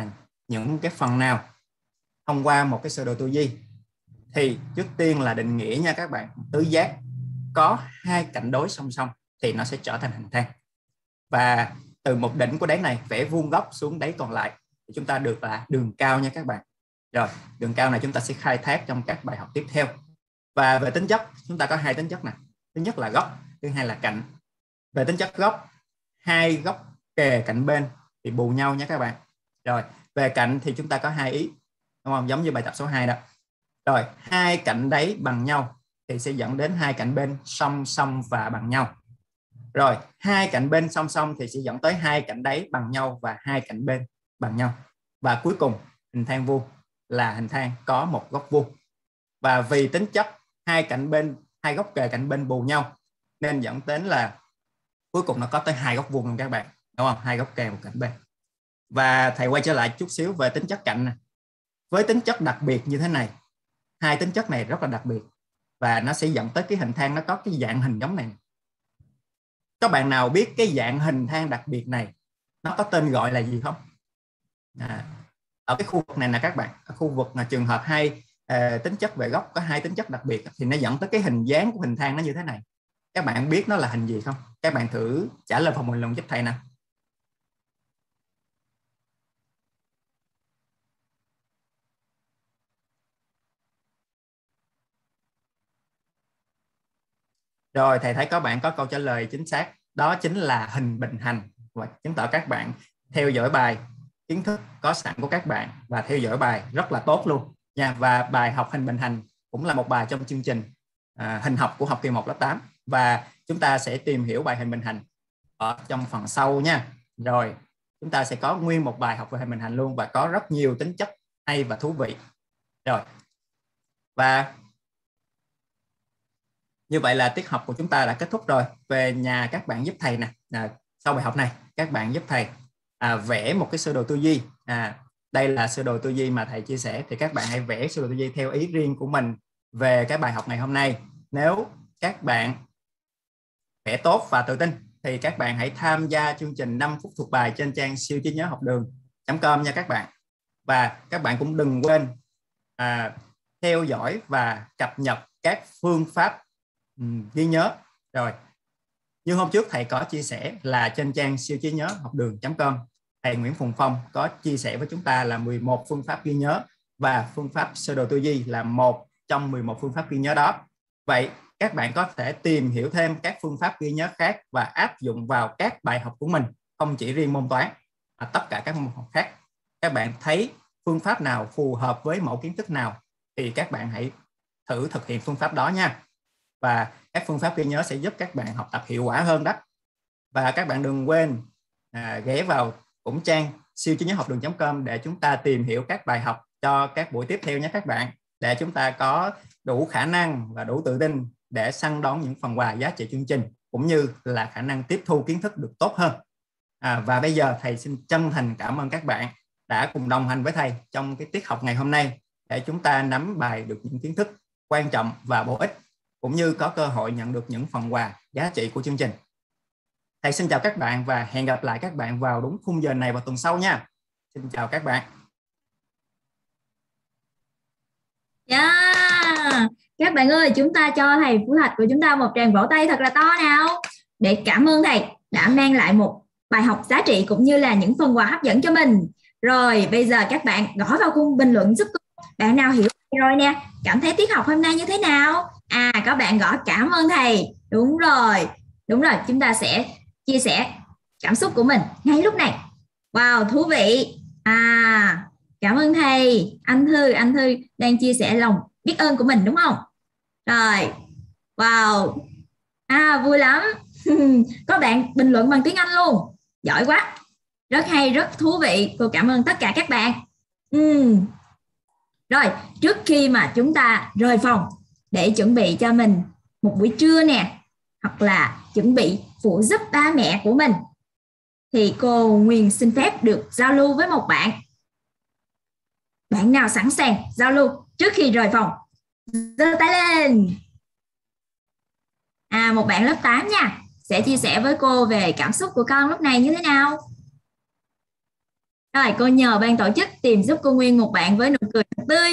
những cái phần nào thông qua một cái sơ đồ tư duy. Thì trước tiên là định nghĩa nha các bạn, tứ giác có hai cạnh đối song song thì nó sẽ trở thành hình thang, và từ một đỉnh của đáy này vẽ vuông góc xuống đáy còn lại thì chúng ta được là đường cao nha các bạn. Rồi, đường cao này chúng ta sẽ khai thác trong các bài học tiếp theo. Và về tính chất, chúng ta có hai tính chất này, thứ nhất là góc, thứ hai là cạnh. Về tính chất góc, hai góc kề cạnh bên thì bù nhau nha các bạn. Rồi, về cạnh thì chúng ta có hai ý, đúng không? Giống như bài tập số hai đó. Rồi, hai cạnh đáy bằng nhau thì sẽ dẫn đến hai cạnh bên song song và bằng nhau. Rồi, hai cạnh bên song song thì sẽ dẫn tới hai cạnh đáy bằng nhau và hai cạnh bên bằng nhau. Và cuối cùng, hình thang vuông là hình thang có một góc vuông. Và vì tính chất hai cạnh bên, hai góc kề cạnh bên bù nhau nên dẫn đến là cuối cùng nó có tới hai góc vuông luôn các bạn, đúng không? Hai góc kề một cạnh bên. Và thầy quay trở lại chút xíu về tính chất cạnh này. Với tính chất đặc biệt như thế này, hai tính chất này rất là đặc biệt và nó sẽ dẫn tới cái hình thang nó có cái dạng hình giống này. Các bạn nào biết cái dạng hình thang đặc biệt này nó có tên gọi là gì không? À, ở cái khu vực này là các bạn, ở khu vực là trường hợp hai à, tính chất về góc có hai tính chất đặc biệt thì nó dẫn tới cái hình dáng của hình thang nó như thế này. Các bạn biết nó là hình gì không? Các bạn thử trả lời phần bình luận giúp thầy nào. Rồi, thầy thấy các bạn có câu trả lời chính xác, đó chính là hình bình hành. Và chứng tỏ các bạn theo dõi bài, kiến thức có sẵn của các bạn và theo dõi bài rất là tốt luôn nha. Và bài học hình bình hành cũng là một bài trong chương trình à, hình học của học kỳ một lớp tám, và chúng ta sẽ tìm hiểu bài hình bình hành ở trong phần sau nha. Rồi, chúng ta sẽ có nguyên một bài học về hình bình hành luôn và có rất nhiều tính chất hay và thú vị. Rồi, Và như vậy là tiết học của chúng ta đã kết thúc rồi. Về nhà các bạn giúp thầy nè. À, sau bài học này các bạn giúp thầy à, vẽ một cái sơ đồ tư duy. À, đây là sơ đồ tư duy mà thầy chia sẻ, thì các bạn hãy vẽ sơ đồ tư duy theo ý riêng của mình về cái bài học ngày hôm nay. Nếu các bạn vẽ tốt và tự tin thì các bạn hãy tham gia chương trình năm phút thuộc bài trên trang siêu trí nhớ học đường chấm com nha các bạn. Và các bạn cũng đừng quên à, theo dõi và cập nhật các phương pháp um, ghi nhớ. Rồi, như hôm trước thầy có chia sẻ là trên trang siêu trí nhớ học đường chấm com, thầy Nguyễn Phùng Phong có chia sẻ với chúng ta là mười một phương pháp ghi nhớ, và phương pháp sơ đồ tư duy là một trong mười một phương pháp ghi nhớ đó. Vậy các bạn có thể tìm hiểu thêm các phương pháp ghi nhớ khác và áp dụng vào các bài học của mình, không chỉ riêng môn toán mà tất cả các môn học khác. Các bạn thấy phương pháp nào phù hợp với mẫu kiến thức nào thì các bạn hãy thử thực hiện phương pháp đó nha. Và các phương pháp ghi nhớ sẽ giúp các bạn học tập hiệu quả hơn đó. Và các bạn đừng quên à, ghé vào cũng trang siêu trí nhớ học đường chấm com để chúng ta tìm hiểu các bài học cho các buổi tiếp theo nhé các bạn, để chúng ta có đủ khả năng và đủ tự tin để săn đón những phần quà giá trị chương trình, cũng như là khả năng tiếp thu kiến thức được tốt hơn. À, và bây giờ thầy xin chân thành cảm ơn các bạn đã cùng đồng hành với thầy trong cái tiết học ngày hôm nay, để chúng ta nắm bài được những kiến thức quan trọng và bổ ích, cũng như có cơ hội nhận được những phần quà giá trị của chương trình. Thầy xin chào các bạn và hẹn gặp lại các bạn vào đúng khung giờ này vào tuần sau nha. Xin chào các bạn. Yeah. Các bạn ơi, chúng ta cho thầy Phú Thạch của chúng ta một tràng vỗ tay thật là to nào, để cảm ơn thầy đã mang lại một bài học giá trị cũng như là những phần quà hấp dẫn cho mình. Rồi, bây giờ các bạn gõ vào khung bình luận giúp cô. Bạn nào hiểu rồi nè, cảm thấy tiết học hôm nay như thế nào? À, các bạn gõ cảm ơn thầy. Đúng rồi, đúng rồi, chúng ta sẽ chia sẻ cảm xúc của mình ngay lúc này. Wow, thú vị. À, cảm ơn thầy. Anh Thư, anh Thư đang chia sẻ lòng biết ơn của mình đúng không? Rồi, wow. À, vui lắm. Có bạn bình luận bằng tiếng Anh luôn. Giỏi quá. Rất hay, rất thú vị. Cô cảm ơn tất cả các bạn. Ừ. Rồi, trước khi mà chúng ta rời phòng để chuẩn bị cho mình một buổi trưa nè, hoặc là chuẩn bị phụ giúp ba mẹ của mình, thì cô Nguyên xin phép được giao lưu với một bạn. Bạn nào sẵn sàng giao lưu trước khi rời phòng? Giơ tay lên. À, một bạn lớp tám nha, sẽ chia sẻ với cô về cảm xúc của con lúc này như thế nào. Rồi, cô nhờ ban tổ chức tìm giúp cô Nguyên một bạn với nụ cười tươi.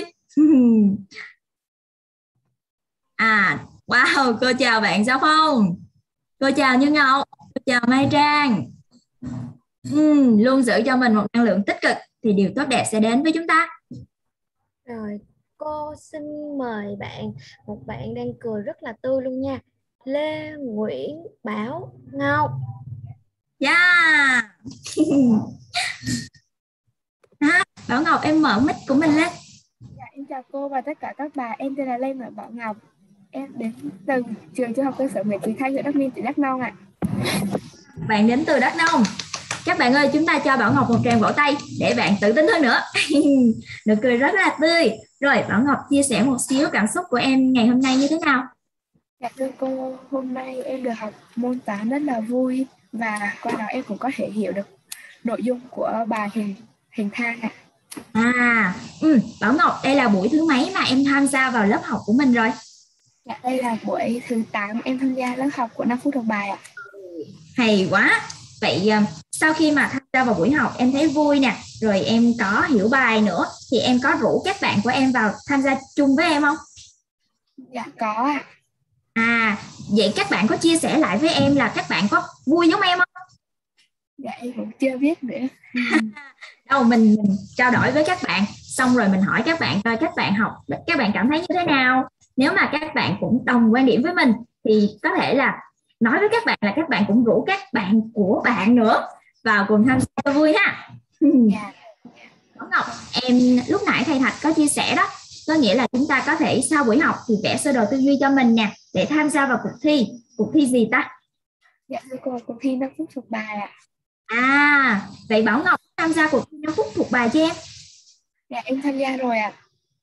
À, wow, cô chào bạn Giao Phong. Cô chào Như Ngọc, cô chào Mai Trang. Ừ, luôn giữ cho mình một năng lượng tích cực thì điều tốt đẹp sẽ đến với chúng ta. Rồi, cô xin mời bạn, một bạn đang cười rất là tươi luôn nha, Lê Nguyễn Bảo Ngọc. Yeah. À, Bảo Ngọc, em mở mic của mình lên. Dạ, em chào cô và tất cả các bạn. Em tên là Lê Nguyễn Bảo Ngọc. Em đến từ trường trung học cơ sở Nguyễn Trí Thanh, huyện Đắk Minh, tỉnh Đắk Nông ạ. Bạn đến từ Đắk Nông. Các bạn ơi, chúng ta cho Bảo Ngọc một tràng vỗ tay để bạn tự tin hơn nữa. Nụ cười rất là tươi. Rồi, Bảo Ngọc chia sẻ một xíu cảm xúc của em ngày hôm nay như thế nào? Dạ thưa cô, hôm nay em được học môn toán rất là vui, và qua đó em cũng có thể hiểu được nội dung của bài hình hình thang ạ. À, ừ, Bảo Ngọc, đây là buổi thứ mấy mà em tham gia vào lớp học của mình rồi? Dạ, đây là buổi thứ tám em tham gia lớp học của năm phút thuộc bài ạ. Hay quá. Vậy sau khi mà tham gia vào buổi học em thấy vui nè, rồi em có hiểu bài nữa, thì em có rủ các bạn của em vào tham gia chung với em không? Dạ có ạ. À, vậy các bạn có chia sẻ lại với em là các bạn có vui giống em không? Dạ em cũng chưa biết nữa. Đâu, mình, mình trao đổi với các bạn, xong rồi mình hỏi các bạn coi các bạn học, các bạn cảm thấy như thế nào. Nếu mà các bạn cũng đồng quan điểm với mình thì có thể là nói với các bạn là các bạn cũng rủ các bạn của bạn nữa vào cùng tham gia vui ha. Bảo Ngọc, em lúc nãy thầy Thạch có chia sẻ đó, có nghĩa là chúng ta có thể sau buổi học thì vẽ sơ đồ tư duy cho mình nè, để tham gia vào cuộc thi. Cuộc thi gì ta? Dạ thưa cô, cuộc thi năm phút thuộc bài ạ. À, vậy Bảo Ngọc tham gia cuộc thi năm phút thuộc bài cho em. Dạ em tham gia rồi ạ.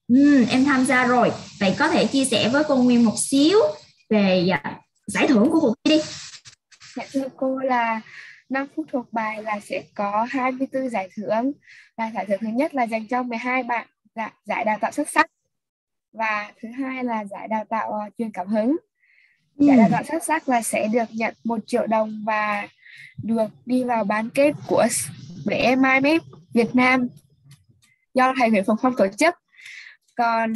Ừ, em tham gia rồi. Vậy có thể chia sẻ với cô Nguyên một xíu về giải thưởng của cuộc thi đi. Dạ thưa cô là năm phút thuộc bài là sẽ có hai mươi tư giải thưởng. Và giải thưởng thứ nhất là dành cho mười hai bạn giải đào tạo xuất sắc. Và thứ hai là giải đào tạo uh, truyền cảm hứng. Giải ừ. đào tạo xuất sắc là sẽ được nhận một triệu đồng và được đi vào bán kết của bê em i em ép Việt Nam do thầy Nguyễn Phùng Phong tổ chức. Còn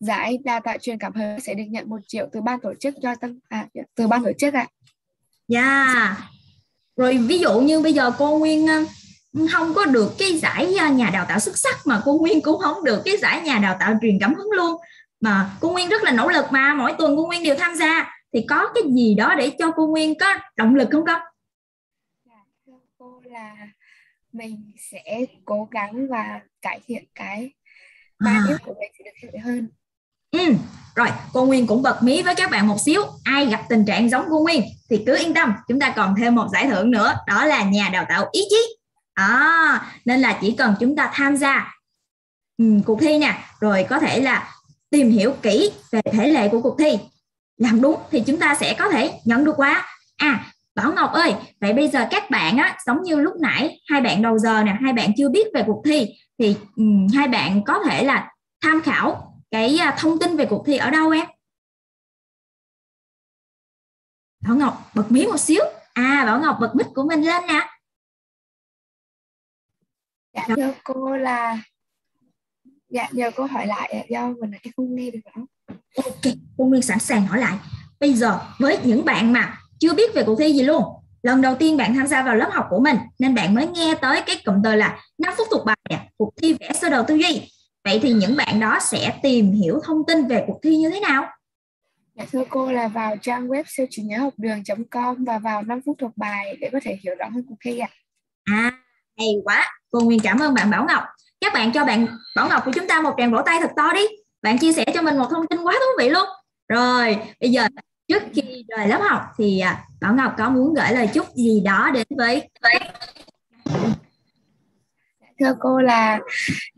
giải đào tạo truyền cảm hứng sẽ được nhận một triệu từ ban tổ chức cho tăng à, từ ban tổ chức ạ. À. Yeah. Rồi ví dụ như bây giờ cô Nguyên không có được cái giải nhà đào tạo xuất sắc mà cô Nguyên cũng không được cái giải nhà đào tạo truyền cảm hứng luôn. Mà cô Nguyên rất là nỗ lực mà mỗi tuần cô Nguyên đều tham gia. Thì có cái gì đó để cho cô Nguyên có động lực không con? Thưa cô là mình sẽ cố gắng và cải thiện cái bản chất của mình sẽ được hiểu hơn. Ừ. Rồi, cô Nguyên cũng bật mí với các bạn một xíu. Ai gặp tình trạng giống cô Nguyên thì cứ yên tâm, chúng ta còn thêm một giải thưởng nữa, đó là nhà đào tạo ý chí. À, nên là chỉ cần chúng ta tham gia ừ, cuộc thi nè, rồi có thể là tìm hiểu kỹ về thể lệ của cuộc thi, làm đúng thì chúng ta sẽ có thể nhận được quà. À, Bảo Ngọc ơi, vậy bây giờ các bạn á, giống như lúc nãy hai bạn đầu giờ nè, hai bạn chưa biết về cuộc thi thì ừ, hai bạn có thể là tham khảo cái thông tin về cuộc thi ở đâu em? Bảo Ngọc bật mí một xíu. À, Bảo Ngọc bật mic của mình lên nè. Dạ thưa cô là Dạ giờ cô hỏi lại do mình nãy không nghe được không? Ok, cô Nguyên sẵn sàng hỏi lại. Bây giờ với những bạn mà chưa biết về cuộc thi gì luôn, lần đầu tiên bạn tham gia vào lớp học của mình nên bạn mới nghe tới cái cụm từ là năm phút thuộc bài, cuộc thi vẽ sơ đồ tư duy. Vậy thì những bạn đó sẽ tìm hiểu thông tin về cuộc thi như thế nào? Dạ thưa cô là vào trang web siêu trí nhớ học đường chấm com và vào năm phút thuộc bài để có thể hiểu rõ hơn cuộc thi ạ. À, hay quá. Cô Nguyên cảm ơn bạn Bảo Ngọc. Các bạn cho bạn Bảo Ngọc của chúng ta một tràng vỗ tay thật to đi. Bạn chia sẻ cho mình một thông tin quá thú vị luôn. Rồi, bây giờ trước khi rời lớp học thì Bảo Ngọc có muốn gửi lời chúc gì đó đến với... Thưa cô là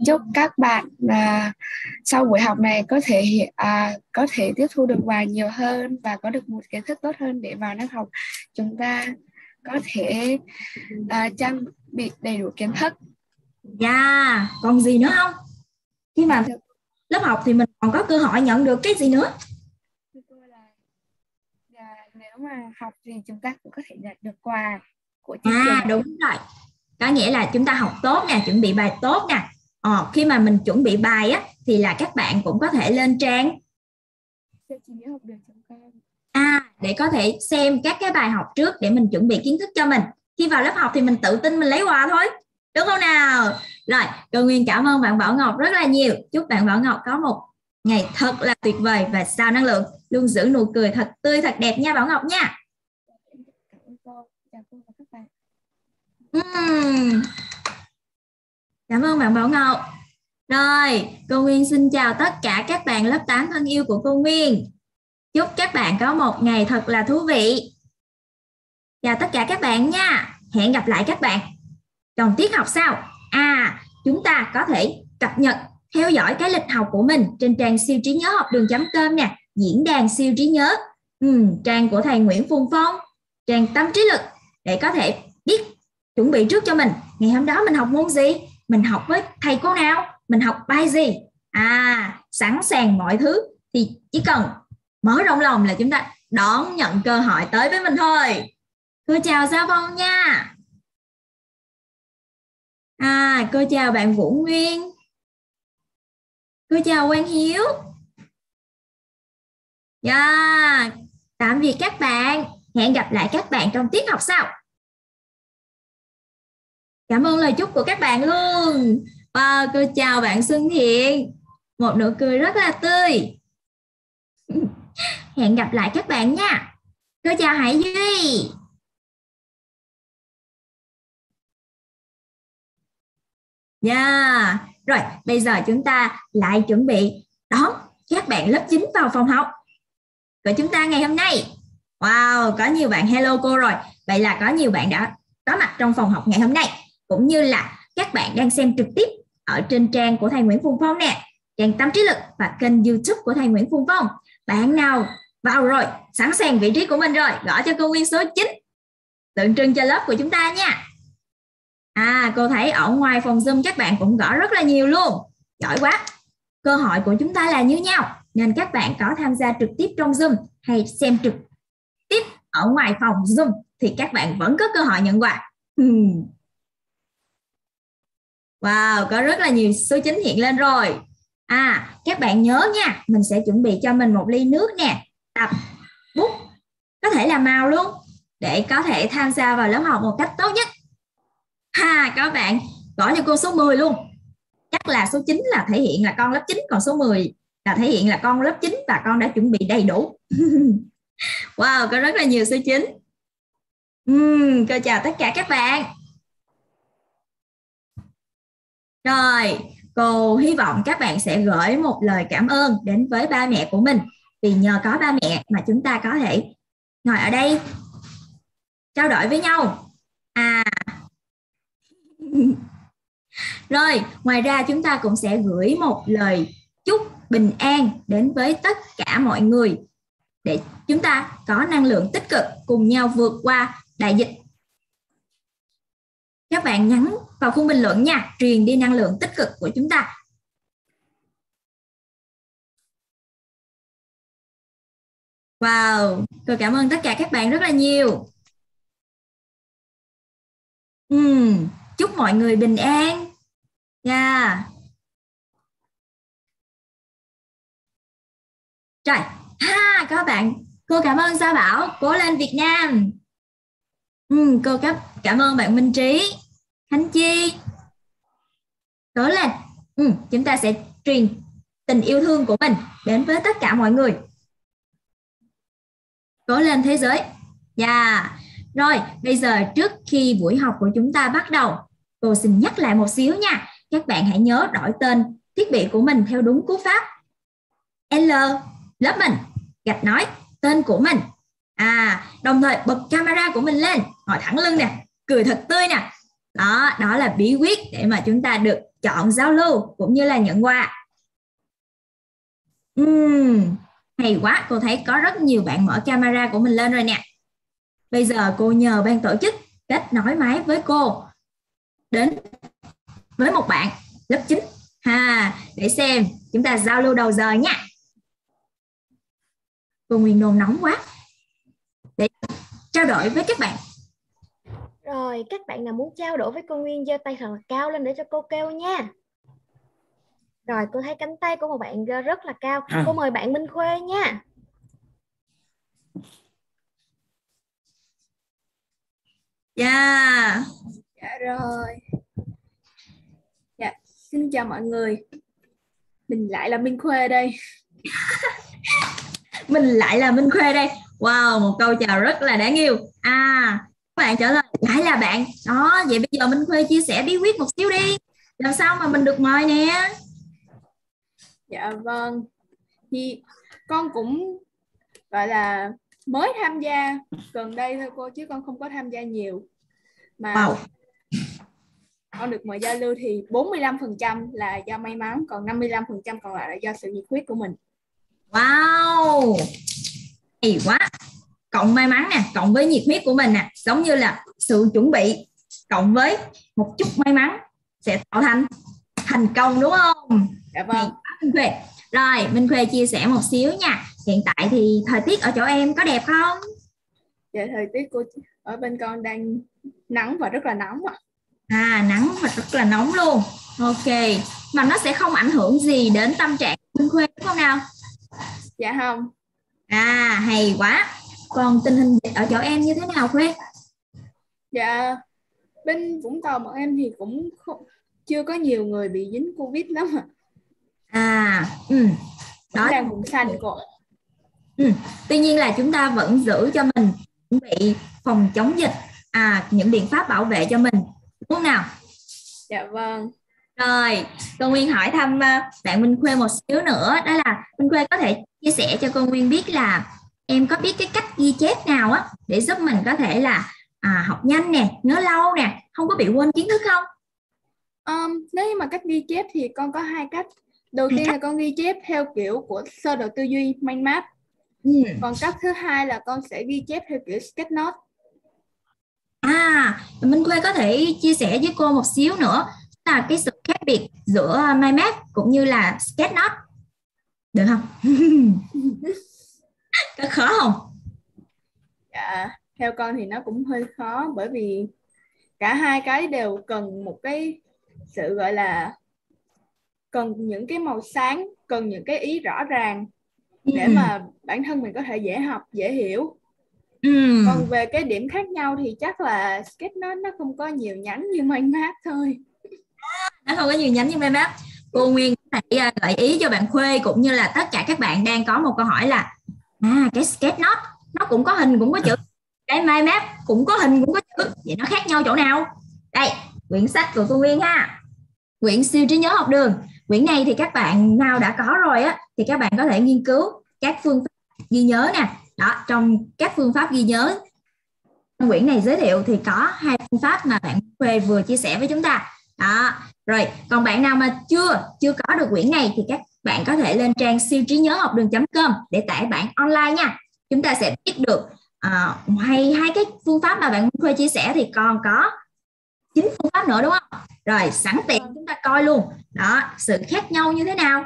chúc các bạn à, sau buổi học này có thể à, có thể tiếp thu được bài nhiều hơn và có được một kiến thức tốt hơn để vào năm học chúng ta có thể à, trang bị đầy đủ kiến thức. Dạ, yeah. Còn gì nữa không? Khi mà lớp học thì mình còn có cơ hội nhận được cái gì nữa? Thưa cô là, à, nếu mà học thì chúng ta cũng có thể nhận được quà của chương trình. À, đúng rồi. Có nghĩa là chúng ta học tốt nè, chuẩn bị bài tốt nè. Ờ, khi mà mình chuẩn bị bài á, thì là các bạn cũng có thể lên trang à, để có thể xem các cái bài học trước để mình chuẩn bị kiến thức cho mình. Khi vào lớp học thì mình tự tin mình lấy quà thôi. Đúng không nào? Rồi, cô Nguyên cảm ơn bạn Bảo Ngọc rất là nhiều. Chúc bạn Bảo Ngọc có một ngày thật là tuyệt vời và giàu năng lượng. Luôn giữ nụ cười thật tươi, thật đẹp nha Bảo Ngọc nha. Uhm. Cảm ơn bạn Bảo Ngọc. Rồi, cô Nguyên xin chào tất cả các bạn lớp tám thân yêu của cô Nguyên. Chúc các bạn có một ngày thật là thú vị. Chào tất cả các bạn nha. Hẹn gặp lại các bạn trong tiết học sau. À, chúng ta có thể cập nhật, theo dõi cái lịch học của mình trên trang siêu trí nhớ học đường chấm com nè, diễn đàn siêu trí nhớ, ừ, trang của thầy Nguyễn Phùng Phong, trang tâm trí lực để có thể biết chuẩn bị trước cho mình ngày hôm đó mình học môn gì, mình học với thầy cô nào, mình học bài gì. À, sẵn sàng mọi thứ thì chỉ cần mở rộng lòng là chúng ta đón nhận cơ hội tới với mình thôi. Cô chào Gia Phong nha. À, cô chào bạn Vũ Nguyên. Cô chào Quang Hiếu. Yeah, tạm biệt các bạn. Hẹn gặp lại các bạn trong tiết học sau. Cảm ơn lời chúc của các bạn luôn. Wow, cô chào bạn Xuân Thiện. Một nụ cười rất là tươi. Hẹn gặp lại các bạn nha. Cô chào Hải Duy. Yeah. Rồi, bây giờ chúng ta lại chuẩn bị đón các bạn lớp chín vào phòng học của chúng ta ngày hôm nay. Wow, có nhiều bạn hello cô rồi. Vậy là có nhiều bạn đã có mặt trong phòng học ngày hôm nay. Cũng như là các bạn đang xem trực tiếp ở trên trang của thầy Nguyễn Phùng Phong nè. dàn tám trí lực và kênh YouTube của thầy Nguyễn Phùng Phong. Bạn nào vào rồi, sẵn sàng vị trí của mình rồi, gõ cho cô Nguyên số chín, tượng trưng cho lớp của chúng ta nha. À, cô thấy ở ngoài phòng Zoom các bạn cũng gõ rất là nhiều luôn. Giỏi quá. Cơ hội của chúng ta là như nhau, nên các bạn có tham gia trực tiếp trong Zoom hay xem trực tiếp ở ngoài phòng Zoom thì các bạn vẫn có cơ hội nhận quà. Hmm. Wow, có rất là nhiều số chín hiện lên rồi. À, các bạn nhớ nha, mình sẽ chuẩn bị cho mình một ly nước nè, tập, bút, có thể là màu luôn, để có thể tham gia vào lớp học một cách tốt nhất. Ha, các bạn gõ cho cô số mười luôn. Chắc là số chín là thể hiện là con lớp chín, còn số mười là thể hiện là con lớp chín và con đã chuẩn bị đầy đủ. Wow, có rất là nhiều số chín. Uhm, cô chào tất cả các bạn. Rồi, cô hy vọng các bạn sẽ gửi một lời cảm ơn đến với ba mẹ của mình. Vì nhờ có ba mẹ mà chúng ta có thể ngồi ở đây trao đổi với nhau. À. Rồi, ngoài ra chúng ta cũng sẽ gửi một lời chúc bình an đến với tất cả mọi người để chúng ta có năng lượng tích cực cùng nhau vượt qua đại dịch. Các bạn nhắn vào khung bình luận nha, truyền đi năng lượng tích cực của chúng ta. Wow, tôi cảm ơn tất cả các bạn rất là nhiều. Uhm, chúc mọi người bình an. Yeah. Trời, ha, các bạn, cô cảm ơn Gia Bảo, cố lên Việt Nam. Uhm, cô cảm, cảm ơn bạn Minh Trí, Khánh Chi. Cố lên, uhm, chúng ta sẽ truyền tình yêu thương của mình đến với tất cả mọi người. Cố lên thế giới. Yeah. Rồi, bây giờ trước khi buổi học của chúng ta bắt đầu, cô xin nhắc lại một xíu nha. Các bạn hãy nhớ đổi tên thiết bị của mình theo đúng cú pháp. L, lớp mình, gạch nói, tên của mình. À, đồng thời bật camera của mình lên, ngồi thẳng lưng nè, cười thật tươi nè. Đó, đó là bí quyết để mà chúng ta được chọn giao lưu cũng như là nhận quà. Uhm. Hay quá, cô thấy có rất nhiều bạn mở camera của mình lên rồi nè. Bây giờ cô nhờ ban tổ chức kết nối máy với cô đến với một bạn lớp chín ha, để xem chúng ta giao lưu đầu giờ nha. Cô Nguyên nôn nóng quá để trao đổi với các bạn. Rồi, các bạn nào muốn trao đổi với cô Nguyên giơ tay thật là cao lên để cho cô kêu nha. Rồi, cô thấy cánh tay của một bạn rất là cao. Cô mời bạn Minh Khuê nha. Dạ. Yeah. Dạ rồi. Dạ, xin chào mọi người. Mình lại là Minh Khuê đây. Mình lại là Minh Khuê đây. Wow, một câu chào rất là đáng yêu. À, các bạn trở lại lại là bạn. Đó, vậy bây giờ Minh Khuê chia sẻ bí quyết một xíu đi. Làm sao mà mình được mời nè. Dạ vâng, thì con cũng gọi là mới tham gia gần đây thôi cô, chứ con không có tham gia nhiều. Mà wow, con được mời giao lưu thì bốn mươi lăm phần trăm là do may mắn, còn năm mươi lăm phần trăm còn lại là do sự nhiệt huyết của mình. Wow, hay quá. Cộng may mắn nè, cộng với nhiệt huyết của mình nè, giống như là sự chuẩn bị cộng với một chút may mắn sẽ tạo thành thành công đúng không? Dạ vâng. Minh Khuê. Rồi, Minh Khuê chia sẻ một xíu nha. Hiện tại thì thời tiết ở chỗ em có đẹp không? Dạ, thời tiết của ở bên con đang nắng và rất là nóng ạ. À, nắng và rất là nóng luôn. Ok, mà nó sẽ không ảnh hưởng gì đến tâm trạng Minh Khuê đúng không nào? Dạ không. À, hay quá. Còn tình hình ở chỗ em như thế nào Khuê? Dạ, bên Vũng Tàu bọn em thì cũng không, chưa có nhiều người bị dính Covid lắm ạ. À, ừ. Đó là vùng xanh của. Ừ. Tuy nhiên là chúng ta vẫn giữ cho mình chuẩn bị phòng chống dịch, à những biện pháp bảo vệ cho mình đúng không nào? Dạ vâng. Rồi, cô Nguyên hỏi thăm bạn Minh Khuê một xíu nữa, đó là Minh Khuê có thể chia sẻ cho cô Nguyên biết là em có biết cái cách ghi chép nào á để giúp mình có thể là à, học nhanh nè, nhớ lâu nè, không có bị quên kiến thức không? Um, nếu mà cách ghi chép thì con có hai cách. Đầu tiên là con ghi chép theo kiểu của sơ đồ tư duy mind map. Ừ. Còn cách thứ hai là con sẽ ghi chép theo kiểu sketch note. À, Minh Khuê có thể chia sẻ với cô một xíu nữa là cái sự khác biệt giữa mind map cũng như là sketch note, được không? Có khó không? Dạ, theo con thì nó cũng hơi khó, bởi vì cả hai cái đều cần một cái sự gọi là cần những cái màu sáng, cần những cái ý rõ ràng để mà bản thân mình có thể dễ học, dễ hiểu. Ừ. Còn về cái điểm khác nhau thì chắc là sketch note nó không có nhiều nhánh như mind map thôi. Nó không có nhiều nhánh như mind map. Cô Nguyên có thể gợi ý cho bạn Khuê cũng như là tất cả các bạn đang có một câu hỏi là à, cái sketch note nó cũng có hình cũng có chữ, cái mind map cũng có hình cũng có chữ, vậy nó khác nhau chỗ nào? Đây, quyển sách của cô Nguyên ha, quyển siêu trí nhớ học đường. Quyển này thì các bạn nào đã có rồi á thì các bạn có thể nghiên cứu các phương pháp ghi nhớ nè. Đó, trong các phương pháp ghi nhớ trong quyển này giới thiệu thì có hai phương pháp mà bạn Khuê vừa chia sẻ với chúng ta. Đó, rồi còn bạn nào mà chưa chưa có được quyển này thì các bạn có thể lên trang siêu trí nhớ học đường chấm com để tải bản online nha. Chúng ta sẽ biết được uh, ngoài hai cái phương pháp mà bạn Khuê chia sẻ thì còn có chín phương pháp nữa, đúng không? Rồi sẵn tiện chúng ta coi luôn đó sự khác nhau như thế nào,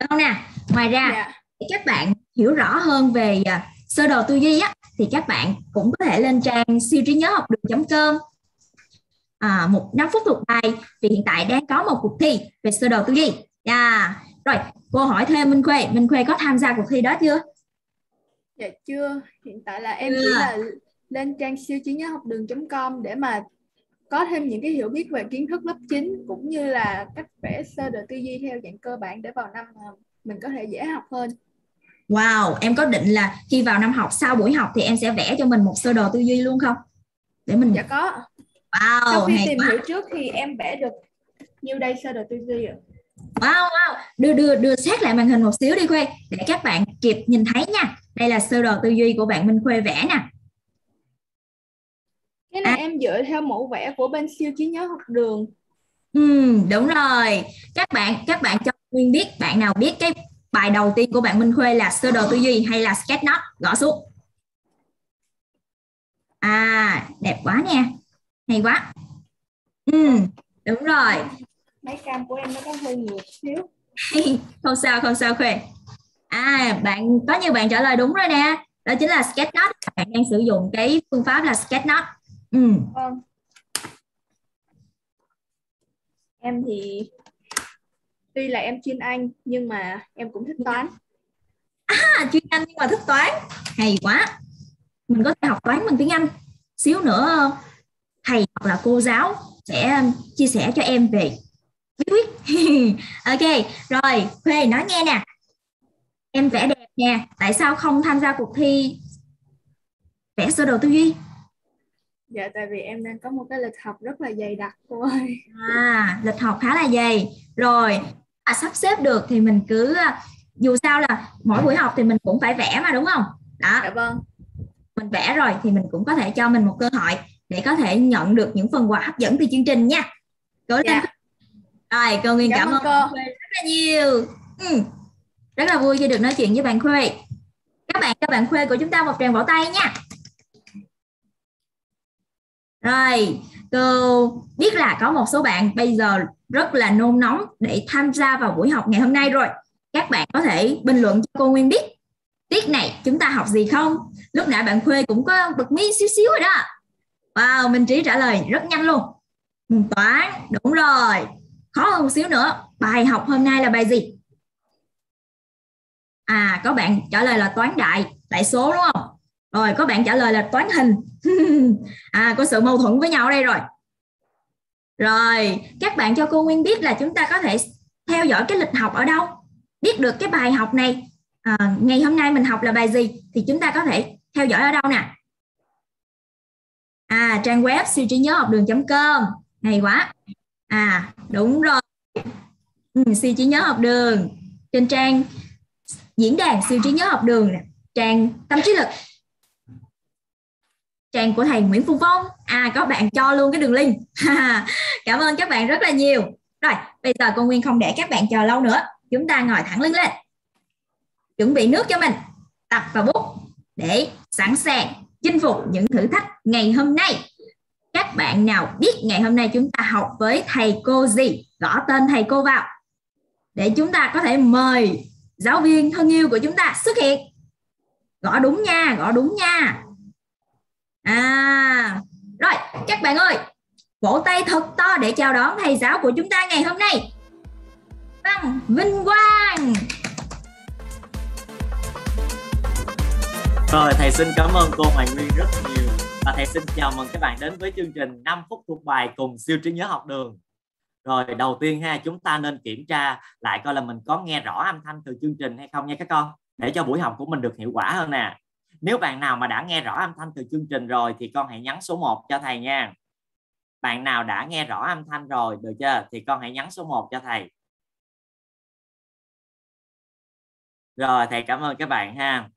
đúng không nè. Ngoài ra yeah. các bạn hiểu rõ hơn về uh, sơ đồ tư duy á, thì các bạn cũng có thể lên trang siêu trí nhớ học đường chấm com à, một năm phút thuộc bài, vì hiện tại đang có một cuộc thi về sơ đồ tư duy. Yeah. Rồi cô hỏi thêm Minh Khuê, Minh Khuê có tham gia cuộc thi đó chưa? Dạ chưa, hiện tại là em chỉ là lên trang siêu trí nhớ học đường chấm com để mà có thêm những cái hiểu biết về kiến thức lớp chín cũng như là cách vẽ sơ đồ tư duy theo dạng cơ bản để vào năm mình có thể dễ học hơn. Wow, em có định là khi vào năm học, sau buổi học thì em sẽ vẽ cho mình một sơ đồ tư duy luôn không? Để mình... Dạ có. Wow, sau khi tìm quá. hiểu trước thì em vẽ được nhiêu đây sơ đồ tư duy rồi. Wow, wow, đưa đưa đưa sát lại màn hình một xíu đi Khuê để các bạn kịp nhìn thấy nha. Đây là sơ đồ tư duy của bạn Minh Khuê vẽ nè. Cái này à. em dựa theo mẫu vẽ của bên siêu trí nhớ học đường. Ừ, đúng rồi. Các bạn các bạn cho Nguyên biết, bạn nào biết cái bài đầu tiên của bạn Minh Khuê là sơ đồ tư duy hay là sketch note, gõ xuống. À, đẹp quá nè. Hay quá. Ừ, đúng rồi. Máy cam của em nó có hơi nhiều xíu. Không sao, không sao Khuê. À, bạn có nhiều bạn trả lời đúng rồi nè. Đó chính là sketch note. Các bạn đang sử dụng cái phương pháp là sketch note. Ừ. Ừ. Em thì tuy là em chuyên Anh nhưng mà em cũng thích toán. À, chuyên Anh nhưng mà thích toán. Hay quá. Mình có thể học toán bằng tiếng Anh. Xíu nữa thầy hoặc là cô giáo sẽ chia sẻ cho em về bí quyết. Ok, rồi Khuê nói nghe nè. Em vẽ đẹp nè, tại sao không tham gia cuộc thi vẽ sơ đồ tư duy? Dạ, tại vì em đang có một cái lịch học rất là dày đặc cô ơi. À, lịch học khá là dày. Rồi, à, sắp xếp được thì mình cứ, dù sao là mỗi buổi học thì mình cũng phải vẽ mà, đúng không? Đó. Dạ vâng. Mình vẽ rồi thì mình cũng có thể cho mình một cơ hội để có thể nhận được những phần quà hấp dẫn từ chương trình nha. Cố lên. Dạ. Rồi, cô Nguyên cảm, cảm ơn cô rất là nhiều. Ừ. Rất là vui khi được nói chuyện với bạn Khuê. Các bạn cho bạn Khuê của chúng ta một tràng vỗ tay nha. Rồi, cô biết là có một số bạn bây giờ rất là nôn nóng để tham gia vào buổi học ngày hôm nay rồi. Các bạn có thể bình luận cho cô Nguyên biết tiết này chúng ta học gì không? Lúc nãy bạn Khuê cũng có bật mí xíu xíu rồi đó. Wow, Minh Trí trả lời rất nhanh luôn. Toán, đúng rồi. Khó hơn một xíu nữa, bài học hôm nay là bài gì? À, có bạn trả lời là toán đại, đại số đúng không? Rồi, có bạn trả lời là toán hình. À, có sự mâu thuẫn với nhau ở đây rồi. Rồi, các bạn cho cô Nguyên biết là chúng ta có thể theo dõi cái lịch học ở đâu. Biết được cái bài học này, à, ngày hôm nay mình học là bài gì, thì chúng ta có thể theo dõi ở đâu nè. À, trang web siêu trí nhớ học đường chấm com. Hay quá. À, đúng rồi. Ừ, siêu trí nhớ học đường. Trên trang diễn đàn siêu trí nhớ học đường nè. Trang tâm trí lực. Trang của thầy Nguyễn Phùng Phong. À, các bạn cho luôn cái đường link. Cảm ơn các bạn rất là nhiều. Rồi, bây giờ cô Nguyên không để các bạn chờ lâu nữa chúng ta ngồi thẳng lưng lên, chuẩn bị nước cho mình, tập và bút để sẵn sàng chinh phục những thử thách ngày hôm nay. Các bạn nào biết ngày hôm nay chúng ta học với thầy cô gì, gõ tên thầy cô vào để chúng ta có thể mời giáo viên thân yêu của chúng ta xuất hiện. Gõ đúng nha, gõ đúng nha. À, rồi các bạn ơi, vỗ tay thật to để chào đón thầy giáo của chúng ta ngày hôm nay, Văn Vinh Quang. Rồi, thầy xin cảm ơn cô Hoàng Nguyên rất nhiều. Và thầy xin chào mừng các bạn đến với chương trình năm phút thuộc bài cùng Siêu Trí Nhớ Học Đường. Rồi, đầu tiên ha, chúng ta nên kiểm tra lại coi là mình có nghe rõ âm thanh từ chương trình hay không nha các con, để cho buổi học của mình được hiệu quả hơn nè. Nếu bạn nào mà đã nghe rõ âm thanh từ chương trình rồi thì con hãy nhắn số một cho thầy nha. Bạn nào đã nghe rõ âm thanh rồi, được chưa? Thì con hãy nhắn số một cho thầy. Rồi, thầy cảm ơn các bạn ha.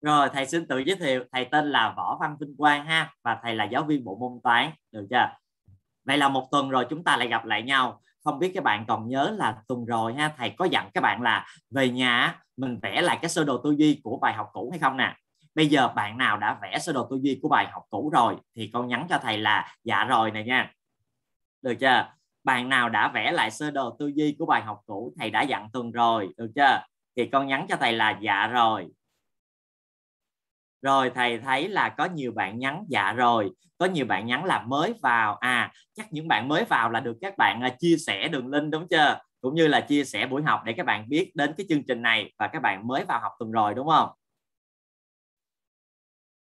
Rồi, thầy xin tự giới thiệu, thầy tên là Võ Văn Vinh Quang ha, và thầy là giáo viên bộ môn toán, được chưa? Vậy là một tuần rồi chúng ta lại gặp lại nhau. Không biết các bạn còn nhớ là tuần rồi ha, thầy có dặn các bạn là về nhà mình vẽ lại cái sơ đồ tư duy của bài học cũ hay không nè. Bây giờ bạn nào đã vẽ sơ đồ tư duy của bài học cũ rồi thì con nhắn cho thầy là dạ rồi này nha, được chưa? Bạn nào đã vẽ lại sơ đồ tư duy của bài học cũ thầy đã dặn tuần rồi, được chưa? Thì con nhắn cho thầy là dạ rồi. Rồi thầy thấy là có nhiều bạn nhắn dạ rồi, có nhiều bạn nhắn là mới vào. À, chắc những bạn mới vào là được các bạn chia sẻ đường link đúng chưa? Cũng như là chia sẻ buổi học để các bạn biết đến cái chương trình này, và các bạn mới vào học tuần rồi đúng không?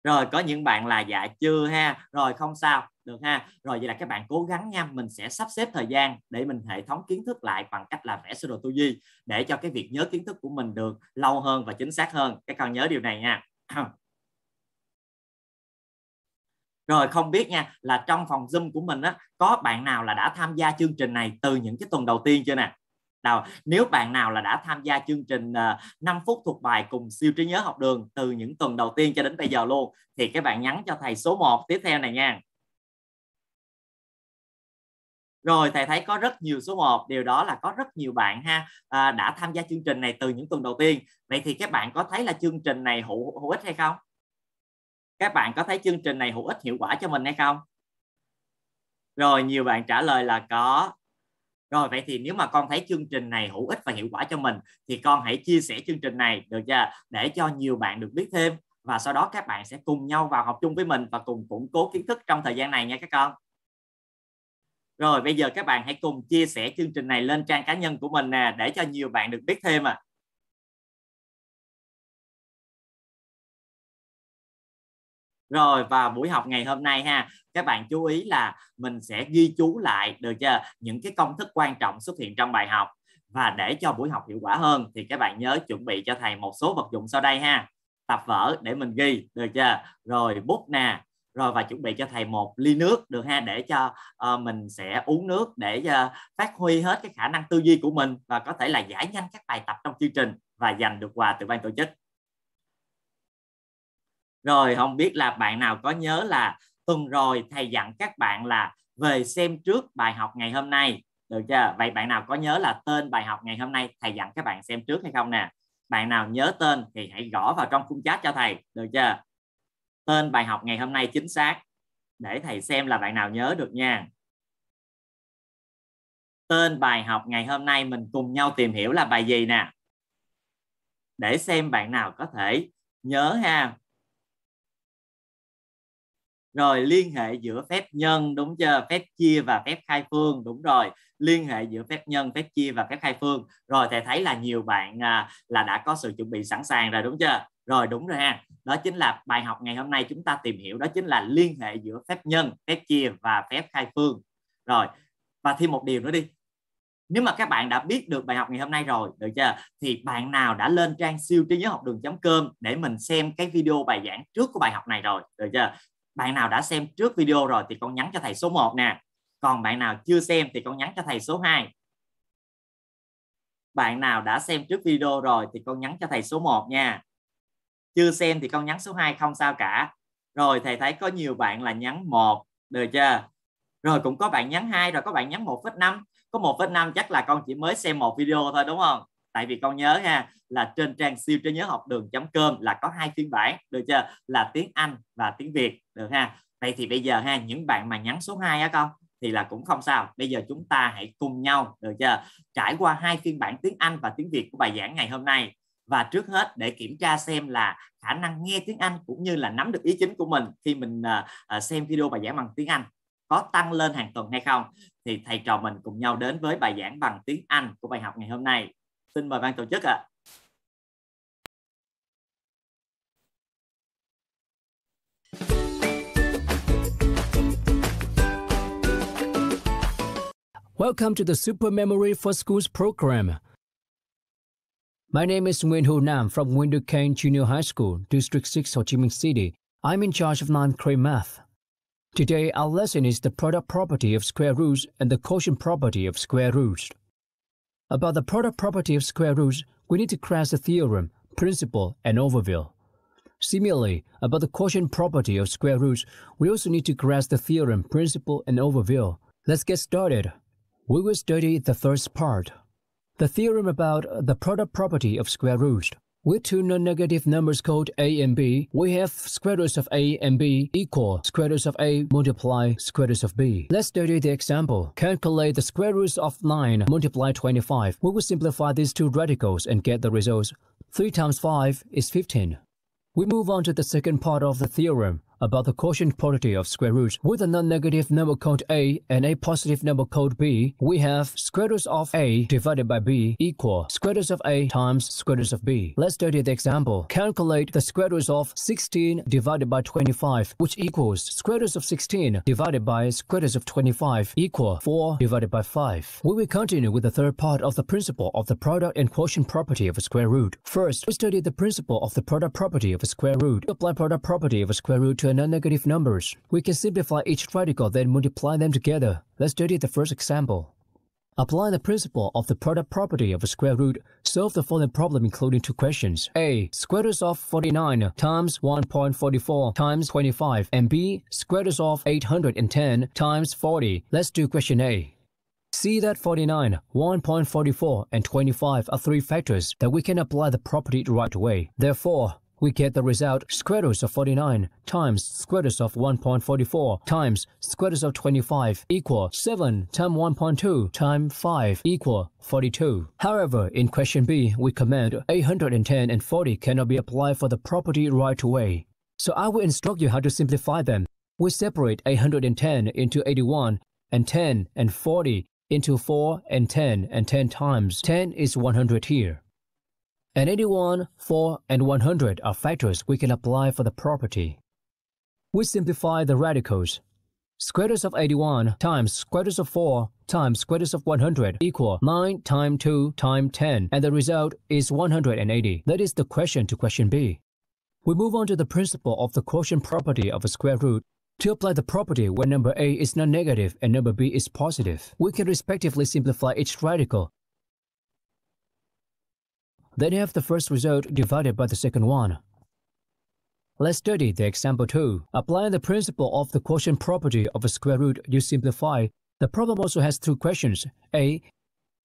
Rồi có những bạn là dạ chưa ha, rồi không sao, được ha. Rồi vậy là các bạn cố gắng nha, mình sẽ sắp xếp thời gian để mình hệ thống kiến thức lại bằng cách là vẽ sơ đồ tư duy để cho cái việc nhớ kiến thức của mình được lâu hơn và chính xác hơn. Các con nhớ điều này nha. Rồi không biết nha, là trong phòng Zoom của mình á, có bạn nào là đã tham gia chương trình này từ những cái tuần đầu tiên chưa nè? Nào, nếu bạn nào là đã tham gia chương trình năm phút thuộc bài cùng Siêu Trí Nhớ Học Đường từ những tuần đầu tiên cho đến bây giờ luôn thì các bạn nhắn cho thầy số một tiếp theo này nha. Rồi thầy thấy có rất nhiều số một, điều đó là có rất nhiều bạn ha à, đã tham gia chương trình này từ những tuần đầu tiên. Vậy thì các bạn có thấy là chương trình này hữu, hữu ích hay không? Các bạn có thấy chương trình này hữu ích hiệu quả cho mình hay không? Rồi nhiều bạn trả lời là có. Rồi vậy thì nếu mà con thấy chương trình này hữu ích và hiệu quả cho mình thì con hãy chia sẻ chương trình này, được chưa? Để cho nhiều bạn được biết thêm, và sau đó các bạn sẽ cùng nhau vào học chung với mình và cùng củng cố kiến thức trong thời gian này nha các con. Rồi bây giờ các bạn hãy cùng chia sẻ chương trình này lên trang cá nhân của mình nè, để cho nhiều bạn được biết thêm à. Rồi và buổi học ngày hôm nay ha, các bạn chú ý là mình sẽ ghi chú lại, được chưa, những cái công thức quan trọng xuất hiện trong bài học. Và để cho buổi học hiệu quả hơn thì các bạn nhớ chuẩn bị cho thầy một số vật dụng sau đây ha. Tập vở để mình ghi, được chưa, rồi bút nè, rồi và chuẩn bị cho thầy một ly nước, được ha, để cho uh, mình sẽ uống nước để uh, phát huy hết cái khả năng tư duy của mình và có thể là giải nhanh các bài tập trong chương trình và giành được quà từ ban tổ chức. Rồi không biết là bạn nào có nhớ là tuần rồi thầy dặn các bạn là về xem trước bài học ngày hôm nay, được chưa? Vậy bạn nào có nhớ là tên bài học ngày hôm nay thầy dặn các bạn xem trước hay không nè? Bạn nào nhớ tên thì hãy gõ vào trong khung chat cho thầy, được chưa? Tên bài học ngày hôm nay chính xác để thầy xem là bạn nào nhớ được nha. Tên bài học ngày hôm nay mình cùng nhau tìm hiểu là bài gì nè, để xem bạn nào có thể nhớ ha. Rồi liên hệ giữa phép nhân, đúng chưa? Phép chia và phép khai phương, đúng rồi. Liên hệ giữa phép nhân, phép chia và phép khai phương. Rồi thầy thấy là nhiều bạn là đã có sự chuẩn bị sẵn sàng rồi, đúng chưa? Rồi đúng rồi ha. Đó chính là bài học ngày hôm nay chúng ta tìm hiểu, đó chính là liên hệ giữa phép nhân, phép chia và phép khai phương. Rồi và thêm một điều nữa đi. Nếu mà các bạn đã biết được bài học ngày hôm nay rồi, được chưa? Thì bạn nào đã lên trang siêu trí nhớ học đường chấm com để mình xem cái video bài giảng trước của bài học này rồi, được chưa? Bạn nào đã xem trước video rồi thì con nhắn cho thầy số một nè. Còn bạn nào chưa xem thì con nhắn cho thầy số hai. Bạn nào đã xem trước video rồi thì con nhắn cho thầy số một nha. Chưa xem thì con nhắn số hai, không sao cả. Rồi thầy thấy có nhiều bạn là nhắn một, được chưa? Rồi cũng có bạn nhắn hai, rồi có bạn nhắn một phẩy năm. Có một phẩy năm chắc là con chỉ mới xem một video thôi đúng không? Tại vì con nhớ ha, là trên trang siêu trí nhớ học đường chấm com là có hai phiên bản, được chưa? Là tiếng Anh và tiếng Việt, được ha? Vậy thì bây giờ ha, những bạn mà nhắn số hai á con thì là cũng không sao. Bây giờ chúng ta hãy cùng nhau, được chưa, trải qua hai phiên bản tiếng Anh và tiếng Việt của bài giảng ngày hôm nay. Và trước hết để kiểm tra xem là khả năng nghe tiếng Anh cũng như là nắm được ý chính của mình khi mình uh, xem video bài giảng bằng tiếng Anh có tăng lên hàng tuần hay không, thì thầy trò mình cùng nhau đến với bài giảng bằng tiếng Anh của bài học ngày hôm nay. Xin mời ban tổ chức ạ. À. Welcome to the Super Memory for Schools program. My name is Nguyễn Hữu Nam from Window Kane Junior High School, District six, Ho Chi Minh City. I'm in charge of ninth grade math. Today, our lesson is the product property of square roots and the quotient property of square roots. About the product property of square roots, we need to grasp the theorem, principle, and overview. Similarly, about the quotient property of square roots, we also need to grasp the theorem, principle, and overview. Let's get started. We will study the first part, the theorem about the product property of square roots. With two non-negative numbers called a and b, we have square roots of a and b equal square roots of a multiply square roots of b. Let's study the example. Calculate the square roots of nine multiply twenty-five. We will simplify these two radicals and get the results. three times five is fifteen. We move on to the second part of the theorem about the quotient property of square roots. With a non-negative number called a and a positive number called b, we have square roots of a divided by b equal square roots of a times square roots of b. Let's study the example. Calculate the square roots of sixteen divided by twenty-five, which equals square roots of sixteen divided by square roots of twenty-five equal four divided by five. We will continue with the third part of the principle of the product and quotient property of a square root. First, we study the principle of the product property of a square root. We apply product property of a square root to non-negative numbers. We can simplify each radical, then multiply them together. Let's study the first example. Apply the principle of the product property of a square root. Solve the following problem including two questions. A. Square root of forty-nine times one point four four times twenty-five, and b. Square root of eight hundred ten times forty. Let's do question A. See that forty-nine, one point four four, and twenty-five are three factors that we can apply the property right away. Therefore, we get the result square root of forty-nine times square root of one point four four times square root of twenty-five equal seven times one point two times five equal forty-two. However, in question B, we command eight hundred ten and forty cannot be applied for the property right away. So I will instruct you how to simplify them. We separate eight hundred ten into eighty-one and ten and forty into four and ten and ten times. ten is one hundred here. And eighty-one, four, and one hundred are factors we can apply for the property. We simplify the radicals. Square root of eighty-one times square root of four times square root of one hundred equal nine times two times ten, and the result is one hundred eighty. That is the question to question B. We move on to the principle of the quotient property of a square root. To apply the property when number A is non-negative and number B is positive, we can respectively simplify each radical. Then have the first result divided by the second one. Let's study the example two. Applying the principle of the quotient property of a square root, you simplify. The problem also has two questions. A.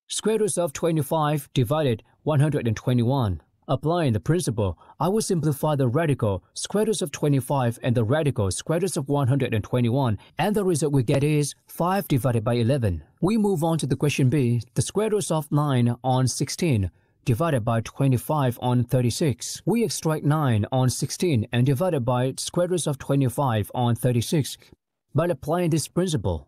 Square root of twenty-five divided one hundred twenty-one. Applying the principle, I will simplify the radical square root of twenty-five and the radical square root of one hundred twenty-one, and the result we get is five divided by eleven. We move on to the question B, the square root of nine on sixteen. Divided by twenty-five on thirty-six. We extract nine on sixteen and divide it by square root of twenty-five on thirty-six by applying this principle.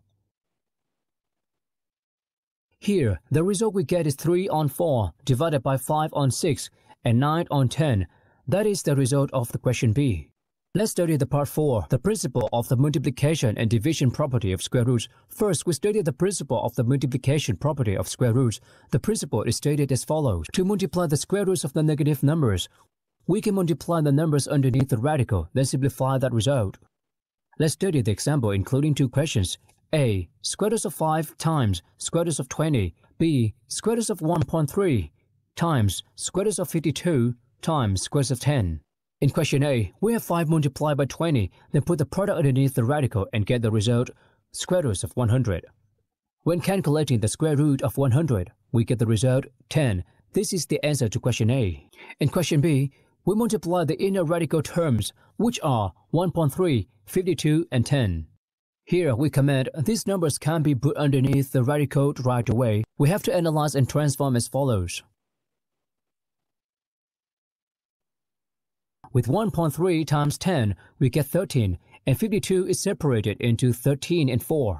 Here, the result we get is three on four divided by five on six and nine on ten. That is the result of the question B. Let's study the part four, the principle of the multiplication and division property of square roots. First, we study the principle of the multiplication property of square roots. The principle is stated as follows. To multiply the square roots of the negative numbers, we can multiply the numbers underneath the radical, then simplify that result. Let's study the example including two questions. A. Square root of five times square root of twenty. B. Square root of one point three times square root of fifty-two times square root of ten. In question A, we have five multiplied by twenty, then put the product underneath the radical and get the result square root of one hundred. When calculating the square root of one hundred, we get the result ten. This is the answer to question A. In question B, we multiply the inner radical terms, which are one point three, fifty-two, and ten. Here we comment these numbers can't be put underneath the radical right away. We have to analyze and transform as follows. With one point three times ten, we get thirteen, and fifty-two is separated into thirteen and four.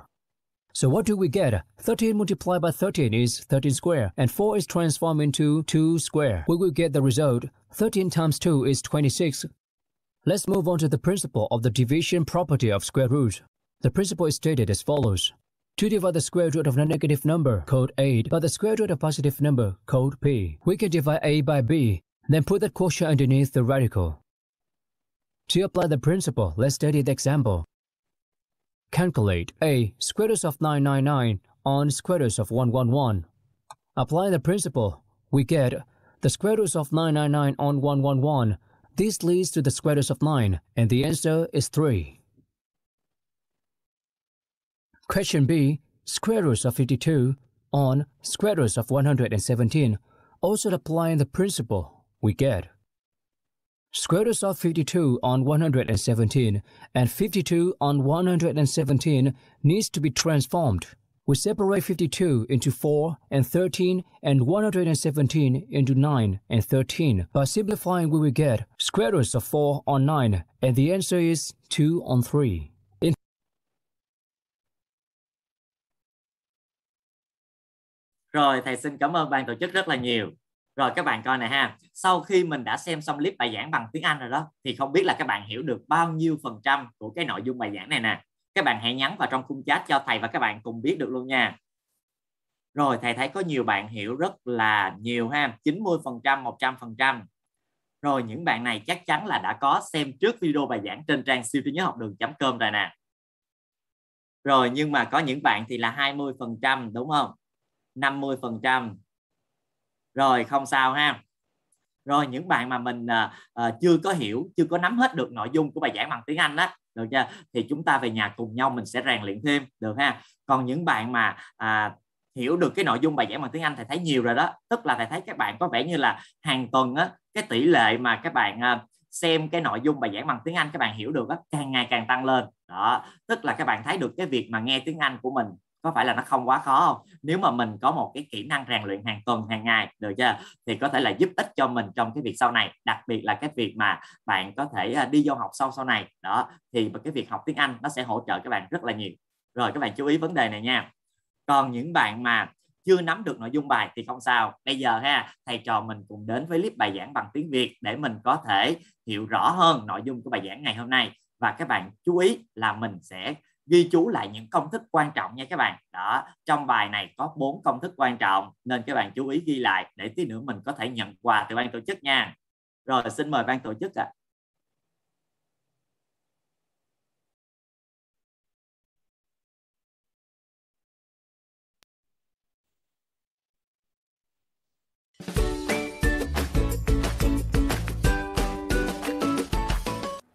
So what do we get? thirteen multiplied by thirteen is thirteen square, and four is transformed into two square. We will get the result, thirteen times two is twenty-six. Let's move on to the principle of the division property of square root. The principle is stated as follows. To divide the square root of a negative number, called eight, by the square root of a positive number, called p. We can divide a by b, then put that quotient underneath the radical. To apply the principle, let's study the example. Calculate a square root of nine hundred ninety-nine on square root of one hundred eleven. Apply the principle, we get the square root of nine hundred ninety-nine on one hundred eleven. This leads to the square root of nine, and the answer is three. Question B, square root of fifty-two on square root of one hundred seventeen. Also applying the principle, we get square root of fifty-two on one hundred seventeen and fifty-two on one hundred seventeen needs to be transformed. We separate fifty-two into four and thirteen and one hundred seventeen into nine and thirteen. By simplifying we will get square root of four on nine and the answer is two on three. In Rồi, thầy xin cảm ơn ban tổ chức rất là nhiều. Rồi các bạn coi này ha, sau khi mình đã xem xong clip bài giảng bằng tiếng Anh rồi đó, thì không biết là các bạn hiểu được bao nhiêu phần trăm của cái nội dung bài giảng này nè. Các bạn hãy nhắn vào trong khung chat cho thầy và các bạn cùng biết được luôn nha. Rồi thầy thấy có nhiều bạn hiểu rất là nhiều ha, chín mươi phần trăm, một trăm phần trăm. Rồi những bạn này chắc chắn là đã có xem trước video bài giảng trên trang siêu trí nhớ học đường chấm com rồi nè. Rồi nhưng mà có những bạn thì là hai mươi phần trăm đúng không? năm mươi phần trăm. Rồi không sao ha. Rồi những bạn mà mình uh, chưa có hiểu, chưa có nắm hết được nội dung của bài giảng bằng tiếng Anh đó, được chưa? Thì chúng ta về nhà cùng nhau mình sẽ rèn luyện thêm, được ha. Còn những bạn mà uh, hiểu được cái nội dung bài giảng bằng tiếng Anh thầy thấy nhiều rồi đó. Tức là thầy thấy các bạn có vẻ như là hàng tuần á, cái tỷ lệ mà các bạn uh, xem cái nội dung bài giảng bằng tiếng Anh các bạn hiểu được á, càng ngày càng tăng lên. Đó, tức là các bạn thấy được cái việc mà nghe tiếng Anh của mình có phải là nó không quá khó không? Nếu mà mình có một cái kỹ năng rèn luyện hàng tuần, hàng ngày, được chưa? Thì có thể là giúp ích cho mình trong cái việc sau này, đặc biệt là cái việc mà bạn có thể đi vô học sau sau này. Đó, thì cái việc học tiếng Anh nó sẽ hỗ trợ các bạn rất là nhiều. Rồi các bạn chú ý vấn đề này nha. Còn những bạn mà chưa nắm được nội dung bài thì không sao. Bây giờ ha, thầy trò mình cùng đến với clip bài giảng bằng tiếng Việt để mình có thể hiểu rõ hơn nội dung của bài giảng ngày hôm nay. Và các bạn chú ý là mình sẽ ghi chú lại những công thức quan trọng nha các bạn. Đó, trong bài này có bốn công thức quan trọng nên các bạn chú ý ghi lại để tí nữa mình có thể nhận quà từ ban tổ chức nha. Rồi xin mời ban tổ chức ạ. À.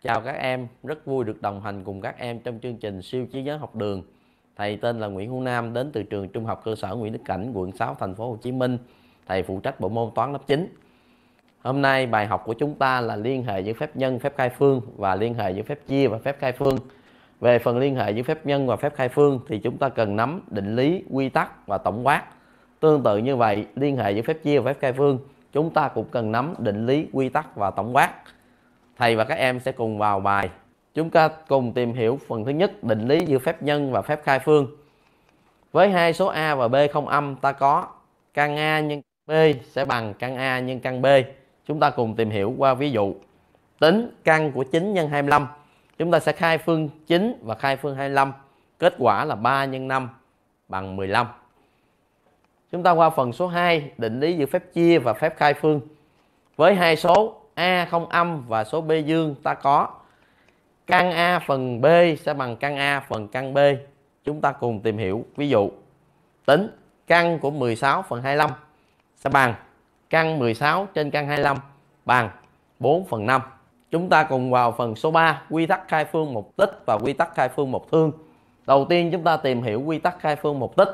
Chào các em, rất vui được đồng hành cùng các em trong chương trình Siêu Trí Nhớ Học Đường. Thầy tên là Nguyễn Hữu Nam, đến từ trường Trung học cơ sở Nguyễn Đức Cảnh, quận sáu, thành phố Hồ Chí Minh. Thầy phụ trách bộ môn toán lớp chín. Hôm nay bài học của chúng ta là liên hệ giữa phép nhân, phép khai phương và liên hệ giữa phép chia và phép khai phương. Về phần liên hệ giữa phép nhân và phép khai phương thì chúng ta cần nắm định lý, quy tắc và tổng quát. Tương tự như vậy, liên hệ giữa phép chia và phép khai phương chúng ta cũng cần nắm định lý, quy tắc và tổng quát. Thầy và các em sẽ cùng vào bài. Chúng ta cùng tìm hiểu phần thứ nhất, định lý giữa phép nhân và phép khai phương. Với hai số A và B không âm, ta có căn A nhân B sẽ bằng căn A nhân căn B. Chúng ta cùng tìm hiểu qua ví dụ. Tính căn của chín nhân hai mươi lăm. Chúng ta sẽ khai phương chín và khai phương hai mươi lăm. Kết quả là ba nhân năm bằng mười lăm. Chúng ta qua phần số hai, định lý giữa phép chia và phép khai phương. Với hai số A không âm và số B dương, ta có căn A phần B sẽ bằng căn A phần căn B. Chúng ta cùng tìm hiểu ví dụ. Tính căn của mười sáu phần hai mươi lăm sẽ bằng căn mười sáu trên căn hai mươi lăm bằng bốn phần năm. Chúng ta cùng vào phần số ba, quy tắc khai phương một tích và quy tắc khai phương một thương. Đầu tiên chúng ta tìm hiểu quy tắc khai phương một tích.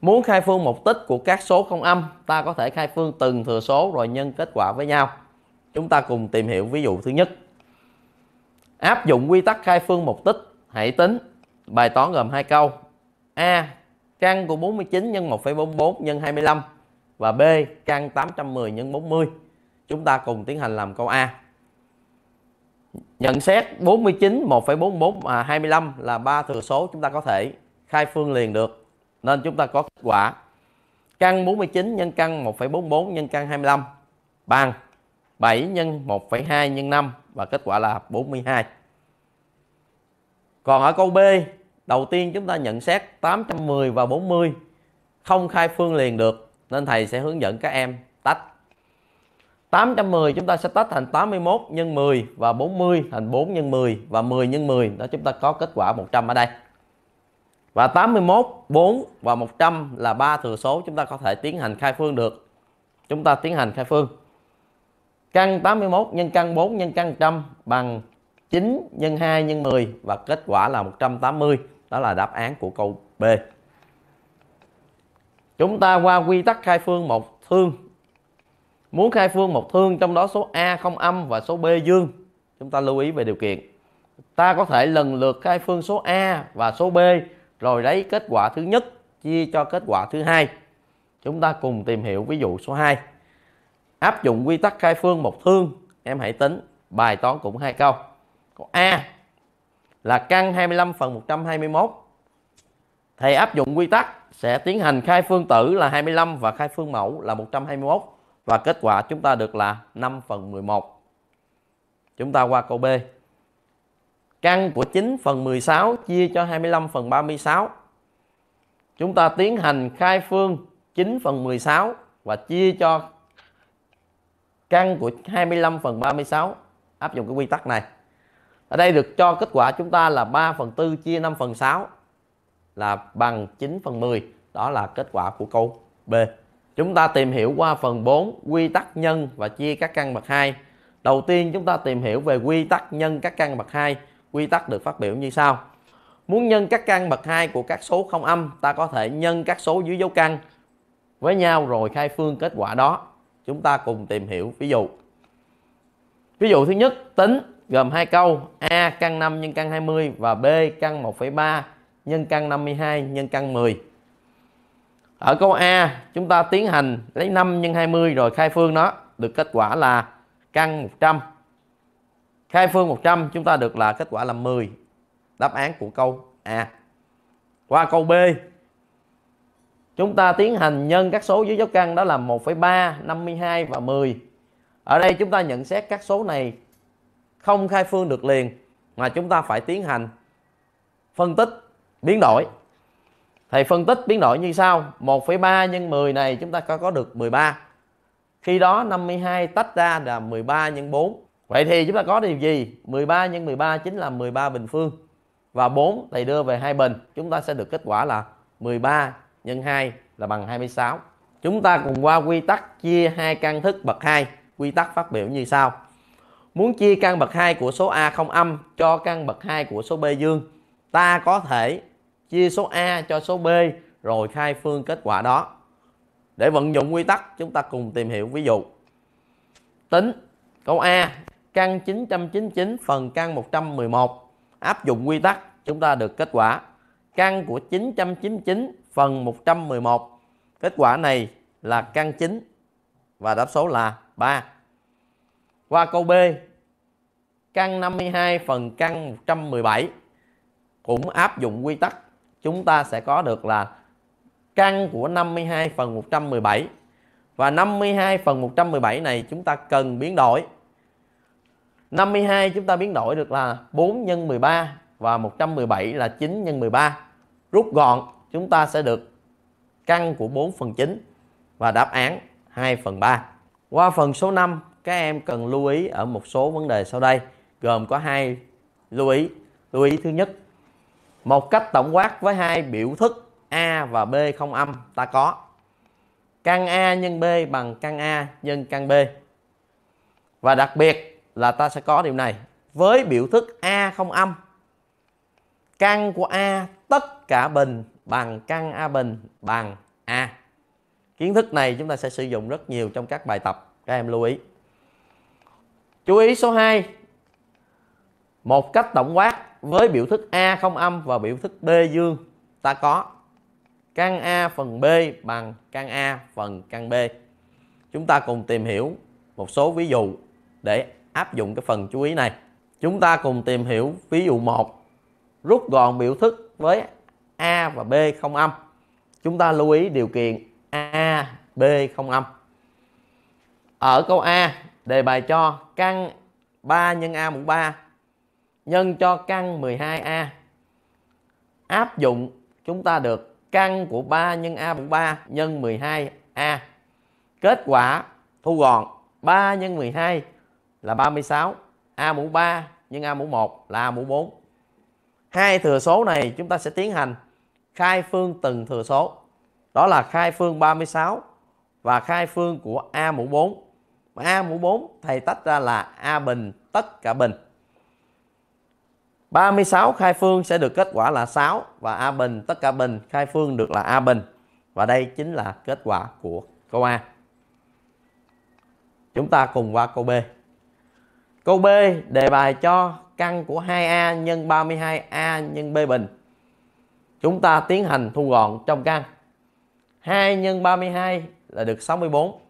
Muốn khai phương một tích của các số không âm, ta có thể khai phương từng thừa số rồi nhân kết quả với nhau. Chúng ta cùng tìm hiểu ví dụ thứ nhất. Áp dụng quy tắc khai phương một tích, hãy tính. Bài toán gồm hai câu. A. Căn của bốn mươi chín nhân một phẩy bốn mươi bốn nhân hai mươi lăm. Và B. Căn tám trăm mười nhân bốn mươi. Chúng ta cùng tiến hành làm câu A. Nhận xét bốn mươi chín, một phẩy bốn mươi bốn và hai mươi lăm là ba thừa số chúng ta có thể khai phương liền được. Nên chúng ta có kết quả căn bốn mươi chín nhân căn một phẩy bốn mươi bốn nhân căn hai mươi lăm bằng bảy nhân một phẩy hai nhân năm và kết quả là bốn mươi hai. Còn ở câu B, đầu tiên chúng ta nhận xét tám trăm mười và bốn mươi không khai phương liền được nên thầy sẽ hướng dẫn các em tách. tám trăm mười chúng ta sẽ tách thành tám mươi mốt nhân mười và bốn mươi thành bốn nhân mười và mười nhân mười, đó chúng ta có kết quả một trăm ở đây. Và tám mươi mốt, bốn và một trăm là ba thừa số chúng ta có thể tiến hành khai phương được. Chúng ta tiến hành khai phương. Căn tám mươi mốt nhân căn bốn nhân căn một trăm bằng chín nhân hai nhân mười và kết quả là một trăm tám mươi. Đó là đáp án của câu B. Chúng ta qua quy tắc khai phương một thương. Muốn khai phương một thương trong đó số A không âm và số B dương. Chúng ta lưu ý về điều kiện. Ta có thể lần lượt khai phương số A và số B rồi lấy kết quả thứ nhất chia cho kết quả thứ hai. Chúng ta cùng tìm hiểu ví dụ số hai. Áp dụng quy tắc khai phương một thương, em hãy tính. Bài toán cũng hai câu. Câu A là căn hai mươi lăm phần một trăm hai mươi mốt. Thầy áp dụng quy tắc sẽ tiến hành khai phương tử là hai mươi lăm và khai phương mẫu là một trăm hai mươi mốt và kết quả chúng ta được là năm phần mười một. Chúng ta qua câu B. Căn của chín phần mười sáu chia cho hai mươi lăm phần ba mươi sáu. Chúng ta tiến hành khai phương chín phần mười sáu và chia cho căn của hai mươi lăm phần ba mươi sáu. Áp dụng cái quy tắc này. Ở đây được cho kết quả chúng ta là ba phần tư chia năm phần sáu là bằng chín phần mười. Đó là kết quả của câu B. Chúng ta tìm hiểu qua phần bốn, quy tắc nhân và chia các căn bậc hai. Đầu tiên chúng ta tìm hiểu về quy tắc nhân các căn bậc hai. Quy tắc được phát biểu như sau. Muốn nhân các căn bậc hai của các số không âm, ta có thể nhân các số dưới dấu căn với nhau rồi khai phương kết quả đó. Chúng ta cùng tìm hiểu ví dụ. Ví dụ thứ nhất, tính gồm hai câu. A căn năm nhân căn hai mươi và B căn một phẩy ba nhân căn năm mươi hai nhân căn mười. Ở câu A, chúng ta tiến hành lấy năm nhân hai mươi rồi khai phương nó. Được kết quả là căn một trăm. Khai phương một trăm chúng ta được là kết quả là mười. Đáp án của câu A. Qua câu B, chúng ta tiến hành nhân các số dưới dấu căn đó là một phẩy ba, năm mươi hai và mười. Ở đây chúng ta nhận xét các số này không khai phương được liền mà chúng ta phải tiến hành phân tích biến đổi. Thầy phân tích biến đổi như sau. một phẩy ba nhân mười này chúng ta có được mười ba. Khi đó năm mươi hai tách ra là mười ba nhân bốn. Vậy thì chúng ta có điều gì? mười ba nhân mười ba chính là mười ba bình phương. Và bốn thầy đưa về hai bình. Chúng ta sẽ được kết quả là mười ba nhân hai là bằng hai mươi sáu. Chúng ta cùng qua quy tắc chia hai căn thức bậc hai. Quy tắc phát biểu như sau. Muốn chia căn bậc hai của số A không âm cho căn bậc hai của số B dương, ta có thể chia số A cho số B rồi khai phương kết quả đó. Để vận dụng quy tắc, chúng ta cùng tìm hiểu ví dụ. Tính câu A, căn chín trăm chín mươi chín phần căn một trăm mười một. Áp dụng quy tắc, chúng ta được kết quả căn của chín trăm chín mươi chín phần một trăm mười một. Kết quả này là căn chín và đáp số là ba. Qua câu B, căn năm mươi hai phần căn một trăm mười bảy. Cũng áp dụng quy tắc, chúng ta sẽ có được là căn của năm mươi hai phần một trăm mười bảy. Và năm mươi hai phần một trăm mười bảy này chúng ta cần biến đổi. năm mươi hai chúng ta biến đổi được là bốn x mười ba và một trăm mười bảy là chín x mười ba. Rút gọn chúng ta sẽ được căn của bốn phần chín và đáp án hai phần ba. Qua phần số năm, các em cần lưu ý ở một số vấn đề sau đây, gồm có hai lưu ý. Lưu ý thứ nhất, một cách tổng quát với hai biểu thức A và B không âm ta có căn A nhân B bằng căn A nhân căn B. Và đặc biệt là ta sẽ có điều này. Với biểu thức A không âm, căn của A tất cả bình bằng căn A bình bằng A. Kiến thức này chúng ta sẽ sử dụng rất nhiều trong các bài tập, các em lưu ý. Chú ý số hai. Một cách tổng quát với biểu thức A không âm và biểu thức B dương ta có căn A phần B bằng căn A phần căn B. Chúng ta cùng tìm hiểu một số ví dụ để áp dụng cái phần chú ý này. Chúng ta cùng tìm hiểu ví dụ một. Rút gọn biểu thức với A và B không âm. Chúng ta lưu ý điều kiện A, B không âm. Ở câu A, đề bài cho căn ba nhân A mũ ba nhân cho căn mười hai A. Áp dụng chúng ta được căn của ba nhân A mũ ba nhân mười hai A. Kết quả thu gọn ba nhân mười hai là ba mươi sáu. A mũ ba nhân A mũ một là A mũ bốn. Hai thừa số này chúng ta sẽ tiến hành khai phương từng thừa số. Đó là khai phương ba mươi sáu và khai phương của A mũ bốn. A mũ bốn thầy tách ra là A bình tất cả bình. ba mươi sáu khai phương sẽ được kết quả là sáu và A bình tất cả bình khai phương được là A bình. Và đây chính là kết quả của câu A. Chúng ta cùng qua câu B. Câu B đề bài cho căn của hai A nhân ba mươi hai A nhân B bình. Chúng ta tiến hành thu gọn trong căn. hai nhân ba mươi hai là được sáu mươi bốn.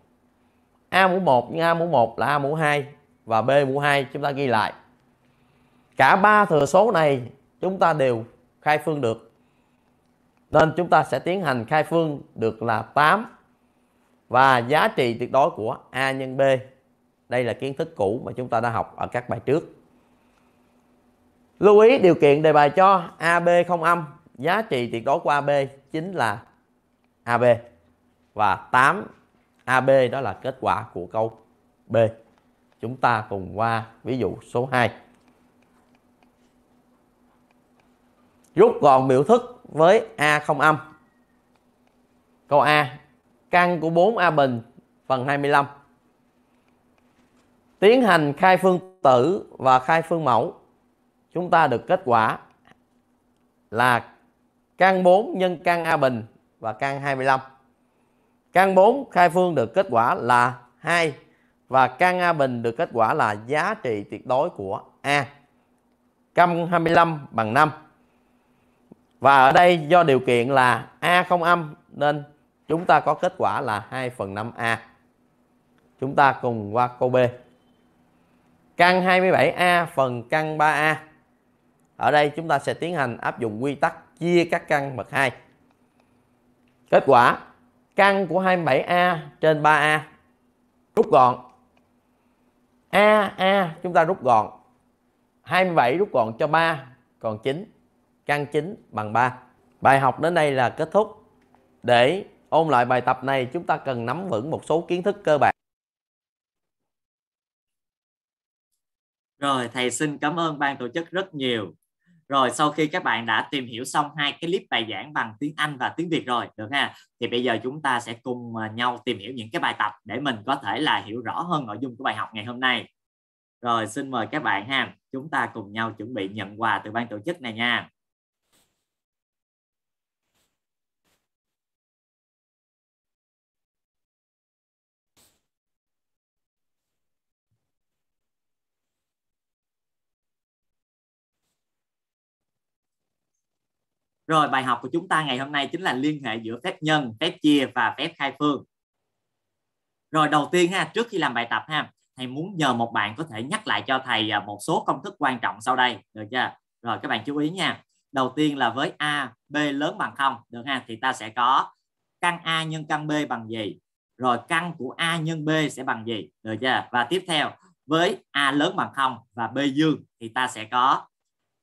A mũ một nhân A mũ một là A mũ hai và B mũ hai chúng ta ghi lại. Cả ba thừa số này chúng ta đều khai phương được. Nên chúng ta sẽ tiến hành khai phương được là tám. Và giá trị tuyệt đối của A nhân B. Đây là kiến thức cũ mà chúng ta đã học ở các bài trước. Lưu ý điều kiện đề bài cho a bê không âm. Giá trị tuyệt đối của a bê chính là a bê. Và tám a bê đó là kết quả của câu B. Chúng ta cùng qua ví dụ số hai. Rút gọn biểu thức với A không âm. Câu A. Căn của bốn A bình phần hai mươi lăm. Tiến hành khai phương tử và khai phương mẫu. Chúng ta được kết quả là căn bốn nhân căn A bình và căn hai mươi lăm. Căn bốn khai phương được kết quả là hai. Và căn A bình được kết quả là giá trị tuyệt đối của A. Căn hai mươi lăm bằng năm. Và ở đây do điều kiện là A không âm nên chúng ta có kết quả là hai phần năm A. Chúng ta cùng qua câu B. Căn hai mươi bảy A phần căn ba A. Ở đây chúng ta sẽ tiến hành áp dụng quy tắc chia các căn bậc hai. Kết quả căn của hai mươi bảy A trên ba A. Rút gọn. A, A chúng ta rút gọn. hai mươi bảy rút gọn cho ba còn chín. Căn chín bằng ba. Bài học đến đây là kết thúc. Để ôn lại bài tập này, chúng ta cần nắm vững một số kiến thức cơ bản. Rồi, thầy xin cảm ơn ban tổ chức rất nhiều. Rồi, sau khi các bạn đã tìm hiểu xong hai cái clip bài giảng bằng tiếng Anh và tiếng Việt rồi, được ha? Thì bây giờ chúng ta sẽ cùng nhau tìm hiểu những cái bài tập để mình có thể là hiểu rõ hơn nội dung của bài học ngày hôm nay. Rồi, xin mời các bạn ha. Chúng ta cùng nhau chuẩn bị nhận quà từ ban tổ chức này nha. Rồi, bài học của chúng ta ngày hôm nay chính là liên hệ giữa phép nhân, phép chia và phép khai phương. Rồi, đầu tiên ha, trước khi làm bài tập ha, thầy muốn nhờ một bạn có thể nhắc lại cho thầy một số công thức quan trọng sau đây, được chưa? Rồi, các bạn chú ý nha. Đầu tiên là với A, B lớn bằng không, được ha? Thì ta sẽ có căn A nhân căn B bằng gì? Rồi, căn của A nhân B sẽ bằng gì? Được chưa? Và tiếp theo, với A lớn bằng không và B dương thì ta sẽ có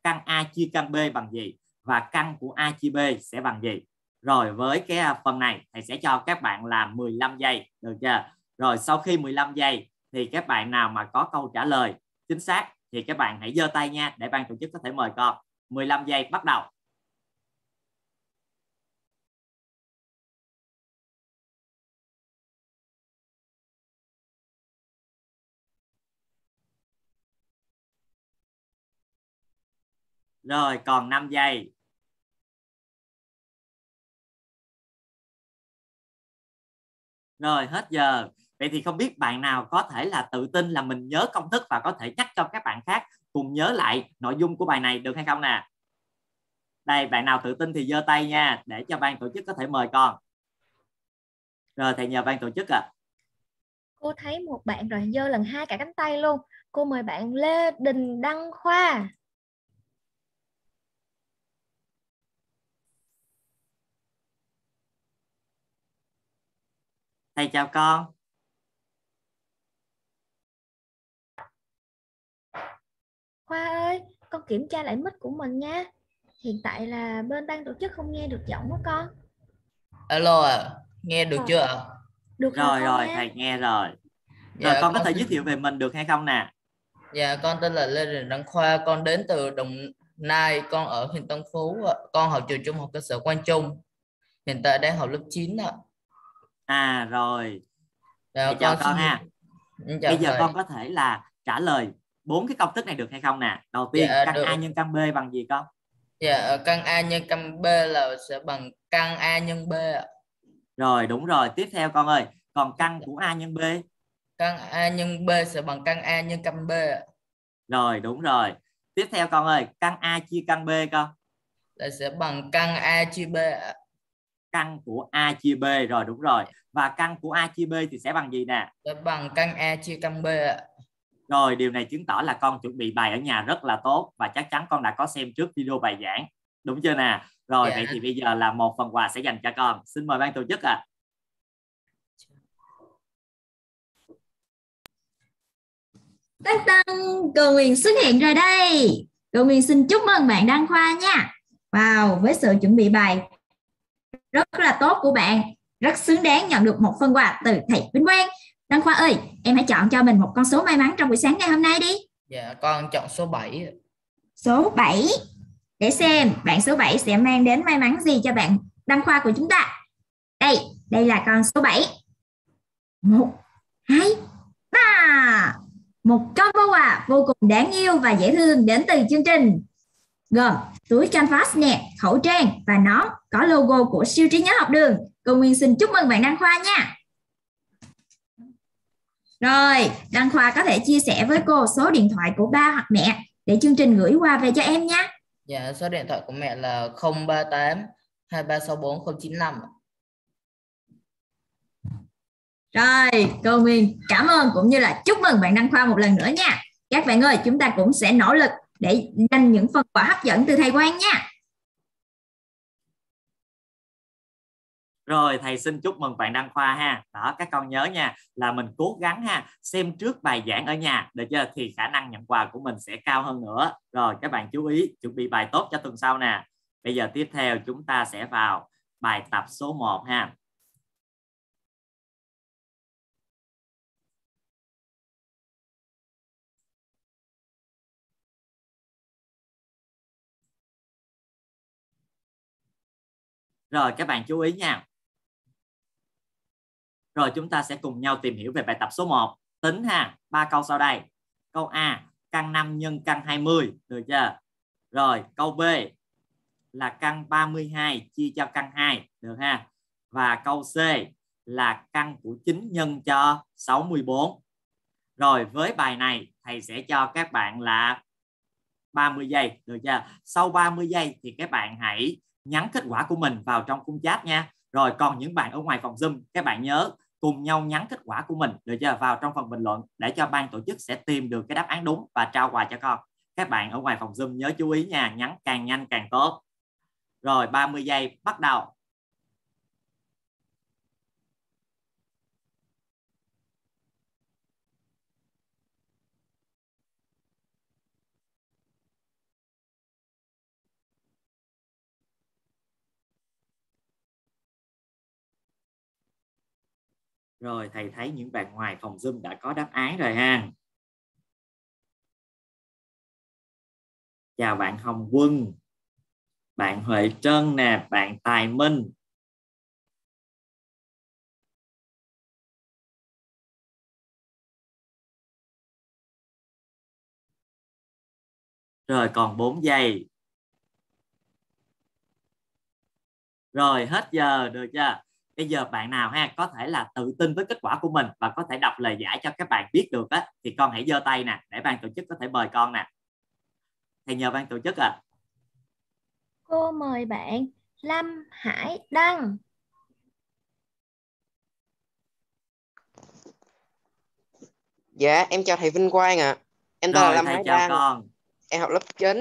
căn A chia căn B bằng gì? Và căn của A chia B sẽ bằng gì? Rồi với cái phần này thầy sẽ cho các bạn là mười lăm giây, được chưa? Rồi sau khi mười lăm giây thì các bạn nào mà có câu trả lời chính xác thì các bạn hãy giơ tay nha, để ban tổ chức có thể mời con. mười lăm giây bắt đầu. Rồi còn năm giây. Rồi, hết giờ. Vậy thì không biết bạn nào có thể là tự tin là mình nhớ công thức và có thể nhắc cho các bạn khác cùng nhớ lại nội dung của bài này được hay không nè? Đây, bạn nào tự tin thì giơ tay nha, để cho ban tổ chức có thể mời con. Rồi, thầy nhờ ban tổ chức ạ. À. Cô thấy một bạn rồi giơ lần hai cả cánh tay luôn. Cô mời bạn Lê Đình Đăng Khoa. Thầy chào con. Khoa ơi, con kiểm tra lại mic của mình nha. Hiện tại là bên ban tổ chức không nghe được giọng của con. Alo à, nghe được rồi. Chưa ạ? Được rồi, rồi, thầy nghe rồi. Dạ, rồi con có thể giới thiệu về mình được hay không nè? Dạ, con tên là Lê Đình Đăng Khoa, con đến từ Đồng Nai, con ở huyện Tân Phú, con học trường trung học cơ sở Quang Trung. Hiện tại đang học lớp chín ạ. À rồi. Dạ, con chào con ha. Chào Bây giờ thầy. Con có thể là trả lời bốn cái công thức này được hay không nè? Đầu tiên, dạ, căn được. A nhân căn B bằng gì con? Dạ, căn A nhân căn B là sẽ bằng căn A nhân B ạ. Rồi, đúng rồi. Tiếp theo con ơi, còn căn của A nhân B? Căn A nhân B sẽ bằng căn A nhân căn B ạ. Rồi, đúng rồi. Tiếp theo con ơi, căn A chia căn B con? Là sẽ bằng căn A chia B ạ. Căn của A chia B, rồi đúng rồi. Và căn của A chia B thì sẽ bằng gì nè? Sẽ bằng căn A chia căn B ạ. Rồi, điều này chứng tỏ là con chuẩn bị bài ở nhà rất là tốt và chắc chắn con đã có xem trước video bài giảng. Đúng chưa nè? Rồi, dạ. Vậy thì bây giờ là một phần quà sẽ dành cho con. Xin mời ban tổ chức ạ. À. Tân Tân, Cầu Nguyện xuất hiện rồi đây. Cầu Nguyện xin chúc mừng bạn Đăng Khoa nha. Wow, với sự chuẩn bị bài rất là tốt của bạn, rất xứng đáng nhận được một phần quà từ thầy Vinh Quang. Đăng Khoa ơi, em hãy chọn cho mình một con số may mắn trong buổi sáng ngày hôm nay đi. Dạ, con chọn số bảy. Số bảy. Để xem bạn số bảy sẽ mang đến may mắn gì cho bạn Đăng Khoa của chúng ta. Đây, đây là con số bảy. một, hai, ba. Một combo quà vô cùng đáng yêu và dễ thương đến từ chương trình. Gồm túi canvas nè, khẩu trang và nón có logo của Siêu Trí Nhớ Học Đường. Cô Nguyên xin chúc mừng bạn Đăng Khoa nha. Rồi, Đăng Khoa có thể chia sẻ với cô số điện thoại của ba hoặc mẹ để chương trình gửi quà về cho em nha. Dạ, số điện thoại của mẹ là không ba tám hai ba sáu bốn không chín năm. Rồi, cô Nguyên cảm ơn cũng như là chúc mừng bạn Đăng Khoa một lần nữa nha. Các bạn ơi, chúng ta cũng sẽ nỗ lực để giành những phần quà hấp dẫn từ thầy Quang nha. Rồi, thầy xin chúc mừng bạn Đăng Khoa ha. Đó, các con nhớ nha, là mình cố gắng ha, xem trước bài giảng ở nhà, được chưa? Thì khả năng nhận quà của mình sẽ cao hơn nữa. Rồi, các bạn chú ý, chuẩn bị bài tốt cho tuần sau nè. Bây giờ tiếp theo chúng ta sẽ vào bài tập số một ha. Rồi, các bạn chú ý nha. Rồi chúng ta sẽ cùng nhau tìm hiểu về bài tập số một. Tính ha, ba câu sau đây. Câu A, căn năm nhân căn hai mươi, được chưa? Rồi, câu B là căn ba mươi hai chia cho căn hai, được ha? Và câu C là căn của chín nhân cho sáu mươi bốn. Rồi, với bài này thầy sẽ cho các bạn là ba mươi giây, được chưa? Sau ba mươi giây thì các bạn hãy nhắn kết quả của mình vào trong khung chat nha. Rồi còn những bạn ở ngoài phòng Zoom, các bạn nhớ cùng nhau nhắn kết quả của mình, được chưa, vào trong phần bình luận để cho ban tổ chức sẽ tìm được cái đáp án đúng và trao quà cho con. Các bạn ở ngoài phòng Zoom nhớ chú ý nha, nhắn càng nhanh càng tốt. Rồi ba mươi giây bắt đầu. Rồi, thầy thấy những bạn ngoài phòng Zoom đã có đáp án rồi ha. Chào bạn Hồng Quân, bạn Huệ Trân nè, bạn Tài Minh. Rồi, còn bốn giây. Rồi, hết giờ, được chưa? Bây giờ bạn nào ha có thể là tự tin với kết quả của mình và có thể đọc lời giải cho các bạn biết được á, thì con hãy giơ tay nè để ban tổ chức có thể mời con nè. Thầy nhờ ban tổ chức à. Cô mời bạn Lâm Hải Đăng. Dạ em chào thầy Vinh Quang ạ. À. Em tên là Lâm Hải Đăng. Con. Em học lớp chín.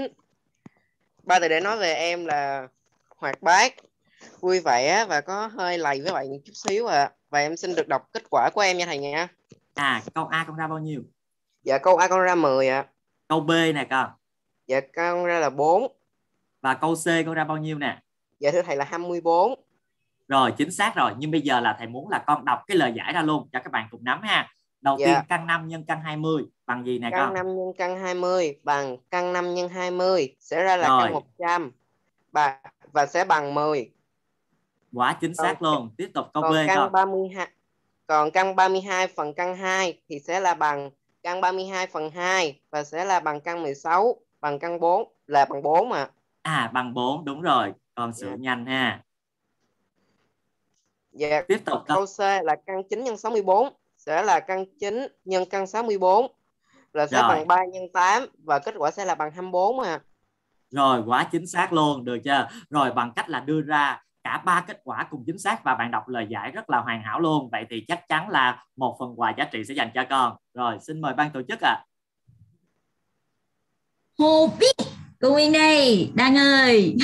Ba từ để nói về em là hoạt bát, vui vẻ và có hơi lầy với bạn chút xíu ạ. À. Và em xin được đọc kết quả của em nha thầy nha. À, câu A con ra bao nhiêu? Dạ câu A con ra mười ạ. À. Câu B nè con. Dạ con ra là bốn. Và câu C con ra bao nhiêu nè? Dạ thưa thầy là hai mươi bốn. Rồi chính xác rồi, nhưng bây giờ là thầy muốn là con đọc cái lời giải ra luôn cho các bạn cùng nắm ha. Đầu dạ. tiên căn năm nhân căn hai mươi bằng gì nè con? Căn năm nhân căn hai mươi bằng căn năm nhân hai mươi sẽ ra là rồi. Căn một trăm và, và sẽ bằng mười. Quá chính còn, xác luôn. Tiếp tục câu còn B căn con. ba mươi hai, còn căn ba mươi hai phần căn hai thì sẽ là bằng căn ba mươi hai phần hai và sẽ là bằng căn mười sáu bằng căn bốn là bằng bốn mà. À bằng bốn đúng rồi. Con sửa yeah. nhanh ha. Dạ. Tiếp tục câu C là căn chín nhân sáu mươi bốn sẽ là căn chín nhân căn sáu mươi bốn là sẽ rồi. Bằng ba nhân tám và kết quả sẽ là bằng hai mươi bốn mà. Rồi quá chính xác luôn, được chưa? Rồi bằng cách là đưa ra cả ba kết quả cùng chính xác và bạn đọc lời giải rất là hoàn hảo luôn. Vậy thì chắc chắn là một phần quà giá trị sẽ dành cho con. Rồi xin mời ban tổ chức ạ. À. Hồ Bích, cô Nguyên đây, Đăng ơi.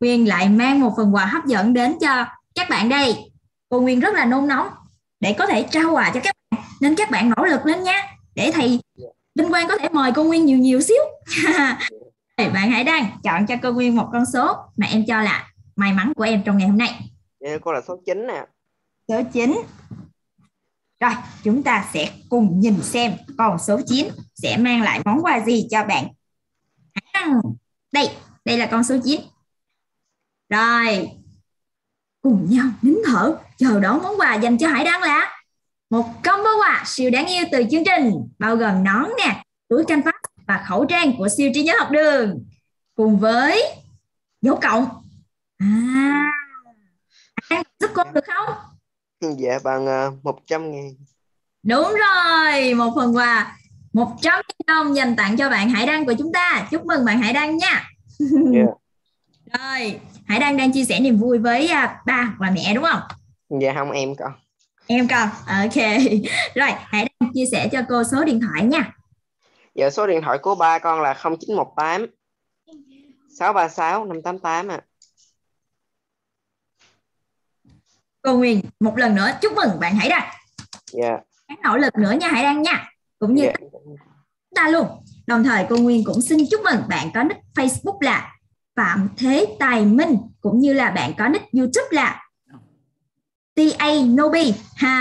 Nguyên lại mang một phần quà hấp dẫn đến cho các bạn đây. Cô Nguyên rất là nôn nóng để có thể trao quà cho các bạn. Nên các bạn nỗ lực lên nhé. Để thầy Vinh Quang có thể mời cô Nguyên nhiều nhiều xíu. Bạn hãy Đăng chọn cho cô Nguyên một con số mà em cho là may mắn của em trong ngày hôm nay. Dạ, cô là số chín nè. Số chín. Rồi, chúng ta sẽ cùng nhìn xem con số chín sẽ mang lại món quà gì cho bạn. Đây, đây là con số chín. Rồi, cùng nhau nín thở chờ đón món quà dành cho Hải Đăng là một combo quà siêu đáng yêu từ chương trình, bao gồm nón nè, túi canh phát và khẩu trang của Siêu Trí Nhớ Học Đường cùng với dấu cộng. À, Đăng giúp cô được không? Dạ bằng một trăm ngàn. Đúng rồi, một phần quà một trăm ngàn đồng dành tặng cho bạn Hải Đăng của chúng ta. Chúc mừng bạn Hải Đăng nha. Yeah. Rồi, Hải Đăng đang chia sẻ niềm vui với ba và mẹ đúng không? Dạ không, em con. Em con, ok. Rồi, Hải Đăng chia sẻ cho cô số điện thoại nha. Dạ số điện thoại của ba con là không chín một tám sáu ba sáu năm tám tám ạ. À. Cô Nguyên, một lần nữa chúc mừng bạn Hải Đăng. Dạ. Hãy nỗ lực nữa nha Hải Đăng nha. Cũng như yeah. ta luôn. Đồng thời cô Nguyên cũng xin chúc mừng bạn có nick Facebook là Phạm Thế Tài Minh, cũng như là bạn có nick YouTube là tê a Nobi. Ha,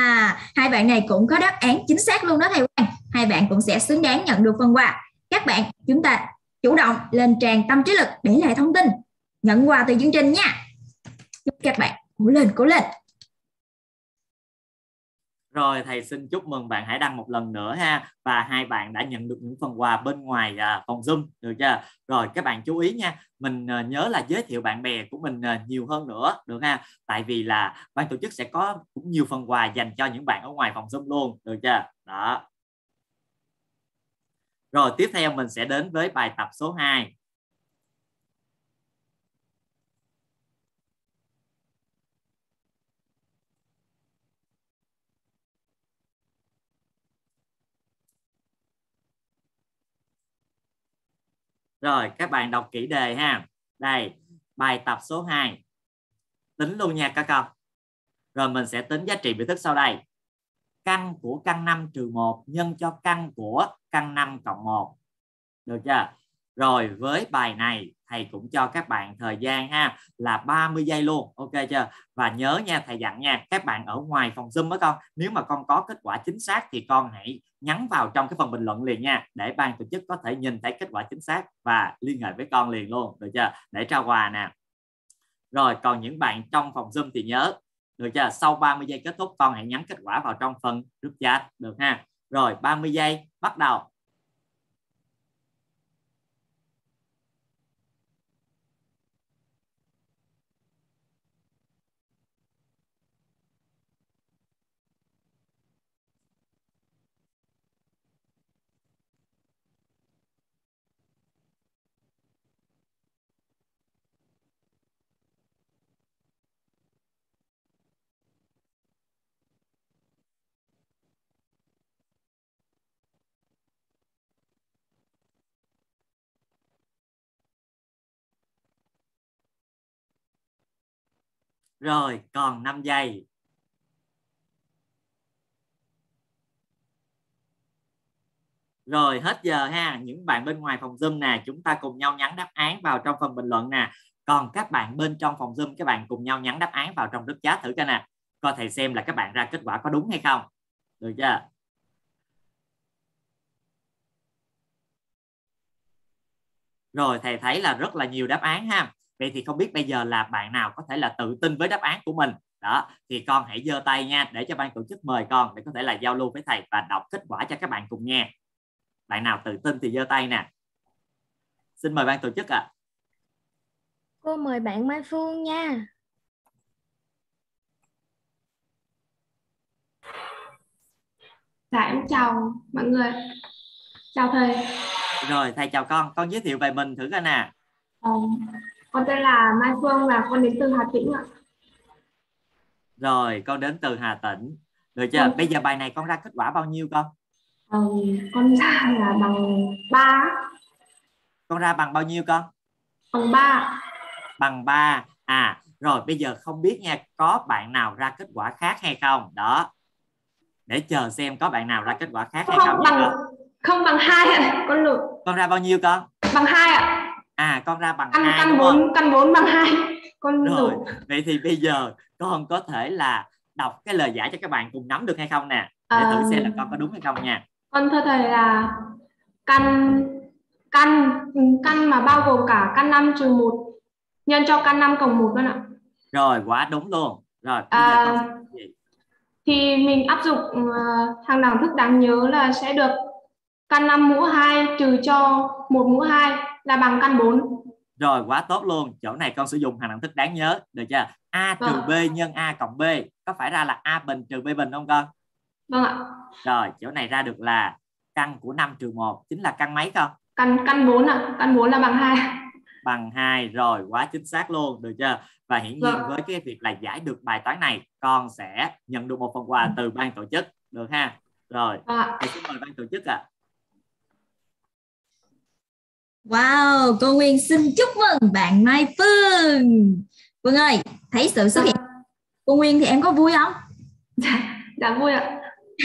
hai bạn này cũng có đáp án chính xác luôn đó thầy Quang. Hai bạn cũng sẽ xứng đáng nhận được phần quà. Các bạn chúng ta chủ động lên trang Tâm Trí Lực để lại thông tin nhận quà từ chương trình nha. Chúc các bạn cố lên cố lên. Rồi thầy xin chúc mừng bạn Hải Đăng một lần nữa ha. Và hai bạn đã nhận được những phần quà bên ngoài à, phòng Zoom, được chưa? Rồi các bạn chú ý nha. Mình à, nhớ là giới thiệu bạn bè của mình à, nhiều hơn nữa, được ha? Tại vì là ban tổ chức sẽ có cũng nhiều phần quà dành cho những bạn ở ngoài phòng Zoom luôn, được chưa? Đó. Rồi tiếp theo mình sẽ đến với bài tập số hai. Rồi, các bạn đọc kỹ đề ha. Đây, bài tập số hai. Tính luôn nha các con. Rồi mình sẽ tính giá trị biểu thức sau đây. Căn của căn năm trừ một nhân cho căn của căn năm cộng một. Được chưa? Rồi, với bài này, thầy cũng cho các bạn thời gian ha là ba mươi giây luôn. Ok chưa? Và nhớ nha, thầy dặn nha, các bạn ở ngoài phòng Zoom đó con. Nếu mà con có kết quả chính xác thì con hãy nhắn vào trong cái phần bình luận liền nha, để ban tổ chức có thể nhìn thấy kết quả chính xác và liên hệ với con liền luôn, được chưa? Để trao quà nè. Rồi còn những bạn trong phòng Zoom thì nhớ, được chưa? Sau ba mươi giây kết thúc con hãy nhắn kết quả vào trong phần group chat, được ha? Rồi ba mươi giây bắt đầu. Rồi, còn năm giây. Rồi, hết giờ ha. Những bạn bên ngoài phòng Zoom nè, chúng ta cùng nhau nhắn đáp án vào trong phần bình luận nè. Còn các bạn bên trong phòng Zoom, các bạn cùng nhau nhắn đáp án vào trong group chat thử coi nè. Coi thầy xem là các bạn ra kết quả có đúng hay không. Được chưa? Rồi, thầy thấy là rất là nhiều đáp án ha. Vậy thì không biết bây giờ là bạn nào có thể là tự tin với đáp án của mình. Đó, thì con hãy giơ tay nha, để cho ban tổ chức mời con để có thể là giao lưu với thầy và đọc kết quả cho các bạn cùng nghe. Bạn nào tự tin thì giơ tay nè. Xin mời ban tổ chức ạ. À. Cô mời bạn Mai Phương nha. Dạ em chào mọi người. Chào thầy. Rồi thầy chào con, con giới thiệu về mình thử coi nè. Ờ, con tên là Mai Phương và con đến từ Hà Tĩnh ạ. Rồi, con đến từ Hà Tĩnh. Được chưa? Ừ. Bây giờ bài này con ra kết quả bao nhiêu con? Ờ, con ra là bằng ba. Con ra bằng bao nhiêu con? Bằng ba. Bằng ba. À, rồi bây giờ không biết nha, có bạn nào ra kết quả khác hay không? Đó. Để chờ xem có bạn nào ra kết quả khác không, hay không. Bằng, không bằng hai ạ. Con lụt. Con ra bao nhiêu con? Bằng hai ạ. À, con ra bằng hai. Căn bốn, căn bốn bằng hai. Con rồi. Vậy thì bây giờ con có thể là đọc cái lời giải cho các bạn cùng nắm được hay không nè. Để à, thử xem là con có đúng hay không nha. Con thưa thầy là căn căn căn mà bao gồm cả căn năm trừ một nhân cho căn năm cộng một luôn ạ. Rồi, quá đúng luôn. Rồi, bây giờ à, con sẽ làm gì? Thì mình áp dụng hàng đẳng thức đáng nhớ là sẽ được căn năm mũ hai trừ cho một mũ hai là bằng căn bốn. Rồi, quá tốt luôn. Chỗ này con sử dụng hàng đẳng thức đáng nhớ. Được chưa? A vâng. trừ B nhân A cộng B. Có phải ra là A bình trừ B bình không con? Vâng ạ. Rồi, chỗ này ra được là căn của năm trừ một. Chính là căn mấy con? Căn, căn bốn ạ. À. Căn bốn là bằng hai. Bằng hai. Rồi, quá chính xác luôn. Được chưa? Và hiển nhiên vâng. với cái việc là giải được bài toán này, con sẽ nhận được một phần quà từ ban tổ chức. Được ha? Rồi, à. xin mời ban tổ chức ạ. À. Wow, cô Nguyên xin chúc mừng bạn Mai Phương. Phương ơi, thấy sự xuất hiện cô Nguyên thì em có vui không? Dạ, dạ vui ạ.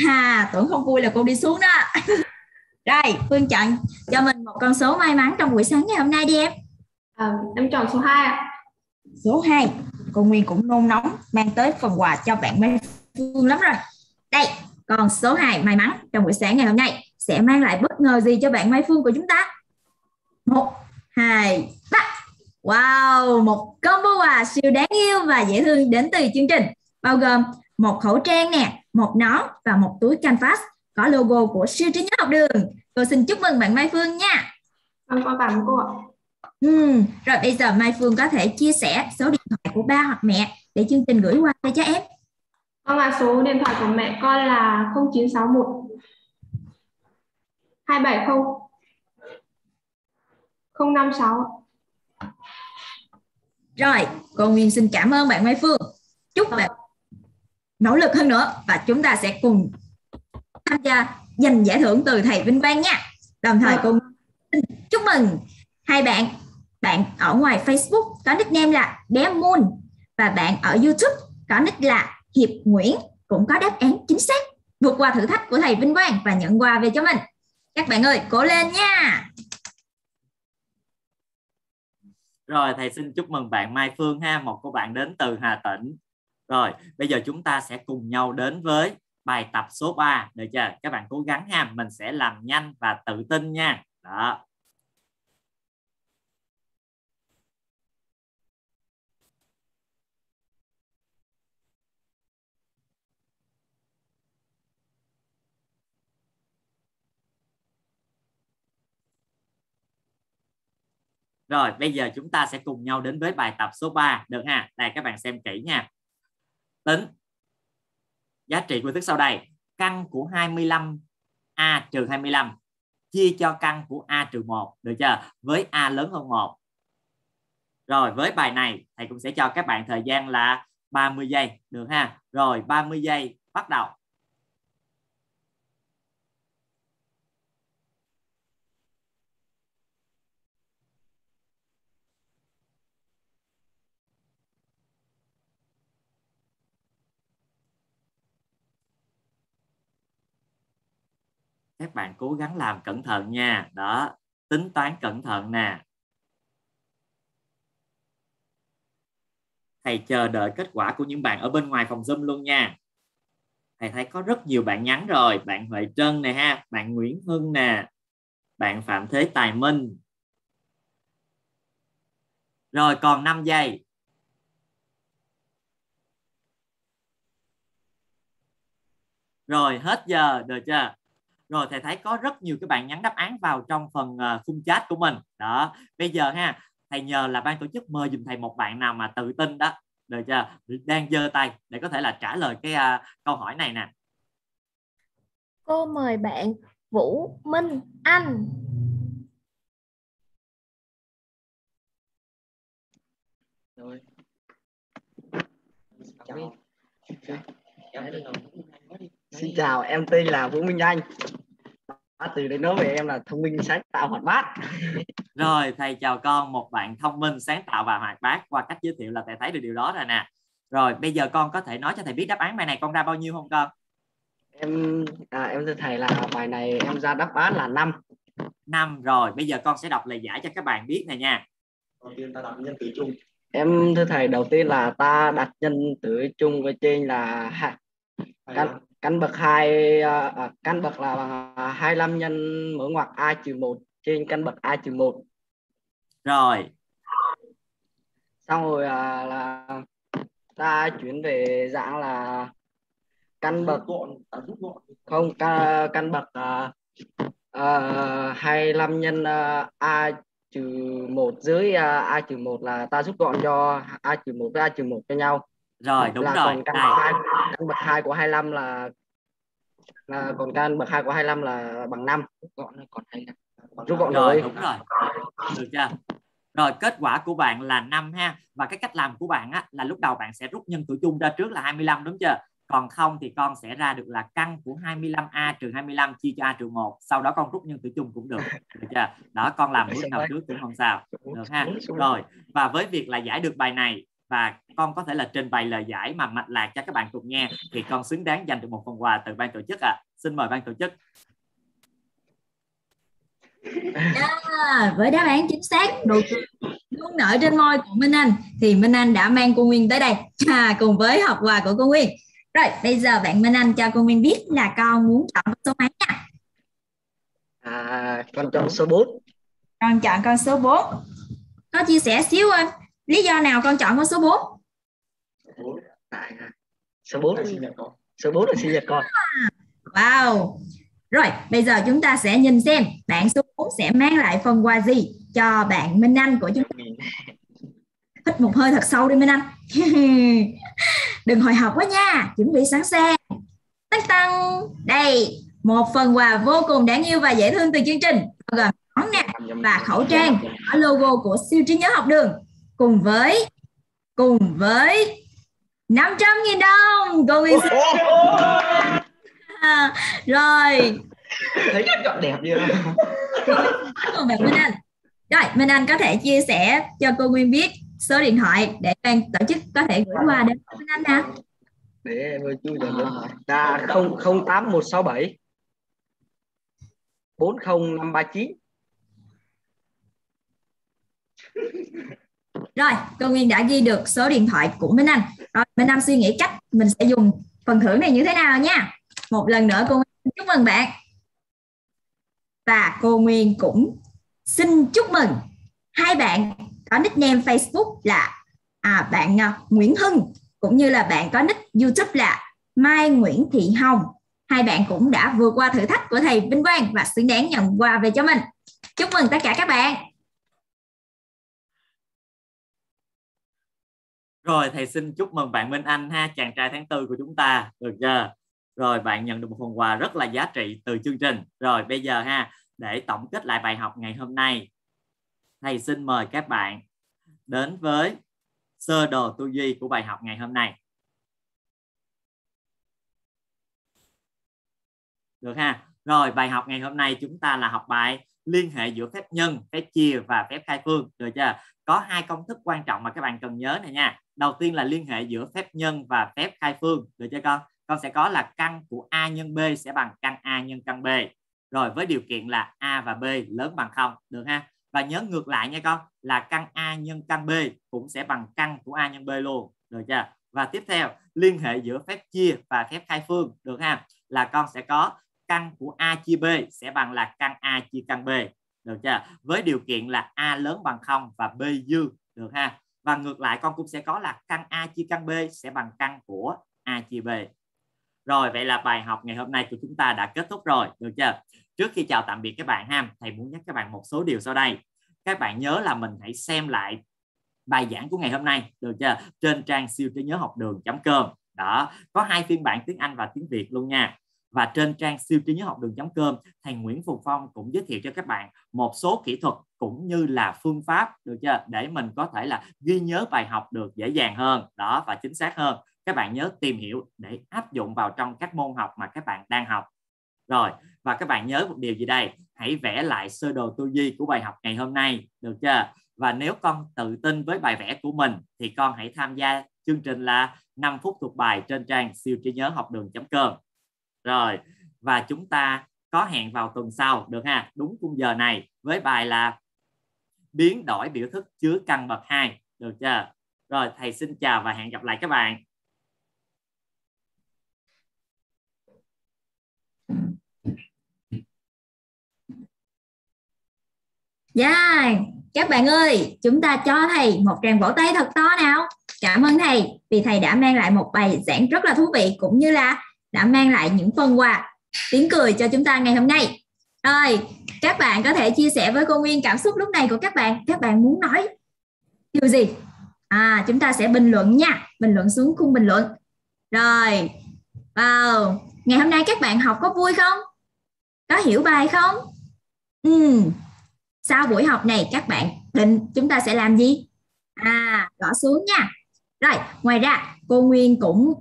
À, tưởng không vui là cô đi xuống đó. Rồi, Phương chọn cho mình một con số may mắn trong buổi sáng ngày hôm nay đi em. À, em chọn số hai ạ. Số hai, cô Nguyên cũng nôn nóng mang tới phần quà cho bạn Mai Phương lắm rồi. Đây, còn số hai may mắn trong buổi sáng ngày hôm nay sẽ mang lại bất ngờ gì cho bạn Mai Phương của chúng ta? một, hai, ba. Wow, một combo quà siêu đáng yêu và dễ thương đến từ chương trình, bao gồm một khẩu trang nè, một nón và một túi canvas có logo của Siêu Trí Nhớ Học Đường. Cô xin chúc mừng bạn Mai Phương nha. Con có cảm ơn cô ạ. Ừ, rồi bây giờ Mai Phương có thể chia sẻ số điện thoại của ba hoặc mẹ để chương trình gửi qua cho các em. Con là số điện thoại của mẹ con là không chín sáu một hai bảy không không năm sáu. Rồi, cô Nguyên xin cảm ơn bạn Mai Phương. Chúc bạn nỗ lực hơn nữa và chúng ta sẽ cùng tham gia giành giải thưởng từ thầy Vinh Quang nha. Đồng thời cô xin chúc mừng hai bạn, bạn ở ngoài Facebook có nickname là Bé Moon và bạn ở YouTube có nick là Hiệp Nguyễn cũng có đáp án chính xác, vượt qua thử thách của thầy Vinh Quang và nhận quà về cho mình. Các bạn ơi, cố lên nha. Rồi, thầy xin chúc mừng bạn Mai Phương ha, một cô bạn đến từ Hà Tĩnh. Rồi, bây giờ chúng ta sẽ cùng nhau đến với bài tập số ba. Được chưa? Các bạn cố gắng ha, mình sẽ làm nhanh và tự tin nha. Đó. Rồi, bây giờ chúng ta sẽ cùng nhau đến với bài tập số ba. Được ha? Đây, các bạn xem kỹ nha. Tính giá trị của thức sau đây. Căn của hai mươi lăm A trừ hai mươi lăm chia cho căn của A trừ một. Được chưa? Với A lớn hơn một. Rồi, với bài này, thầy cũng sẽ cho các bạn thời gian là ba mươi giây. Được ha? Rồi, ba mươi giây bắt đầu. các bạn cố gắng làm cẩn thận nha. Đó, tính toán cẩn thận nè. Thầy chờ đợi kết quả của những bạn ở bên ngoài phòng Zoom luôn nha. Thầy thấy có rất nhiều bạn nhắn rồi. Bạn Huệ Trân nè ha, bạn Nguyễn Hưng nè, bạn Phạm Thế Tài Minh. Rồi còn năm giây. Rồi hết giờ được chưa? Rồi thầy thấy có rất nhiều các bạn nhắn đáp án vào trong phần khung chat của mình. Đó, bây giờ ha, thầy nhờ là ban tổ chức mời dùm thầy một bạn nào mà tự tin đó, được chưa, đang giơ tay để có thể là trả lời cái uh, câu hỏi này nè. Cô mời bạn Vũ Minh Anh. Rồi. Chào. Xin chào, em tên là Vũ Minh Anh. Từ đây nói về em là thông minh, sáng tạo, hoạt bát. Rồi, thầy chào con, một bạn thông minh, sáng tạo và hoạt bát. Qua cách giới thiệu là thầy thấy được điều đó rồi nè. Rồi, bây giờ con có thể nói cho thầy biết đáp án bài này con ra bao nhiêu không con? Em à, em thưa thầy là bài này em ra đáp án là năm. năm rồi, bây giờ con sẽ đọc lời giải cho các bạn biết này nha. Đầu tiên ta đặt nhân tử chung. Em thưa thầy, đầu tiên là ta đặt nhân tử chung ở trên là căn, căn bậc hai, à, căn bậc là bằng hai mươi lăm nhân mở ngoặc a trừ một trên căn bậc a trừ một. Rồi. Xong rồi à, là ta chuyển về dạng là căn bậc không căn, căn bậc à, à, hai mươi lăm nhân à, a trừ một dưới à, a trừ một là ta rút gọn cho a trừ một với a trừ một cho nhau. Rồi đúng là rồi. Còn căn bậc hai, căn bậc hai của hai mươi lăm là, là còn căn bậc hai của hai mươi lăm là bằng năm. Gọn còn hai mươi lăm. Rút gọn rồi. Đúng rồi. Được chưa? Rồi kết quả của bạn là năm ha, và cái cách làm của bạn á là lúc đầu bạn sẽ rút nhân tử chung ra trước là hai mươi lăm đúng chưa? Còn không thì con sẽ ra được là căn của hai mươi lăm a trừ hai mươi lăm chia cho a trừ một, sau đó con rút nhân tử chung cũng được, được chưa? Đó, con làm bước nào trước cũng không sao. Được ha. Rồi, và với việc là giải được bài này và con có thể là trình bày lời giải mà mạch lạc cho các bạn cùng nghe thì con xứng đáng giành được một phần quà từ ban tổ chức ạ. À. Xin mời ban tổ chức. À, với đáp án chính xác đầu tiên luôn nở trên môi của Minh Anh thì Minh Anh đã mang cô Nguyên tới đây à, cùng với học quà của cô Nguyên. Rồi bây giờ bạn Minh Anh cho cô Nguyên biết là con muốn chọn số mấy nha. À, con chọn số bốn. Con chọn con số bốn. Có chia sẻ xíu ơi, lý do nào con chọn con số bốn? bốn. À, số bốn là sinh nhật con. Số bốn là sinh nhật con. Wow. Rồi, bây giờ chúng ta sẽ nhìn xem bạn số bốn sẽ mang lại phần quà gì cho bạn Minh Anh của chúng ta. Hít một hơi thật sâu đi Minh Anh. Đừng hồi hộp quá nha, chuẩn bị sẵn sàng. Tắc tăng. Đây, một phần quà vô cùng đáng yêu và dễ thương từ chương trình gồm nón nè và khẩu trang có logo của Siêu Trí Nhớ Học Đường. Cùng với Cùng với năm trăm nghìn đồng. Cùng với... à, rồi. Thấy chọn đẹp đi. Còn bạn Minh Anh. Rồi, Minh Anh có thể chia sẻ cho cô Nguyên biết số điện thoại để ban tổ chức có thể gửi qua đến Minh Anh nè. Để em ơi chú dần lên. Là không không tám một sáu bảy bốn không năm ba chín. Rồi, cô Nguyên đã ghi được số điện thoại của Minh Anh. Rồi, Minh Anh suy nghĩ cách mình sẽ dùng phần thưởng này như thế nào nha. Một lần nữa cô Nguyên chúc mừng bạn. Và cô Nguyên cũng xin chúc mừng hai bạn có nickname Facebook là à, bạn Nguyễn Hưng cũng như là bạn có nick YouTube là Mai Nguyễn Thị Hồng. Hai bạn cũng đã vượt qua thử thách của thầy Vinh Quang và xứng đáng nhận quà về cho mình. Chúc mừng tất cả các bạn. Rồi thầy xin chúc mừng bạn Minh Anh ha, chàng trai tháng tư của chúng ta, được chưa? Rồi bạn nhận được một phần quà rất là giá trị từ chương trình. Rồi bây giờ ha, để tổng kết lại bài học ngày hôm nay, thầy xin mời các bạn đến với sơ đồ tư duy của bài học ngày hôm nay. Được ha? Rồi bài học ngày hôm nay chúng ta là học bài liên hệ giữa phép nhân, phép chia và phép khai phương, được chưa? Có hai công thức quan trọng mà các bạn cần nhớ này nha. Đầu tiên là liên hệ giữa phép nhân và phép khai phương, được chưa con? Con sẽ có là căn của A nhân B sẽ bằng căn A nhân căn B. Rồi với điều kiện là A và B lớn bằng không, được ha. Và nhớ ngược lại nha con, là căn A nhân căn B cũng sẽ bằng căn của A nhân B luôn, được chưa? Và tiếp theo, liên hệ giữa phép chia và phép khai phương, được ha? Là con sẽ có căn của A chia B sẽ bằng là căn A chia căn B, được chưa? Với điều kiện là A lớn bằng không và B dư, được ha? Và ngược lại con cũng sẽ có là căn A chia căn B sẽ bằng căn của A chia B. Rồi, vậy là bài học ngày hôm nay của chúng ta đã kết thúc rồi, được chưa? Trước khi chào tạm biệt các bạn ha, thầy muốn nhắc các bạn một số điều sau đây. Các bạn nhớ là mình hãy xem lại bài giảng của ngày hôm nay, được chưa? Trên trang siêu trí nhớ học đường chấm com. Đó, có hai phiên bản tiếng Anh và tiếng Việt luôn nha. Và trên trang siêu trí nhớ học đường chấm com, thầy Nguyễn Phùng Phong cũng giới thiệu cho các bạn một số kỹ thuật cũng như là phương pháp, được chưa? Để mình có thể là ghi nhớ bài học được dễ dàng hơn, đó, và chính xác hơn. Các bạn nhớ tìm hiểu để áp dụng vào trong các môn học mà các bạn đang học. Rồi, và các bạn nhớ một điều gì đây? Hãy vẽ lại sơ đồ tư duy của bài học ngày hôm nay, được chưa? Và nếu con tự tin với bài vẽ của mình thì con hãy tham gia chương trình là năm phút thuộc bài trên trang siêu trí nhớ học đường chấm com. Rồi, và chúng ta có hẹn vào tuần sau, được ha? Đúng khung giờ này với bài là biến đổi biểu thức chứa căn bậc hai, được chưa? Rồi, thầy xin chào và hẹn gặp lại các bạn. Yeah. Các bạn ơi, chúng ta cho thầy một tràng vỗ tay thật to nào. Cảm ơn thầy vì thầy đã mang lại một bài giảng rất là thú vị, cũng như là đã mang lại những phần quà tiếng cười cho chúng ta ngày hôm nay. Rồi, các bạn có thể chia sẻ với cô Nguyên cảm xúc lúc này của các bạn. Các bạn muốn nói điều gì? À, chúng ta sẽ bình luận nha. Bình luận xuống khung bình luận. Rồi, wow. Ngày hôm nay các bạn học có vui không? Có hiểu bài không? Ừ. Sau buổi học này các bạn định chúng ta sẽ làm gì? À, gõ xuống nha. Rồi, ngoài ra cô Nguyên cũng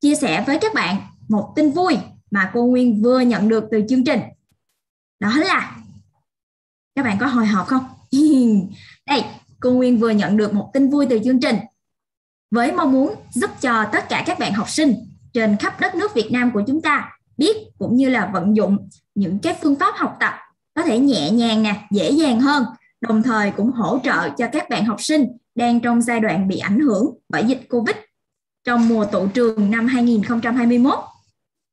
chia sẻ với các bạn một tin vui mà cô Nguyên vừa nhận được từ chương trình. Đó là các bạn có hồi hộp không? Đây, cô Nguyên vừa nhận được một tin vui từ chương trình với mong muốn giúp cho tất cả các bạn học sinh trên khắp đất nước Việt Nam của chúng ta biết cũng như là vận dụng những cái phương pháp học tập có thể nhẹ nhàng nè, dễ dàng hơn, đồng thời cũng hỗ trợ cho các bạn học sinh đang trong giai đoạn bị ảnh hưởng bởi dịch Covid trong mùa tụ trường năm hai nghìn không trăm hai mươi mốt.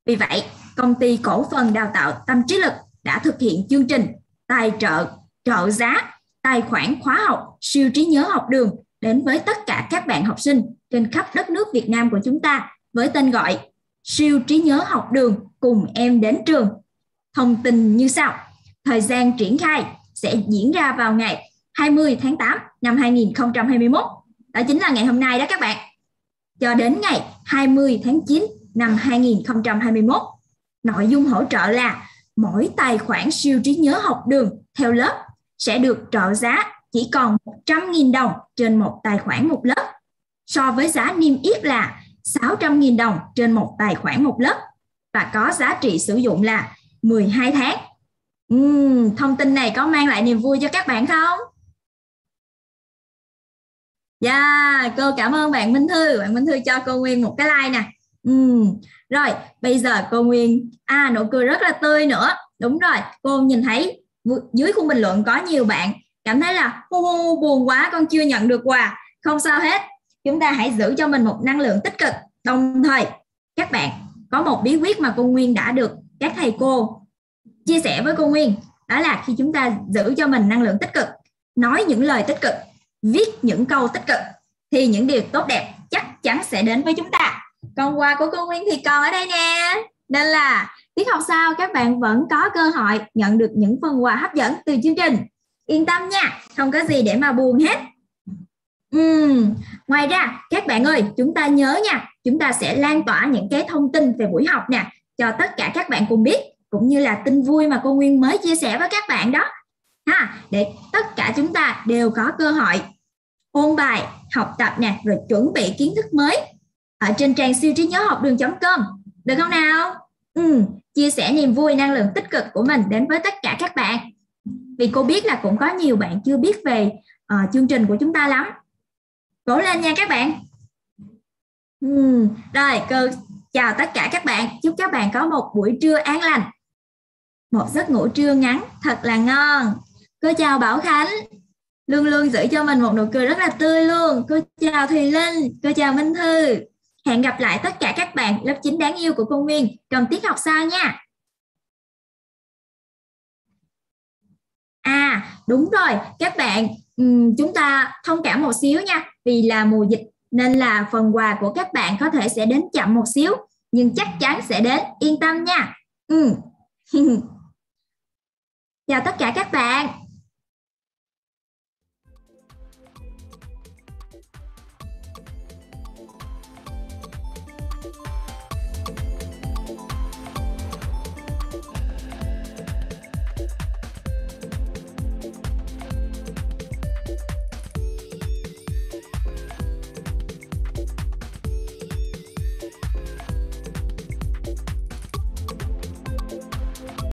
Vì vậy, công ty cổ phần đào tạo Tâm Trí Lực đã thực hiện chương trình tài trợ, trợ giá, tài khoản khóa học siêu trí nhớ học đường đến với tất cả các bạn học sinh trên khắp đất nước Việt Nam của chúng ta với tên gọi siêu trí nhớ học đường cùng em đến trường. Thông tin như sau. Thời gian triển khai sẽ diễn ra vào ngày hai mươi tháng tám năm hai nghìn không trăm hai mươi mốt. Đó chính là ngày hôm nay đó các bạn. Cho đến ngày hai mươi tháng chín năm hai nghìn không trăm hai mươi mốt. Nội dung hỗ trợ là mỗi tài khoản siêu trí nhớ học đường theo lớp sẽ được trợ giá chỉ còn một trăm nghìn đồng trên một tài khoản một lớp. So với giá niêm yết là sáu trăm nghìn đồng trên một tài khoản một lớp. Và có giá trị sử dụng là mười hai tháng. Uhm, thông tin này có mang lại niềm vui cho các bạn không? Yeah, cô cảm ơn bạn Minh Thư. Bạn Minh Thư cho cô Nguyên một cái like nè. uhm, Rồi, bây giờ cô Nguyên à, nụ cười rất là tươi nữa. Đúng rồi, cô nhìn thấy dưới khung bình luận có nhiều bạn cảm thấy là hu hu, buồn quá con chưa nhận được quà. Không sao hết. Chúng ta hãy giữ cho mình một năng lượng tích cực. Đồng thời, các bạn có một bí quyết mà cô Nguyên đã được các thầy cô chia sẻ với cô Nguyên, đó là khi chúng ta giữ cho mình năng lượng tích cực, nói những lời tích cực, viết những câu tích cực thì những điều tốt đẹp chắc chắn sẽ đến với chúng ta. Còn quà của cô Nguyên thì còn ở đây nè, nên là tiết học sau các bạn vẫn có cơ hội nhận được những phần quà hấp dẫn từ chương trình. Yên tâm nha, không có gì để mà buồn hết. uhm, Ngoài ra các bạn ơi, chúng ta nhớ nha, chúng ta sẽ lan tỏa những cái thông tin về buổi học nè cho tất cả các bạn cùng biết, cũng như là tin vui mà cô Nguyên mới chia sẻ với các bạn đó ha, để tất cả chúng ta đều có cơ hội ôn bài, học tập nè, rồi chuẩn bị kiến thức mới ở trên trang siêu trí nhớ học đường chấm com, được không nào? Ừ, chia sẻ niềm vui, năng lượng tích cực của mình đến với tất cả các bạn, vì cô biết là cũng có nhiều bạn chưa biết về uh, chương trình của chúng ta lắm. Cố lên nha các bạn. ừ, Rồi, cô chào tất cả các bạn, chúc các bạn có một buổi trưa an lành. Một giấc ngủ trưa ngắn thật là ngon. Cô chào Bảo Khánh, luôn luôn giữ cho mình một nụ cười rất là tươi luôn. Cô chào Thùy Linh, cô chào Minh Thư. Hẹn gặp lại tất cả các bạn lớp chín đáng yêu của cô Nguyên trong tiết học sau nha. À đúng rồi các bạn, chúng ta thông cảm một xíu nha. Vì là mùa dịch nên là phần quà của các bạn có thể sẽ đến chậm một xíu, nhưng chắc chắn sẽ đến, yên tâm nha. Ừ. Chào tất cả các bạn.